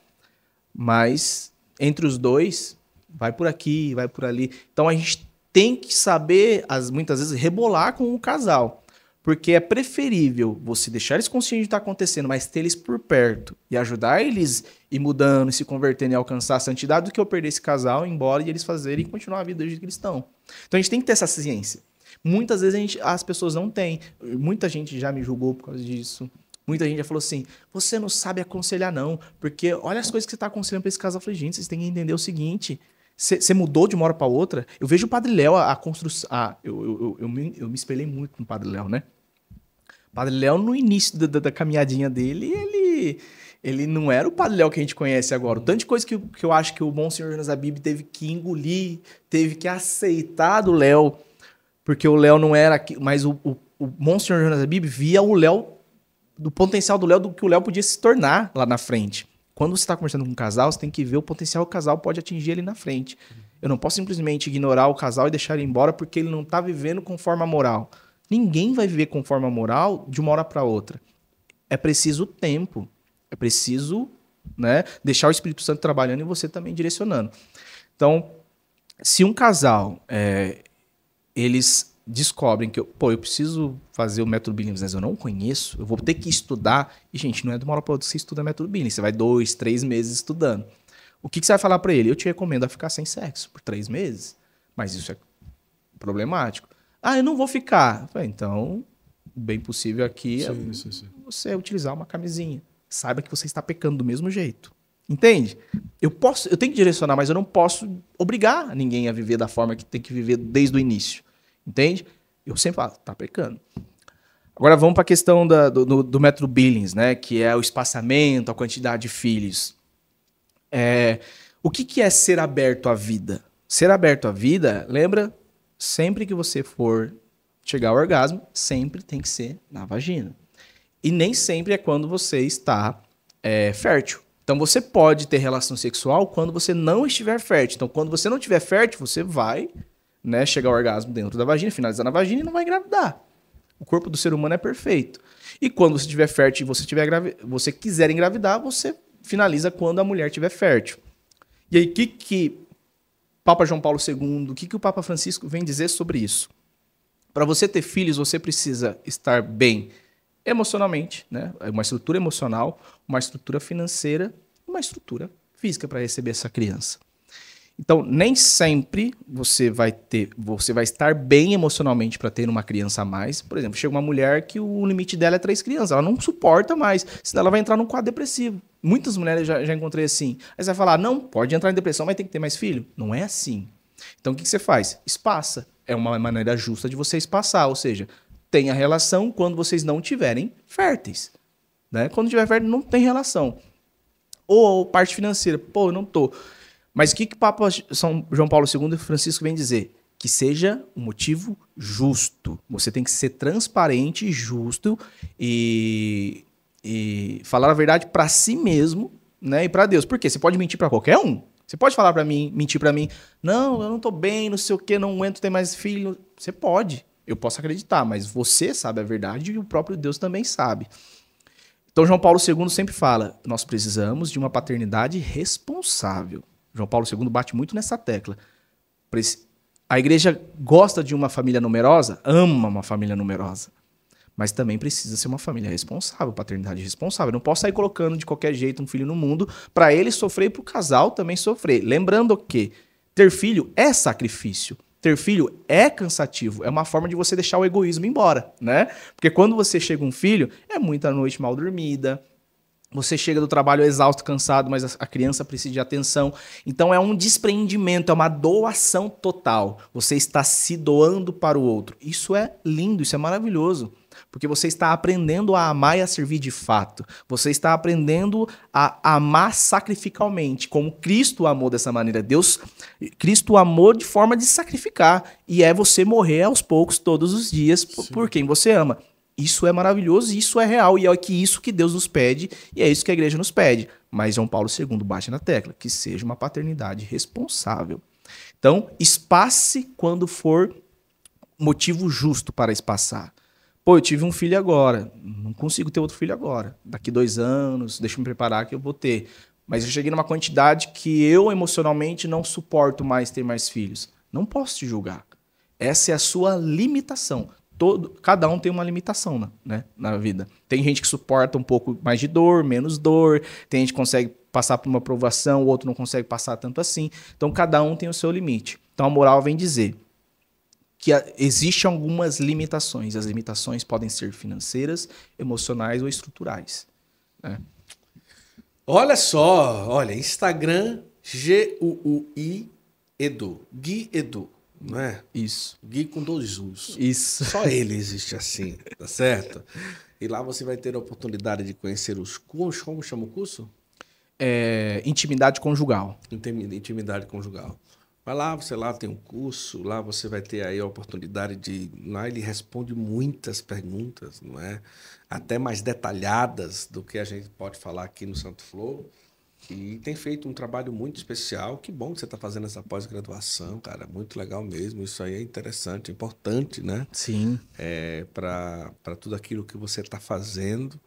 Mas entre os dois, vai por aqui, vai por ali. Então a gente tem que saber, as, muitas vezes, rebolar com o casal. Porque é preferível você deixar eles conscientes do que está acontecendo, mas ter eles por perto e ajudar eles a ir mudando, se convertendo e alcançar a santidade do que eu perder esse casal, ir embora e eles fazerem e continuar a vida do jeito que eles estão. Então a gente tem que ter essa ciência. Muitas vezes a gente, as pessoas não têm. Muita gente já me julgou por causa disso. Muita gente já falou assim, você não sabe aconselhar não, porque olha as coisas que você está aconselhando para esse casal. Eu falei, gente, vocês têm que entender o seguinte, você mudou de uma hora para outra. Eu vejo o Padre Léo, a, a construção... Ah, eu, eu, eu, eu, me, eu me espelhei muito no Padre Léo, né? O Padre Léo, no início da, da, da caminhadinha dele, ele, ele não era o Padre Léo que a gente conhece agora. O tanto de coisa que, que eu acho que o Monsenhor Jonas Abib teve que engolir, teve que aceitar do Léo, porque o Léo não era... Mas o, o, o Monsenhor Jonas Abib via o Léo... do potencial do Léo, do que o Léo podia se tornar lá na frente. Quando você está conversando com um casal, você tem que ver o potencial que o casal pode atingir ali na frente. Eu não posso simplesmente ignorar o casal e deixar ele embora porque ele não está vivendo conforme a moral. Ninguém vai viver conforme a moral de uma hora para outra. É preciso tempo. É preciso, né, deixar o Espírito Santo trabalhando e você também direcionando. Então, se um casal, é, eles... descobrem que eu, pô, eu preciso fazer o método Billings, mas eu não conheço, eu vou ter que estudar. E, gente, não é de uma hora para outra que você estuda método Billings, você vai dois, três meses estudando. O que, que você vai falar para ele? Eu te recomendo a ficar sem sexo por três meses, mas isso é problemático. Ah, eu não vou ficar. Então, bem possível aqui, sim, é sim, sim. você utilizar uma camisinha. Saiba que você está pecando do mesmo jeito. Entende? Eu posso, eu tenho que direcionar, mas eu não posso obrigar ninguém a viver da forma que tem que viver desde o início. Entende? Eu sempre falo, tá pecando. Agora vamos para a questão da, do, do, do método Billings, né? Que é o espaçamento, a quantidade de filhos. É, o que, que é ser aberto à vida? Ser aberto à vida, lembra? Sempre que você for chegar ao orgasmo, sempre tem que ser na vagina. E nem sempre é quando você está é, fértil. Então você pode ter relação sexual quando você não estiver fértil. Então quando você não estiver fértil, você vai né, chegar ao orgasmo dentro da vagina, finalizar na vagina e não vai engravidar. O corpo do ser humano é perfeito. E quando você estiver fértil e você, tiver gravi... você quiser engravidar, você finaliza quando a mulher estiver fértil. E aí o que que Papa João Paulo segundo, o que que o Papa Francisco vem dizer sobre isso? Para você ter filhos, você precisa estar bem emocionalmente, né? Uma estrutura emocional, uma estrutura financeira, uma estrutura física para receber essa criança. Então, nem sempre você vai ter, você vai estar bem emocionalmente para ter uma criança a mais. Por exemplo, chega uma mulher que o limite dela é três crianças, ela não suporta mais, senão ela vai entrar num quadro depressivo. Muitas mulheres já, já encontrei assim. Aí você vai falar, não, pode entrar em depressão, mas tem que ter mais filho. Não é assim. Então, o que, que você faz? Espaça. É uma maneira justa de você espaçar, ou seja, tenha relação quando vocês não tiverem férteis. Né? Quando tiver fértil, não tem relação. Ou parte financeira, pô, eu não tô. Mas o que que Papa São João Paulo segundo e Francisco vem dizer? Que seja um motivo justo. Você tem que ser transparente, justo e, e falar a verdade para si mesmo, né? E para Deus. Por quê? Você pode mentir para qualquer um. Você pode falar para mim, mentir para mim, não, eu não tô bem, não sei o quê, não aguento ter mais filho. Você pode. Eu posso acreditar, mas você sabe a verdade e o próprio Deus também sabe. Então, João Paulo segundo sempre fala, nós precisamos de uma paternidade responsável. João Paulo segundo bate muito nessa tecla. A igreja gosta de uma família numerosa, ama uma família numerosa, mas também precisa ser uma família responsável, paternidade responsável. Eu não posso sair colocando de qualquer jeito um filho no mundo para ele sofrer e para o casal também sofrer. Lembrando que ter filho é sacrifício. Ter filho é cansativo, é uma forma de você deixar o egoísmo embora, né? Porque quando você chega um filho, é muita noite mal dormida, você chega do trabalho exausto, cansado, mas a criança precisa de atenção. Então é um desprendimento, é uma doação total. Você está se doando para o outro. Isso é lindo, isso é maravilhoso, porque você está aprendendo a amar e a servir de fato. Você está aprendendo a amar sacrificalmente, como Cristo amou dessa maneira. Deus, Cristo amou de forma de sacrificar, e é você morrer aos poucos todos os dias por, por quem você ama. Isso é maravilhoso, isso é real, e é isso que Deus nos pede, e é isso que a igreja nos pede. Mas João Paulo segundo bate na tecla, que seja uma paternidade responsável. Então, espace quando for motivo justo para espaçar. Pô, eu tive um filho agora, não consigo ter outro filho agora. Daqui dois anos, deixa eu me preparar que eu vou ter. Mas eu cheguei numa quantidade que eu emocionalmente não suporto mais ter mais filhos. Não posso te julgar. Essa é a sua limitação. Todo, cada um tem uma limitação na, né, na vida. Tem gente que suporta um pouco mais de dor, menos dor. Tem gente que consegue passar por uma provação, o outro não consegue passar tanto assim. Então cada um tem o seu limite. Então a moral vem dizer que existem algumas limitações. As limitações podem ser financeiras, emocionais ou estruturais. Né? Olha só, olha, Instagram, G U U I, Edu, Gui Edu, não é? Isso. Gui com dois U's. Isso. Só ele existe assim, tá certo? E lá você vai ter a oportunidade de conhecer os cursos, como chama o curso? É, intimidade conjugal. Intimidade conjugal. Vai lá, você lá tem um curso, lá você vai ter aí a oportunidade de... Lá ele responde muitas perguntas, não é? Até mais detalhadas do que a gente pode falar aqui no Santo Flow. E tem feito um trabalho muito especial. Que bom que você está fazendo essa pós-graduação, cara. Muito legal mesmo. Isso aí é interessante, importante, né? Sim. É, para para tudo aquilo que você está fazendo.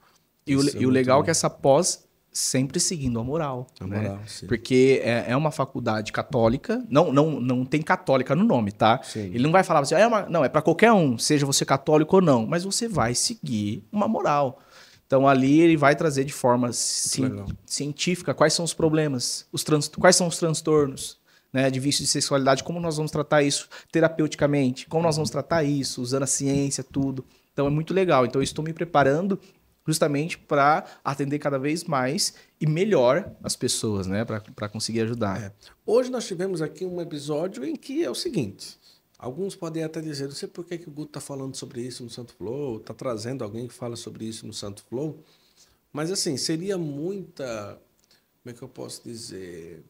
E o, e o legal é que essa pós... sempre seguindo a moral, a né? moral porque é, é uma faculdade católica, não, não, não tem católica no nome, tá? Sim. Ele não vai falar assim, ah, é uma... não, é para qualquer um, seja você católico ou não, mas você vai seguir uma moral. Então ali ele vai trazer de forma ci... científica quais são os problemas, os trans... quais são os transtornos, né, de vício de sexualidade, como nós vamos tratar isso terapeuticamente, como nós vamos tratar isso usando a ciência, tudo. Então é muito legal. Então eu estou me preparando justamente para atender cada vez mais e melhor as pessoas, né? Para conseguir ajudar. É. Hoje nós tivemos aqui um episódio em que é o seguinte... Alguns podem até dizer, não sei por que, que o Guto está falando sobre isso no Santo Flow, está trazendo alguém que fala sobre isso no Santo Flow, mas assim, seria muita, como é que eu posso dizer,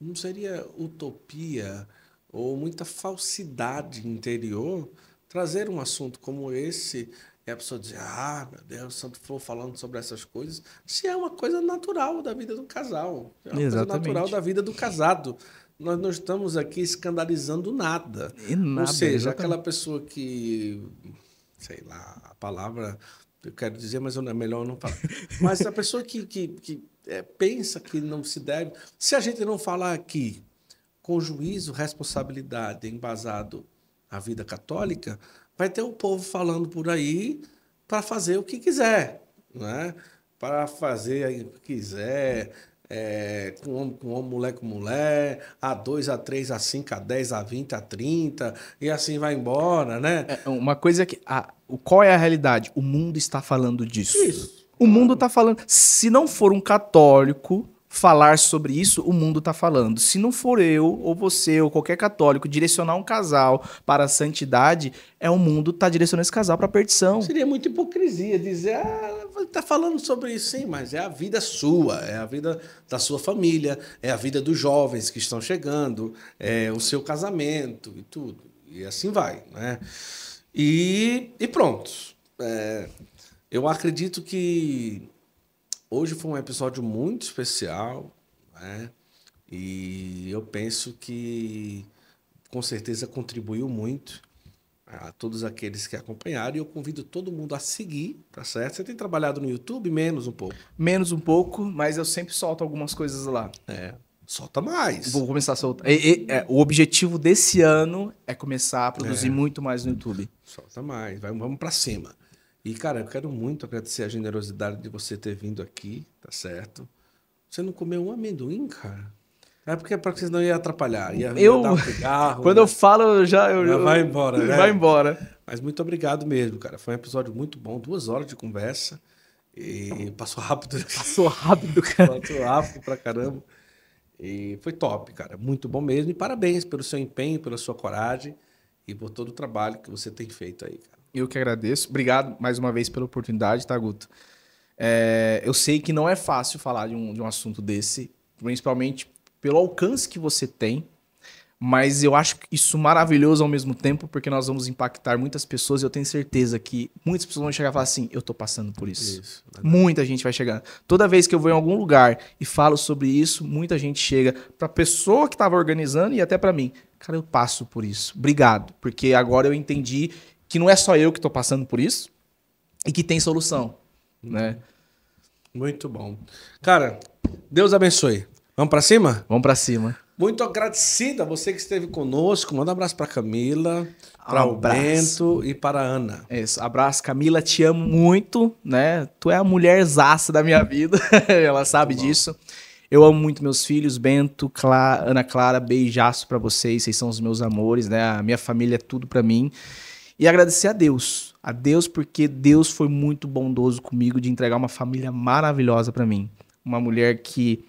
não seria utopia ou muita falsidade interior trazer um assunto como esse e a pessoa dizer, ah, meu Deus, o Santo Flow falando sobre essas coisas, se é uma coisa natural da vida do casal, é uma coisa natural da vida do casado. Nós não estamos aqui escandalizando nada. E nada. Ou seja, exatamente. Aquela pessoa que... Sei lá, a palavra... Eu quero dizer, mas é melhor não falar. Mas a pessoa que, que, que é, pensa que não se deve... Se a gente não falar aqui com juízo, responsabilidade, embasado na vida católica, vai ter o povo falando por aí para fazer o que quiser, né? Para fazer o que quiser... É, com homem, com homem, mulher com mulher, A dois, A três, A cinco, A dez, A vinte, A trinta, e assim vai embora, né? É, uma coisa que... A, qual é a realidade? O mundo está falando disso. Isso. O mundo está falando... Se não for um católico falar sobre isso, o mundo está falando. Se não for eu, ou você, ou qualquer católico, direcionar um casal para a santidade, é o mundo está direcionando esse casal para a perdição. Seria muita hipocrisia dizer... Ah, está falando sobre isso, sim, mas é a vida sua, é a vida da sua família, é a vida dos jovens que estão chegando, é o seu casamento e tudo. E assim vai, né? E, e pronto. É, eu acredito que hoje foi um episódio muito especial, né? E eu penso que com certeza contribuiu muito a todos aqueles que acompanharam, e eu convido todo mundo a seguir, tá certo? Você tem trabalhado no YouTube menos um pouco? Menos um pouco, mas eu sempre solto algumas coisas lá. É, solta mais. Vou começar a soltar. E, e, é, o objetivo desse ano é começar a produzir é. muito mais no YouTube. Solta mais, vai, vamos pra cima. E, cara, eu quero muito agradecer a generosidade de você ter vindo aqui, tá certo? Você não comeu um amendoim, cara? É porque é para que vocês não iam atrapalhar. Ia eu, dar um cigarro, quando né? eu falo, eu já... Eu, já vai embora, né? Vai embora. Mas muito obrigado mesmo, cara. Foi um episódio muito bom. Duas horas de conversa. E passou rápido. Passou rápido, cara. Passou rápido pra caramba. E foi top, cara. Muito bom mesmo. E parabéns pelo seu empenho, pela sua coragem e por todo o trabalho que você tem feito aí, cara. Eu que agradeço. Obrigado mais uma vez pela oportunidade, tá, Guto? É, eu sei que não é fácil falar de um, de um assunto desse, principalmente... pelo alcance que você tem, mas eu acho isso maravilhoso ao mesmo tempo, porque nós vamos impactar muitas pessoas e eu tenho certeza que muitas pessoas vão chegar e falar assim, eu tô passando por isso. isso muita gente vai chegar. Toda vez que eu vou em algum lugar e falo sobre isso, muita gente chega pra pessoa que tava organizando e até pra mim. Cara, eu passo por isso. Obrigado, porque agora eu entendi que não é só eu que tô passando por isso e que tem solução, hum. né? Muito bom. Cara, Deus abençoe. Vamos para cima? Vamos para cima. Muito agradecido a você que esteve conosco. Manda um abraço para Camila, para o Bento e para a Ana. Isso, abraço, Camila, te amo muito, né? Tu é a mulherzaça da minha vida, ela sabe disso. Eu amo muito meus filhos, Bento, Cla- Ana Clara, beijaço para vocês, vocês são os meus amores, né? A minha família é tudo para mim. E agradecer a Deus, a Deus porque Deus foi muito bondoso comigo de entregar uma família maravilhosa para mim. Uma mulher que...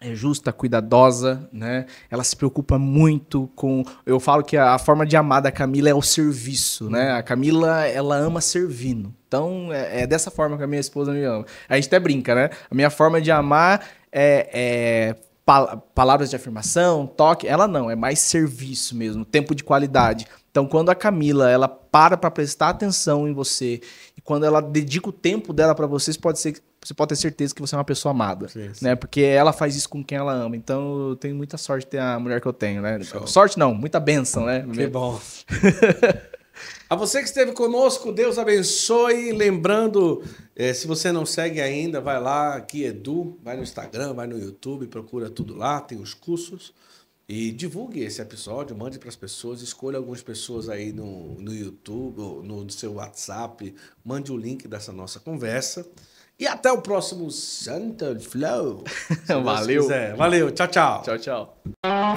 é justa, cuidadosa, né? Ela se preocupa muito com... Eu falo que a forma de amar da Camila é o serviço, né? A Camila, ela ama servindo. Então, é, é dessa forma que a minha esposa me ama. A gente até brinca, né? A minha forma de amar é... é pal- palavras de afirmação, toque... Ela não, é mais serviço mesmo, tempo de qualidade. Então, quando a Camila, ela para pra prestar atenção em você... e quando ela dedica o tempo dela pra vocês, pode ser... você pode ter certeza que você é uma pessoa amada, sim, sim. né? Porque ela faz isso com quem ela ama. Então, eu tenho muita sorte de ter a mulher que eu tenho, né? Show. Sorte não, muita bênção, né? Que bom. A você que esteve conosco, Deus abençoe. Lembrando, eh, se você não segue ainda, vai lá, aqui Edu, vai no Instagram, vai no YouTube, procura tudo lá, tem os cursos. E divulgue esse episódio, mande para as pessoas, escolha algumas pessoas aí no, no YouTube, no, no seu WhatsApp, mande o link dessa nossa conversa. E até o próximo Santo Flow. Valeu. Valeu. Tchau, tchau. Tchau, tchau.